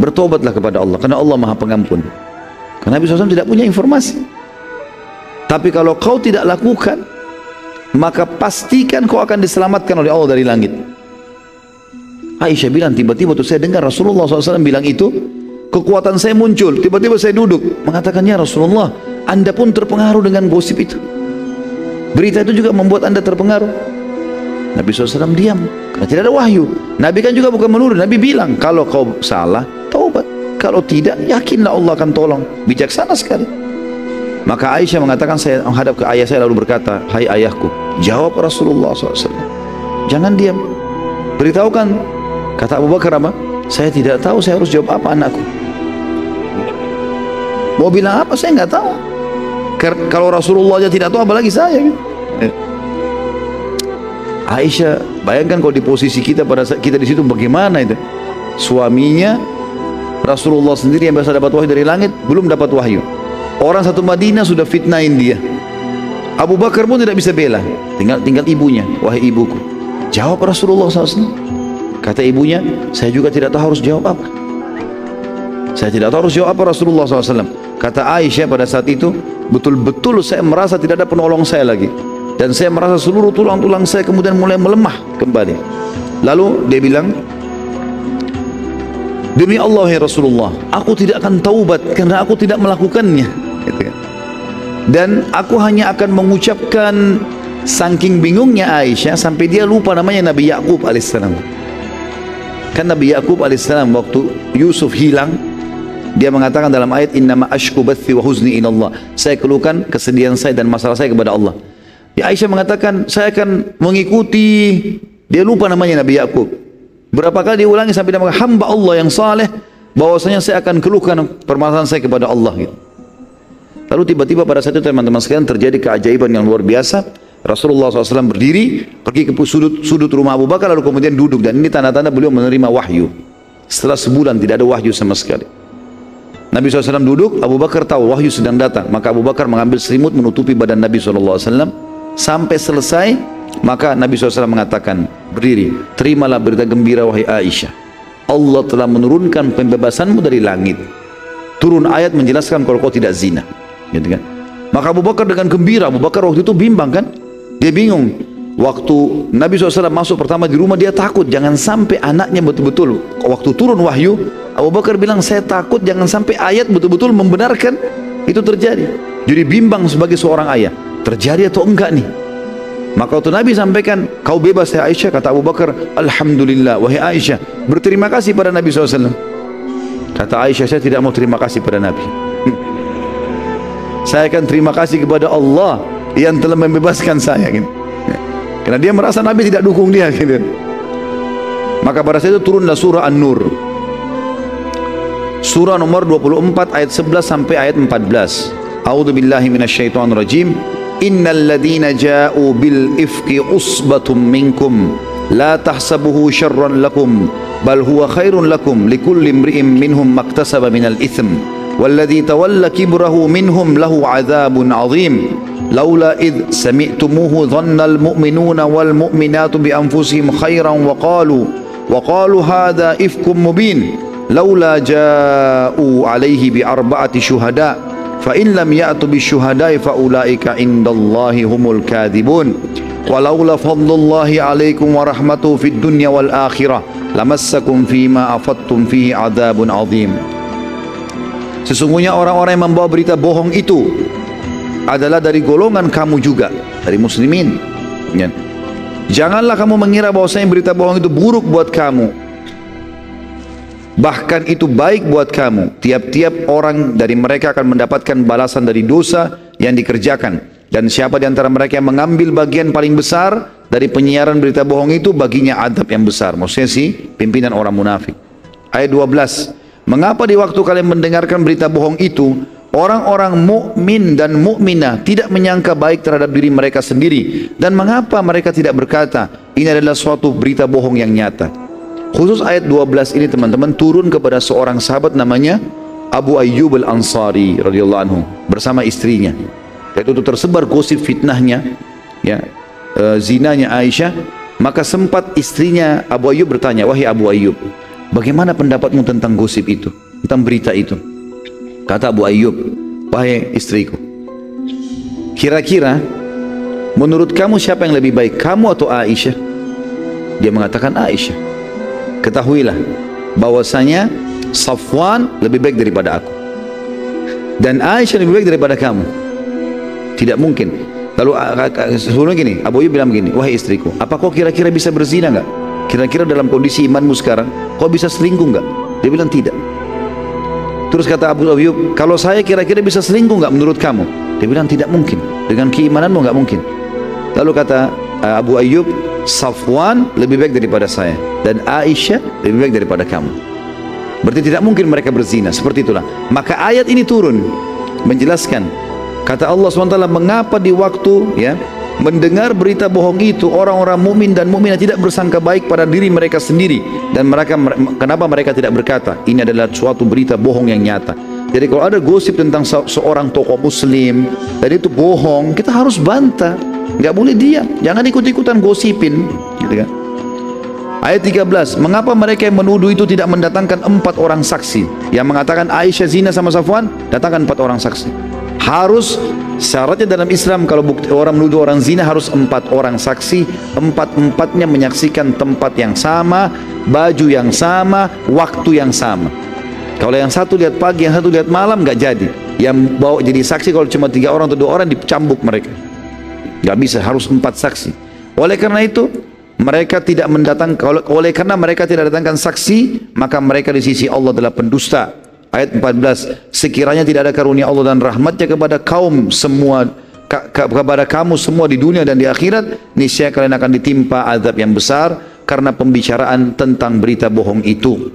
bertobatlah kepada Allah, karena Allah Maha Pengampun. Karena Nabi SAW tidak punya informasi. Tapi kalau kau tidak lakukan, maka pastikan kau akan diselamatkan oleh Allah dari langit. Aisyah bilang, tiba-tiba tuh saya dengar Rasulullah SAW bilang itu, kekuatan saya muncul, tiba-tiba saya duduk mengatakannya, Rasulullah, Anda pun terpengaruh dengan gosip itu, berita itu juga membuat Anda terpengaruh. Nabi SAW diam, karena tidak ada wahyu. Nabi kan juga bukan menurut, Nabi bilang, kalau kau salah, taubat, kalau tidak, yakinlah Allah akan tolong. Bijaksana sekali. Maka Aisyah mengatakan, saya menghadap ke ayah saya lalu berkata, hai ayahku, jawab Rasulullah SAW, jangan diam, beritahukan. Kata Abu Bakar apa? Saya tidak tahu, saya harus jawab apa anakku? Mau bilang apa? Saya nggak tahu. Kalau Rasulullah aja tidak tahu, apalagi saya. Aisyah, bayangkan kalau di posisi kita, pada saat kita di situ bagaimana itu? Suaminya, Rasulullah sendiri yang biasa dapat wahyu dari langit, belum dapat wahyu. Orang satu Madinah sudah fitnahin dia. Abu Bakar pun tidak bisa bela. Tinggal ibunya, wahai ibuku, jawab Rasulullah SAW. Kata ibunya, saya juga tidak tahu harus jawab apa. Saya tidak tahu harus jawab apa Rasulullah SAW. Kata Aisyah pada saat itu, betul-betul saya merasa tidak ada penolong saya lagi. Dan saya merasa seluruh tulang-tulang saya kemudian mulai melemah kembali. Lalu dia bilang, demi Allah ya Rasulullah, aku tidak akan taubat karena aku tidak melakukannya. Dan aku hanya akan mengucapkan. Saking bingungnya Aisyah, sampai dia lupa namanya Nabi Yakub alaihissalam. Kan Nabi Yakub alaihissalam waktu Yusuf hilang, dia mengatakan dalam ayat, innama ashku bathi wa huzni ilallah, saya keluhkan kesedihan saya dan masalah saya kepada Allah. Ya, Aisyah mengatakan, saya akan mengikuti, dia lupa namanya Nabi Yakub. Berapa kali diulangi sampai dia mengatakan, hamba Allah yang saleh, bahwasanya saya akan keluhkan permasalahan saya kepada Allah. Gitu. Lalu tiba-tiba pada saat itu teman-teman sekalian terjadi keajaiban yang luar biasa. Rasulullah SAW berdiri, pergi ke sudut rumah Abu Bakar, lalu kemudian duduk. Dan ini tanda-tanda beliau menerima wahyu. Setelah sebulan tidak ada wahyu sama sekali. Nabi SAW duduk, Abu Bakar tahu wahyu sedang datang. Maka Abu Bakar mengambil selimut menutupi badan Nabi SAW. Sampai selesai, maka Nabi SAW mengatakan, berdiri, terimalah berita gembira wahai Aisyah. Allah telah menurunkan pembebasanmu dari langit. Turun ayat menjelaskan kalau kau tidak zina. Gitu kan? Maka Abu Bakar dengan gembira, Abu Bakar waktu itu bimbang kan? Dia bingung. Waktu Nabi SAW masuk pertama di rumah, dia takut jangan sampai anaknya betul-betul. Waktu turun wahyu, Abu Bakar bilang, saya takut jangan sampai ayat betul-betul membenarkan itu terjadi. Jadi bimbang sebagai seorang ayah, terjadi atau enggak nih. Maka waktu Nabi sampaikan, kau bebas ya Aisyah, kata Abu Bakar, alhamdulillah wahai Aisyah, berterima kasih pada Nabi SAW. Kata Aisyah, saya tidak mau terima kasih pada Nabi. Saya akan terima kasih kepada Allah yang telah membebaskan saya, gitu. Karena dia merasa Nabi tidak dukung dia, gitu. Maka pada saat itu turunlah surah An-Nur, surah nomor 24 ayat 11 sampai ayat 14. A'udzubillahi minasyaitonirrajim. Innal ladzina ja'u bil ifki usbatum minkum la tahsabuhu syarran lakum bal huwa khairun lakum likulli imri'in minhum maktasaba minal ithm walladzi tawalla kibrahu minhum lahu 'adzabun 'adzim. Laula idh sami'tumuhu dhannal mu'minuna wal mu'minatu bi anfusihim khairan wa qalu hadza ifkum mubin laula ja'u 'alaihi bi arba'ati syuhada fa in lam ya'tu bi syuhada'i fa ulaika indallahi humul kadhibun walaula fadlullahi 'alaikum wa rahmatuhu fid dunya wal akhirah lamassakum fima afattum fihi 'adzabun 'adzim. Sesungguhnya orang-orang yang membawa berita bohong itu adalah dari golongan kamu juga, dari muslimin. Janganlah kamu mengira bahwasanya berita bohong itu buruk buat kamu, bahkan itu baik buat kamu. Tiap-tiap orang dari mereka akan mendapatkan balasan dari dosa yang dikerjakan, dan siapa di antara mereka yang mengambil bagian paling besar dari penyiaran berita bohong itu, baginya adab yang besar. Maksudnya si pimpinan orang munafik. Ayat 12, mengapa di waktu kalian mendengarkan berita bohong itu, orang-orang mukmin dan mukminah tidak menyangka baik terhadap diri mereka sendiri, dan mengapa mereka tidak berkata ini adalah suatu berita bohong yang nyata? Khusus ayat 12 ini teman-teman turun kepada seorang sahabat namanya Abu Ayyub Al-Ansari radhiyallahu anhu bersama istrinya. Itu tersebar gosip fitnahnya, ya, zinanya Aisyah. Maka sempat istrinya Abu Ayyub bertanya, wahai Abu Ayyub, bagaimana pendapatmu tentang gosip itu, tentang berita itu? Kata Abu Ayyub, wahai istriku, kira-kira menurut kamu siapa yang lebih baik, kamu atau Aisyah? Dia mengatakan Aisyah. ketahuilah bahwasanya Safwan lebih baik daripada aku dan Aisyah lebih baik daripada kamu. Tidak mungkin. Lalu sebelumnya gini, Abu Ayyub bilang gini, wahai istriku, apa kau kira-kira bisa berzina enggak? Kira-kira dalam kondisi imanmu sekarang, kau bisa selingkuh enggak? Dia bilang tidak. Terus kata Abu Ayyub, kalau saya kira-kira bisa selingkuh enggak menurut kamu? Dia bilang tidak mungkin. Dengan keimananmu enggak mungkin. Lalu kata Abu Ayyub, Safwan lebih baik daripada saya dan Aisyah lebih baik daripada kamu. Berarti tidak mungkin mereka berzina. Seperti itulah. Maka ayat ini turun menjelaskan. Kata Allah SWT, mengapa di waktu mendengar berita bohong itu orang-orang mumin dan mukminah tidak bersangka baik pada diri mereka sendiri, dan mereka, kenapa mereka tidak berkata ini adalah suatu berita bohong yang nyata. Jadi kalau ada gosip tentang seorang tokoh muslim dan itu bohong, kita harus bantah. Nggak boleh diam, jangan ikut-ikutan gosipin, gitu kan? Ayat 13, mengapa mereka yang menuduh itu tidak mendatangkan 4 orang saksi yang mengatakan Aisyah zina sama Safwan? Datangkan 4 orang saksi. Harus, syaratnya dalam Islam kalau bukti, orang menuduh orang zina harus 4 orang saksi, 4-4-nya menyaksikan tempat yang sama, baju yang sama, waktu yang sama. Kalau yang satu lihat pagi, yang satu lihat malam, nggak jadi. Yang bawa jadi saksi kalau cuma 3 orang atau 2 orang dicambuk mereka. Nggak bisa, harus 4 saksi. Oleh karena itu mereka tidak mendatangkan, oleh karena mereka tidak datangkan saksi, maka mereka di sisi Allah adalah pendusta. Ayat 14, sekiranya tidak ada karunia Allah dan rahmatnya kepada kaum semua, kepada kamu semua di dunia dan di akhirat, niscaya kalian akan ditimpa azab yang besar karena pembicaraan tentang berita bohong itu.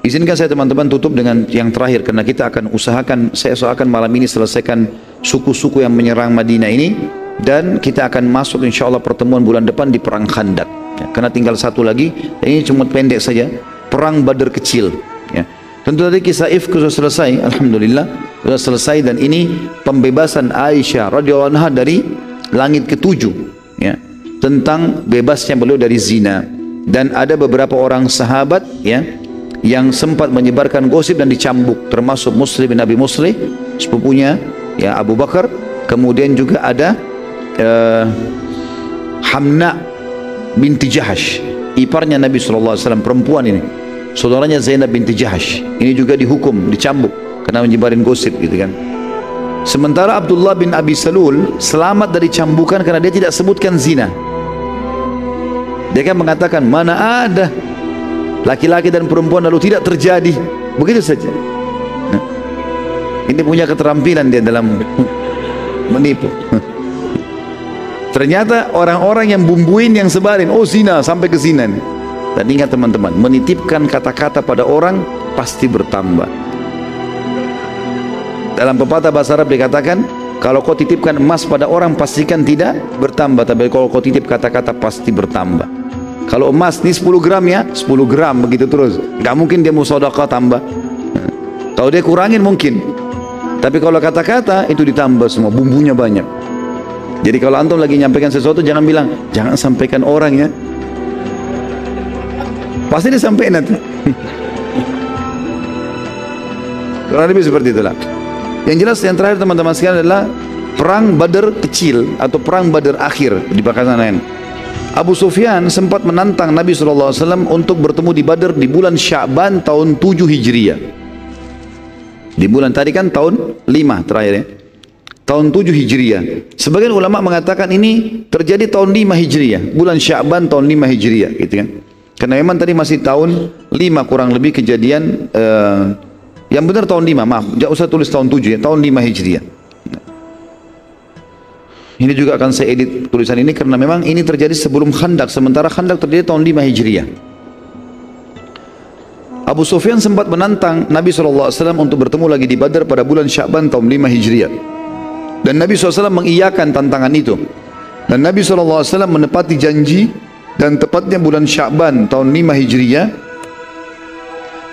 Izinkan saya teman-teman tutup dengan yang terakhir, karena kita akan usahakan, saya usahakan malam ini selesaikan suku-suku yang menyerang Madinah ini, dan kita akan masuk insya Allah pertemuan bulan depan di perang Khandak, karena tinggal satu lagi. Ini cuma pendek saja, perang Badar kecil, tentu tadi kisah Ifk sudah selesai, alhamdulillah sudah selesai, dan ini pembebasan Aisyah radhiyallahu anha dari langit ketujuh, tentang bebasnya beliau dari zina. Dan ada beberapa orang sahabat yang sempat menyebarkan gosip dan dicambuk, termasuk Muslim bin Abi Muslih, sepupunya Abu Bakar. Kemudian juga ada Hamna binti Jahsh, iparnya Nabi SAW, perempuan ini saudaranya Zainab binti Jahsh, ini juga dihukum, dicambuk karena menyebarin gosip, gitu kan. Sementara Abdullah bin Abi Salul selamat dari cambukan karena dia tidak sebutkan zina. Dia kan mengatakan, mana ada laki-laki dan perempuan lalu tidak terjadi, begitu saja. Nah, ini punya keterampilan dia dalam menipu. Ternyata orang-orang yang bumbuin, yang sebarin, oh zina, sampai ke zina nih. Dan ingat teman-teman, menitipkan kata-kata pada orang pasti bertambah. Dalam pepatah bahasa Arab dikatakan, kalau kau titipkan emas pada orang pastikan tidak bertambah, tapi kalau kau titip kata-kata pasti bertambah. Kalau emas ini 10 gram 10 gram begitu terus. Gak mungkin dia mau sedekah tambah. Kalau dia kurangin mungkin, tapi kalau kata-kata itu ditambah semua, bumbunya banyak. Jadi kalau antum lagi nyampaikan sesuatu, jangan bilang, jangan sampaikan orang pasti disampaikan nanti. Kurang lebih seperti itulah. Yang jelas yang terakhir teman-teman sekalian adalah perang Badar kecil atau perang Badar akhir di bakasan lain. Abu Sufyan sempat menantang Nabi SAW untuk bertemu di Badar di bulan Sya'ban tahun 7 Hijriah. Di bulan tadi kan tahun 5 terakhir tahun 7 Hijriah. Sebagian ulama mengatakan ini terjadi tahun 5 Hijriah, bulan Sya'ban tahun 5 Hijriah, gitu kan. Karena memang tadi masih tahun 5 kurang lebih kejadian, yang benar tahun 5, maaf, jangan usah tulis tahun 7 tahun 5 Hijriah. Ini juga akan saya edit tulisan ini karena memang ini terjadi sebelum Khandak, sementara Khandak terjadi tahun 5 Hijriah. Abu Sufyan sempat menantang Nabi SAW untuk bertemu lagi di Badar pada bulan Sya'ban tahun 5 Hijriah. Dan Nabi SAW mengiyakan tantangan itu. Dan Nabi SAW menepati janji, dan tepatnya bulan Sya'ban tahun 5 Hijriah,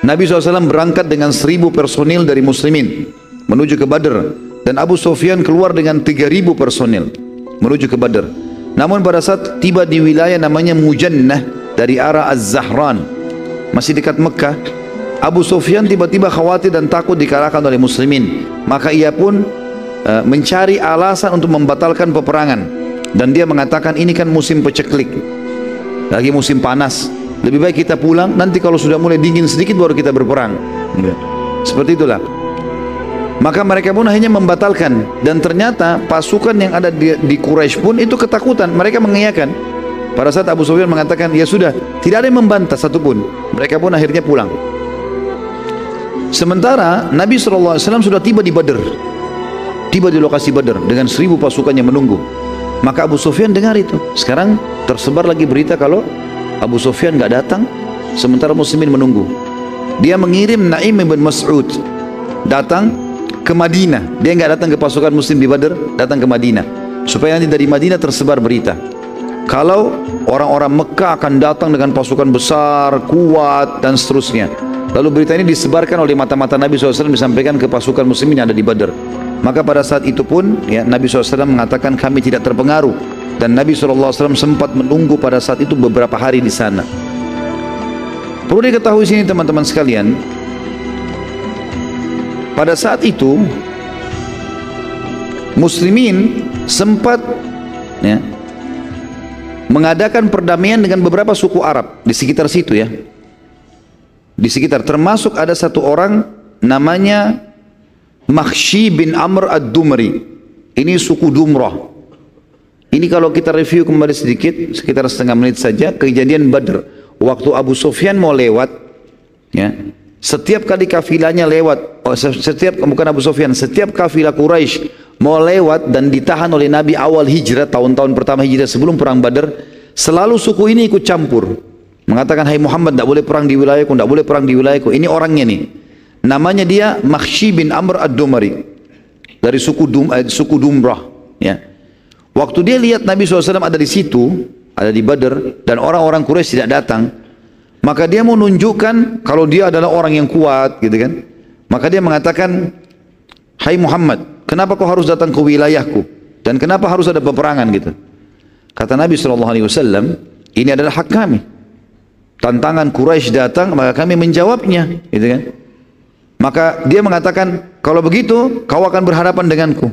Nabi SAW berangkat dengan 1000 personil dari muslimin menuju ke Badar, dan Abu Sufyan keluar dengan 3000 personil menuju ke Badar. Namun pada saat tiba di wilayah namanya Mujannah dari arah Az-Zahran, masih dekat Mekah, Abu Sufyan tiba-tiba khawatir dan takut dikalahkan oleh muslimin. Maka ia pun mencari alasan untuk membatalkan peperangan, dan dia mengatakan ini kan musim peceklik, lagi musim panas, Lebih baik kita pulang, nanti kalau sudah mulai dingin sedikit baru kita berperang. Seperti itulah. Maka mereka pun akhirnya membatalkan. Dan ternyata pasukan yang ada di Quraisy pun itu ketakutan. Mereka mengiyakan. Pada saat Abu Sufyan mengatakan, ya sudah, tidak ada yang membantah satupun. Mereka pun akhirnya pulang. Sementara Nabi SAW sudah tiba di Badr. Tiba di lokasi Badr dengan 1000 pasukan yang menunggu. Maka Abu Sufyan dengar itu. Sekarang tersebar lagi berita kalau Abu Sufyan nggak datang, sementara muslimin menunggu. Dia mengirim Naim bin Mas'ud datang ke Madinah. Dia nggak datang ke pasukan muslim di Badr, datang ke Madinah supaya nanti dari Madinah tersebar berita kalau orang-orang Mekah akan datang dengan pasukan besar, kuat, dan seterusnya. Lalu berita ini disebarkan oleh mata-mata Nabi SAW, disampaikan ke pasukan muslimin yang ada di Badr. Maka pada saat itu pun ya, Nabi SAW mengatakan kami tidak terpengaruh. Dan Nabi SAW sempat menunggu pada saat itu beberapa hari di sana. Perlu diketahui sini teman-teman sekalian, pada saat itu muslimin sempat ya, mengadakan perdamaian dengan beberapa suku Arab di sekitar situ ya. Di sekitar, termasuk ada satu orang namanya Makhshi bin Amr Ad-Dumri. Ini suku Dumrah. Ini kalau kita review kembali sedikit, sekitar setengah menit saja, kejadian Badr. Waktu Abu Sufyan mau lewat ya, setiap kali kafilahnya lewat, setiap kafilah Quraisy mau lewat dan ditahan oleh Nabi awal hijrah, tahun-tahun pertama hijrah sebelum perang Badr, selalu suku ini ikut campur. Mengatakan, hai Muhammad, tidak boleh perang di wilayahku, tidak boleh perang di wilayahku. Ini orangnya nih. Namanya dia Makhshi bin Amr Ad-Dumari, dari suku Dumrah ya. Waktu dia lihat Nabi SAW ada di situ, ada di Badr, dan orang-orang Quraisy tidak datang, maka dia mau menunjukkan kalau dia adalah orang yang kuat gitu kan. Maka dia mengatakan, hai Muhammad, kenapa kau harus datang ke wilayahku dan kenapa harus ada peperangan gitu? Kata Nabi SAW, ini adalah hak kami. Tantangan Quraisy datang, maka kami menjawabnya gitu kan. Maka dia mengatakan, kalau begitu kau akan berhadapan denganku.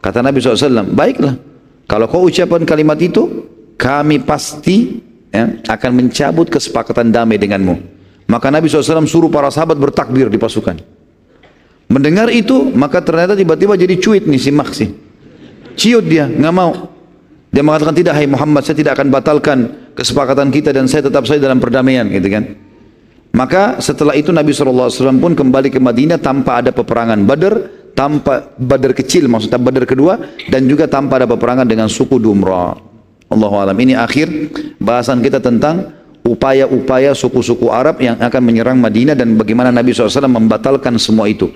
Kata Nabi SAW, baiklah, kalau kau ucapkan kalimat itu, kami pasti ya, akan mencabut kesepakatan damai denganmu. Maka Nabi SAW suruh para sahabat bertakbir di pasukan. Mendengar itu, maka ternyata tiba-tiba jadi cuit nih si Maksi. Ciut dia, nggak mau. Dia mengatakan, tidak hai Muhammad, saya tidak akan batalkan kesepakatan kita dan saya tetap dalam perdamaian gitu kan. Maka setelah itu Nabi SAW pun kembali ke Madinah tanpa ada peperangan Badr, tanpa Badr kecil, maksudnya Badr kedua, dan juga tanpa ada peperangan dengan suku Dumrah. Allahu a'lam. Ini akhir bahasan kita tentang upaya-upaya suku-suku Arab yang akan menyerang Madinah dan bagaimana Nabi SAW membatalkan semua itu.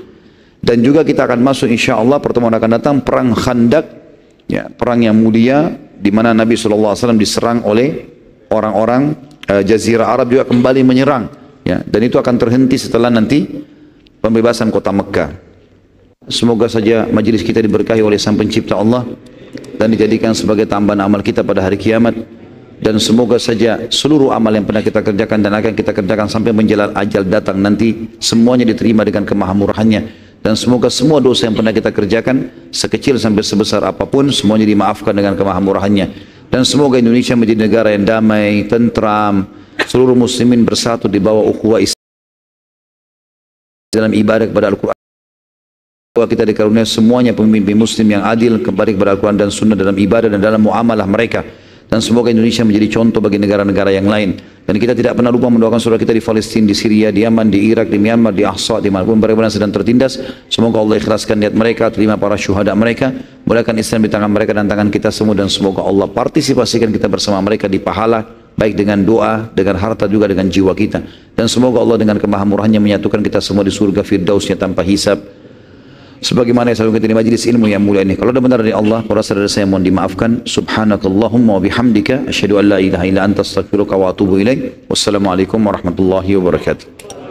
Dan juga kita akan masuk insya Allah, pertemuan akan datang, perang Khandak ya, perang yang mulia di mana Nabi SAW diserang oleh orang-orang Jazirah Arab juga kembali menyerang. Ya, dan itu akan terhenti setelah nanti pembebasan kota Mekah. Semoga saja majelis kita diberkahi oleh Sang Pencipta Allah dan dijadikan sebagai tambahan amal kita pada hari kiamat. Dan semoga saja seluruh amal yang pernah kita kerjakan dan akan kita kerjakan sampai menjelang ajal datang nanti, semuanya diterima dengan kemahamurahannya. Dan semoga semua dosa yang pernah kita kerjakan, sekecil sampai sebesar apapun, semuanya dimaafkan dengan kemahamurahannya. Dan semoga Indonesia menjadi negara yang damai, tentram, seluruh muslimin bersatu di bawah ukhuwah Islam dalam ibadah kepada Al-Quran. Kita dikaruniai semuanya pemimpin muslim yang adil kembali kepada Al-Quran dan Sunnah dalam ibadah dan dalam muamalah mereka. Dan semoga Indonesia menjadi contoh bagi negara-negara yang lain. Dan kita tidak pernah lupa mendoakan saudara kita di Palestina, di Syria, di Yaman, di Irak, di Myanmar, di Ahsa, di manapun mereka sedang tertindas. Semoga Allah ikhlaskan niat mereka, terima para syuhada mereka, mulakan Islam di tangan mereka dan tangan kita semua. Dan semoga Allah partisipasikan kita bersama mereka di pahala, baik dengan doa, dengan harta, juga dengan jiwa kita. Dan semoga Allah dengan kemahamurahannya menyatukan kita semua di surga firdausnya tanpa hisab, sebagaimana yang selalu kita di majelis ilmu yang mulia ini. Kalau ada benar dari Allah, kalau rasa dari saya mohon dimaafkan. Subhanakallahumma wa bihamdika, asyhadu an la ilaha illa anta, astaghfiruka wa atubu ilaik. Wassalamualaikum warahmatullahi wabarakatuh.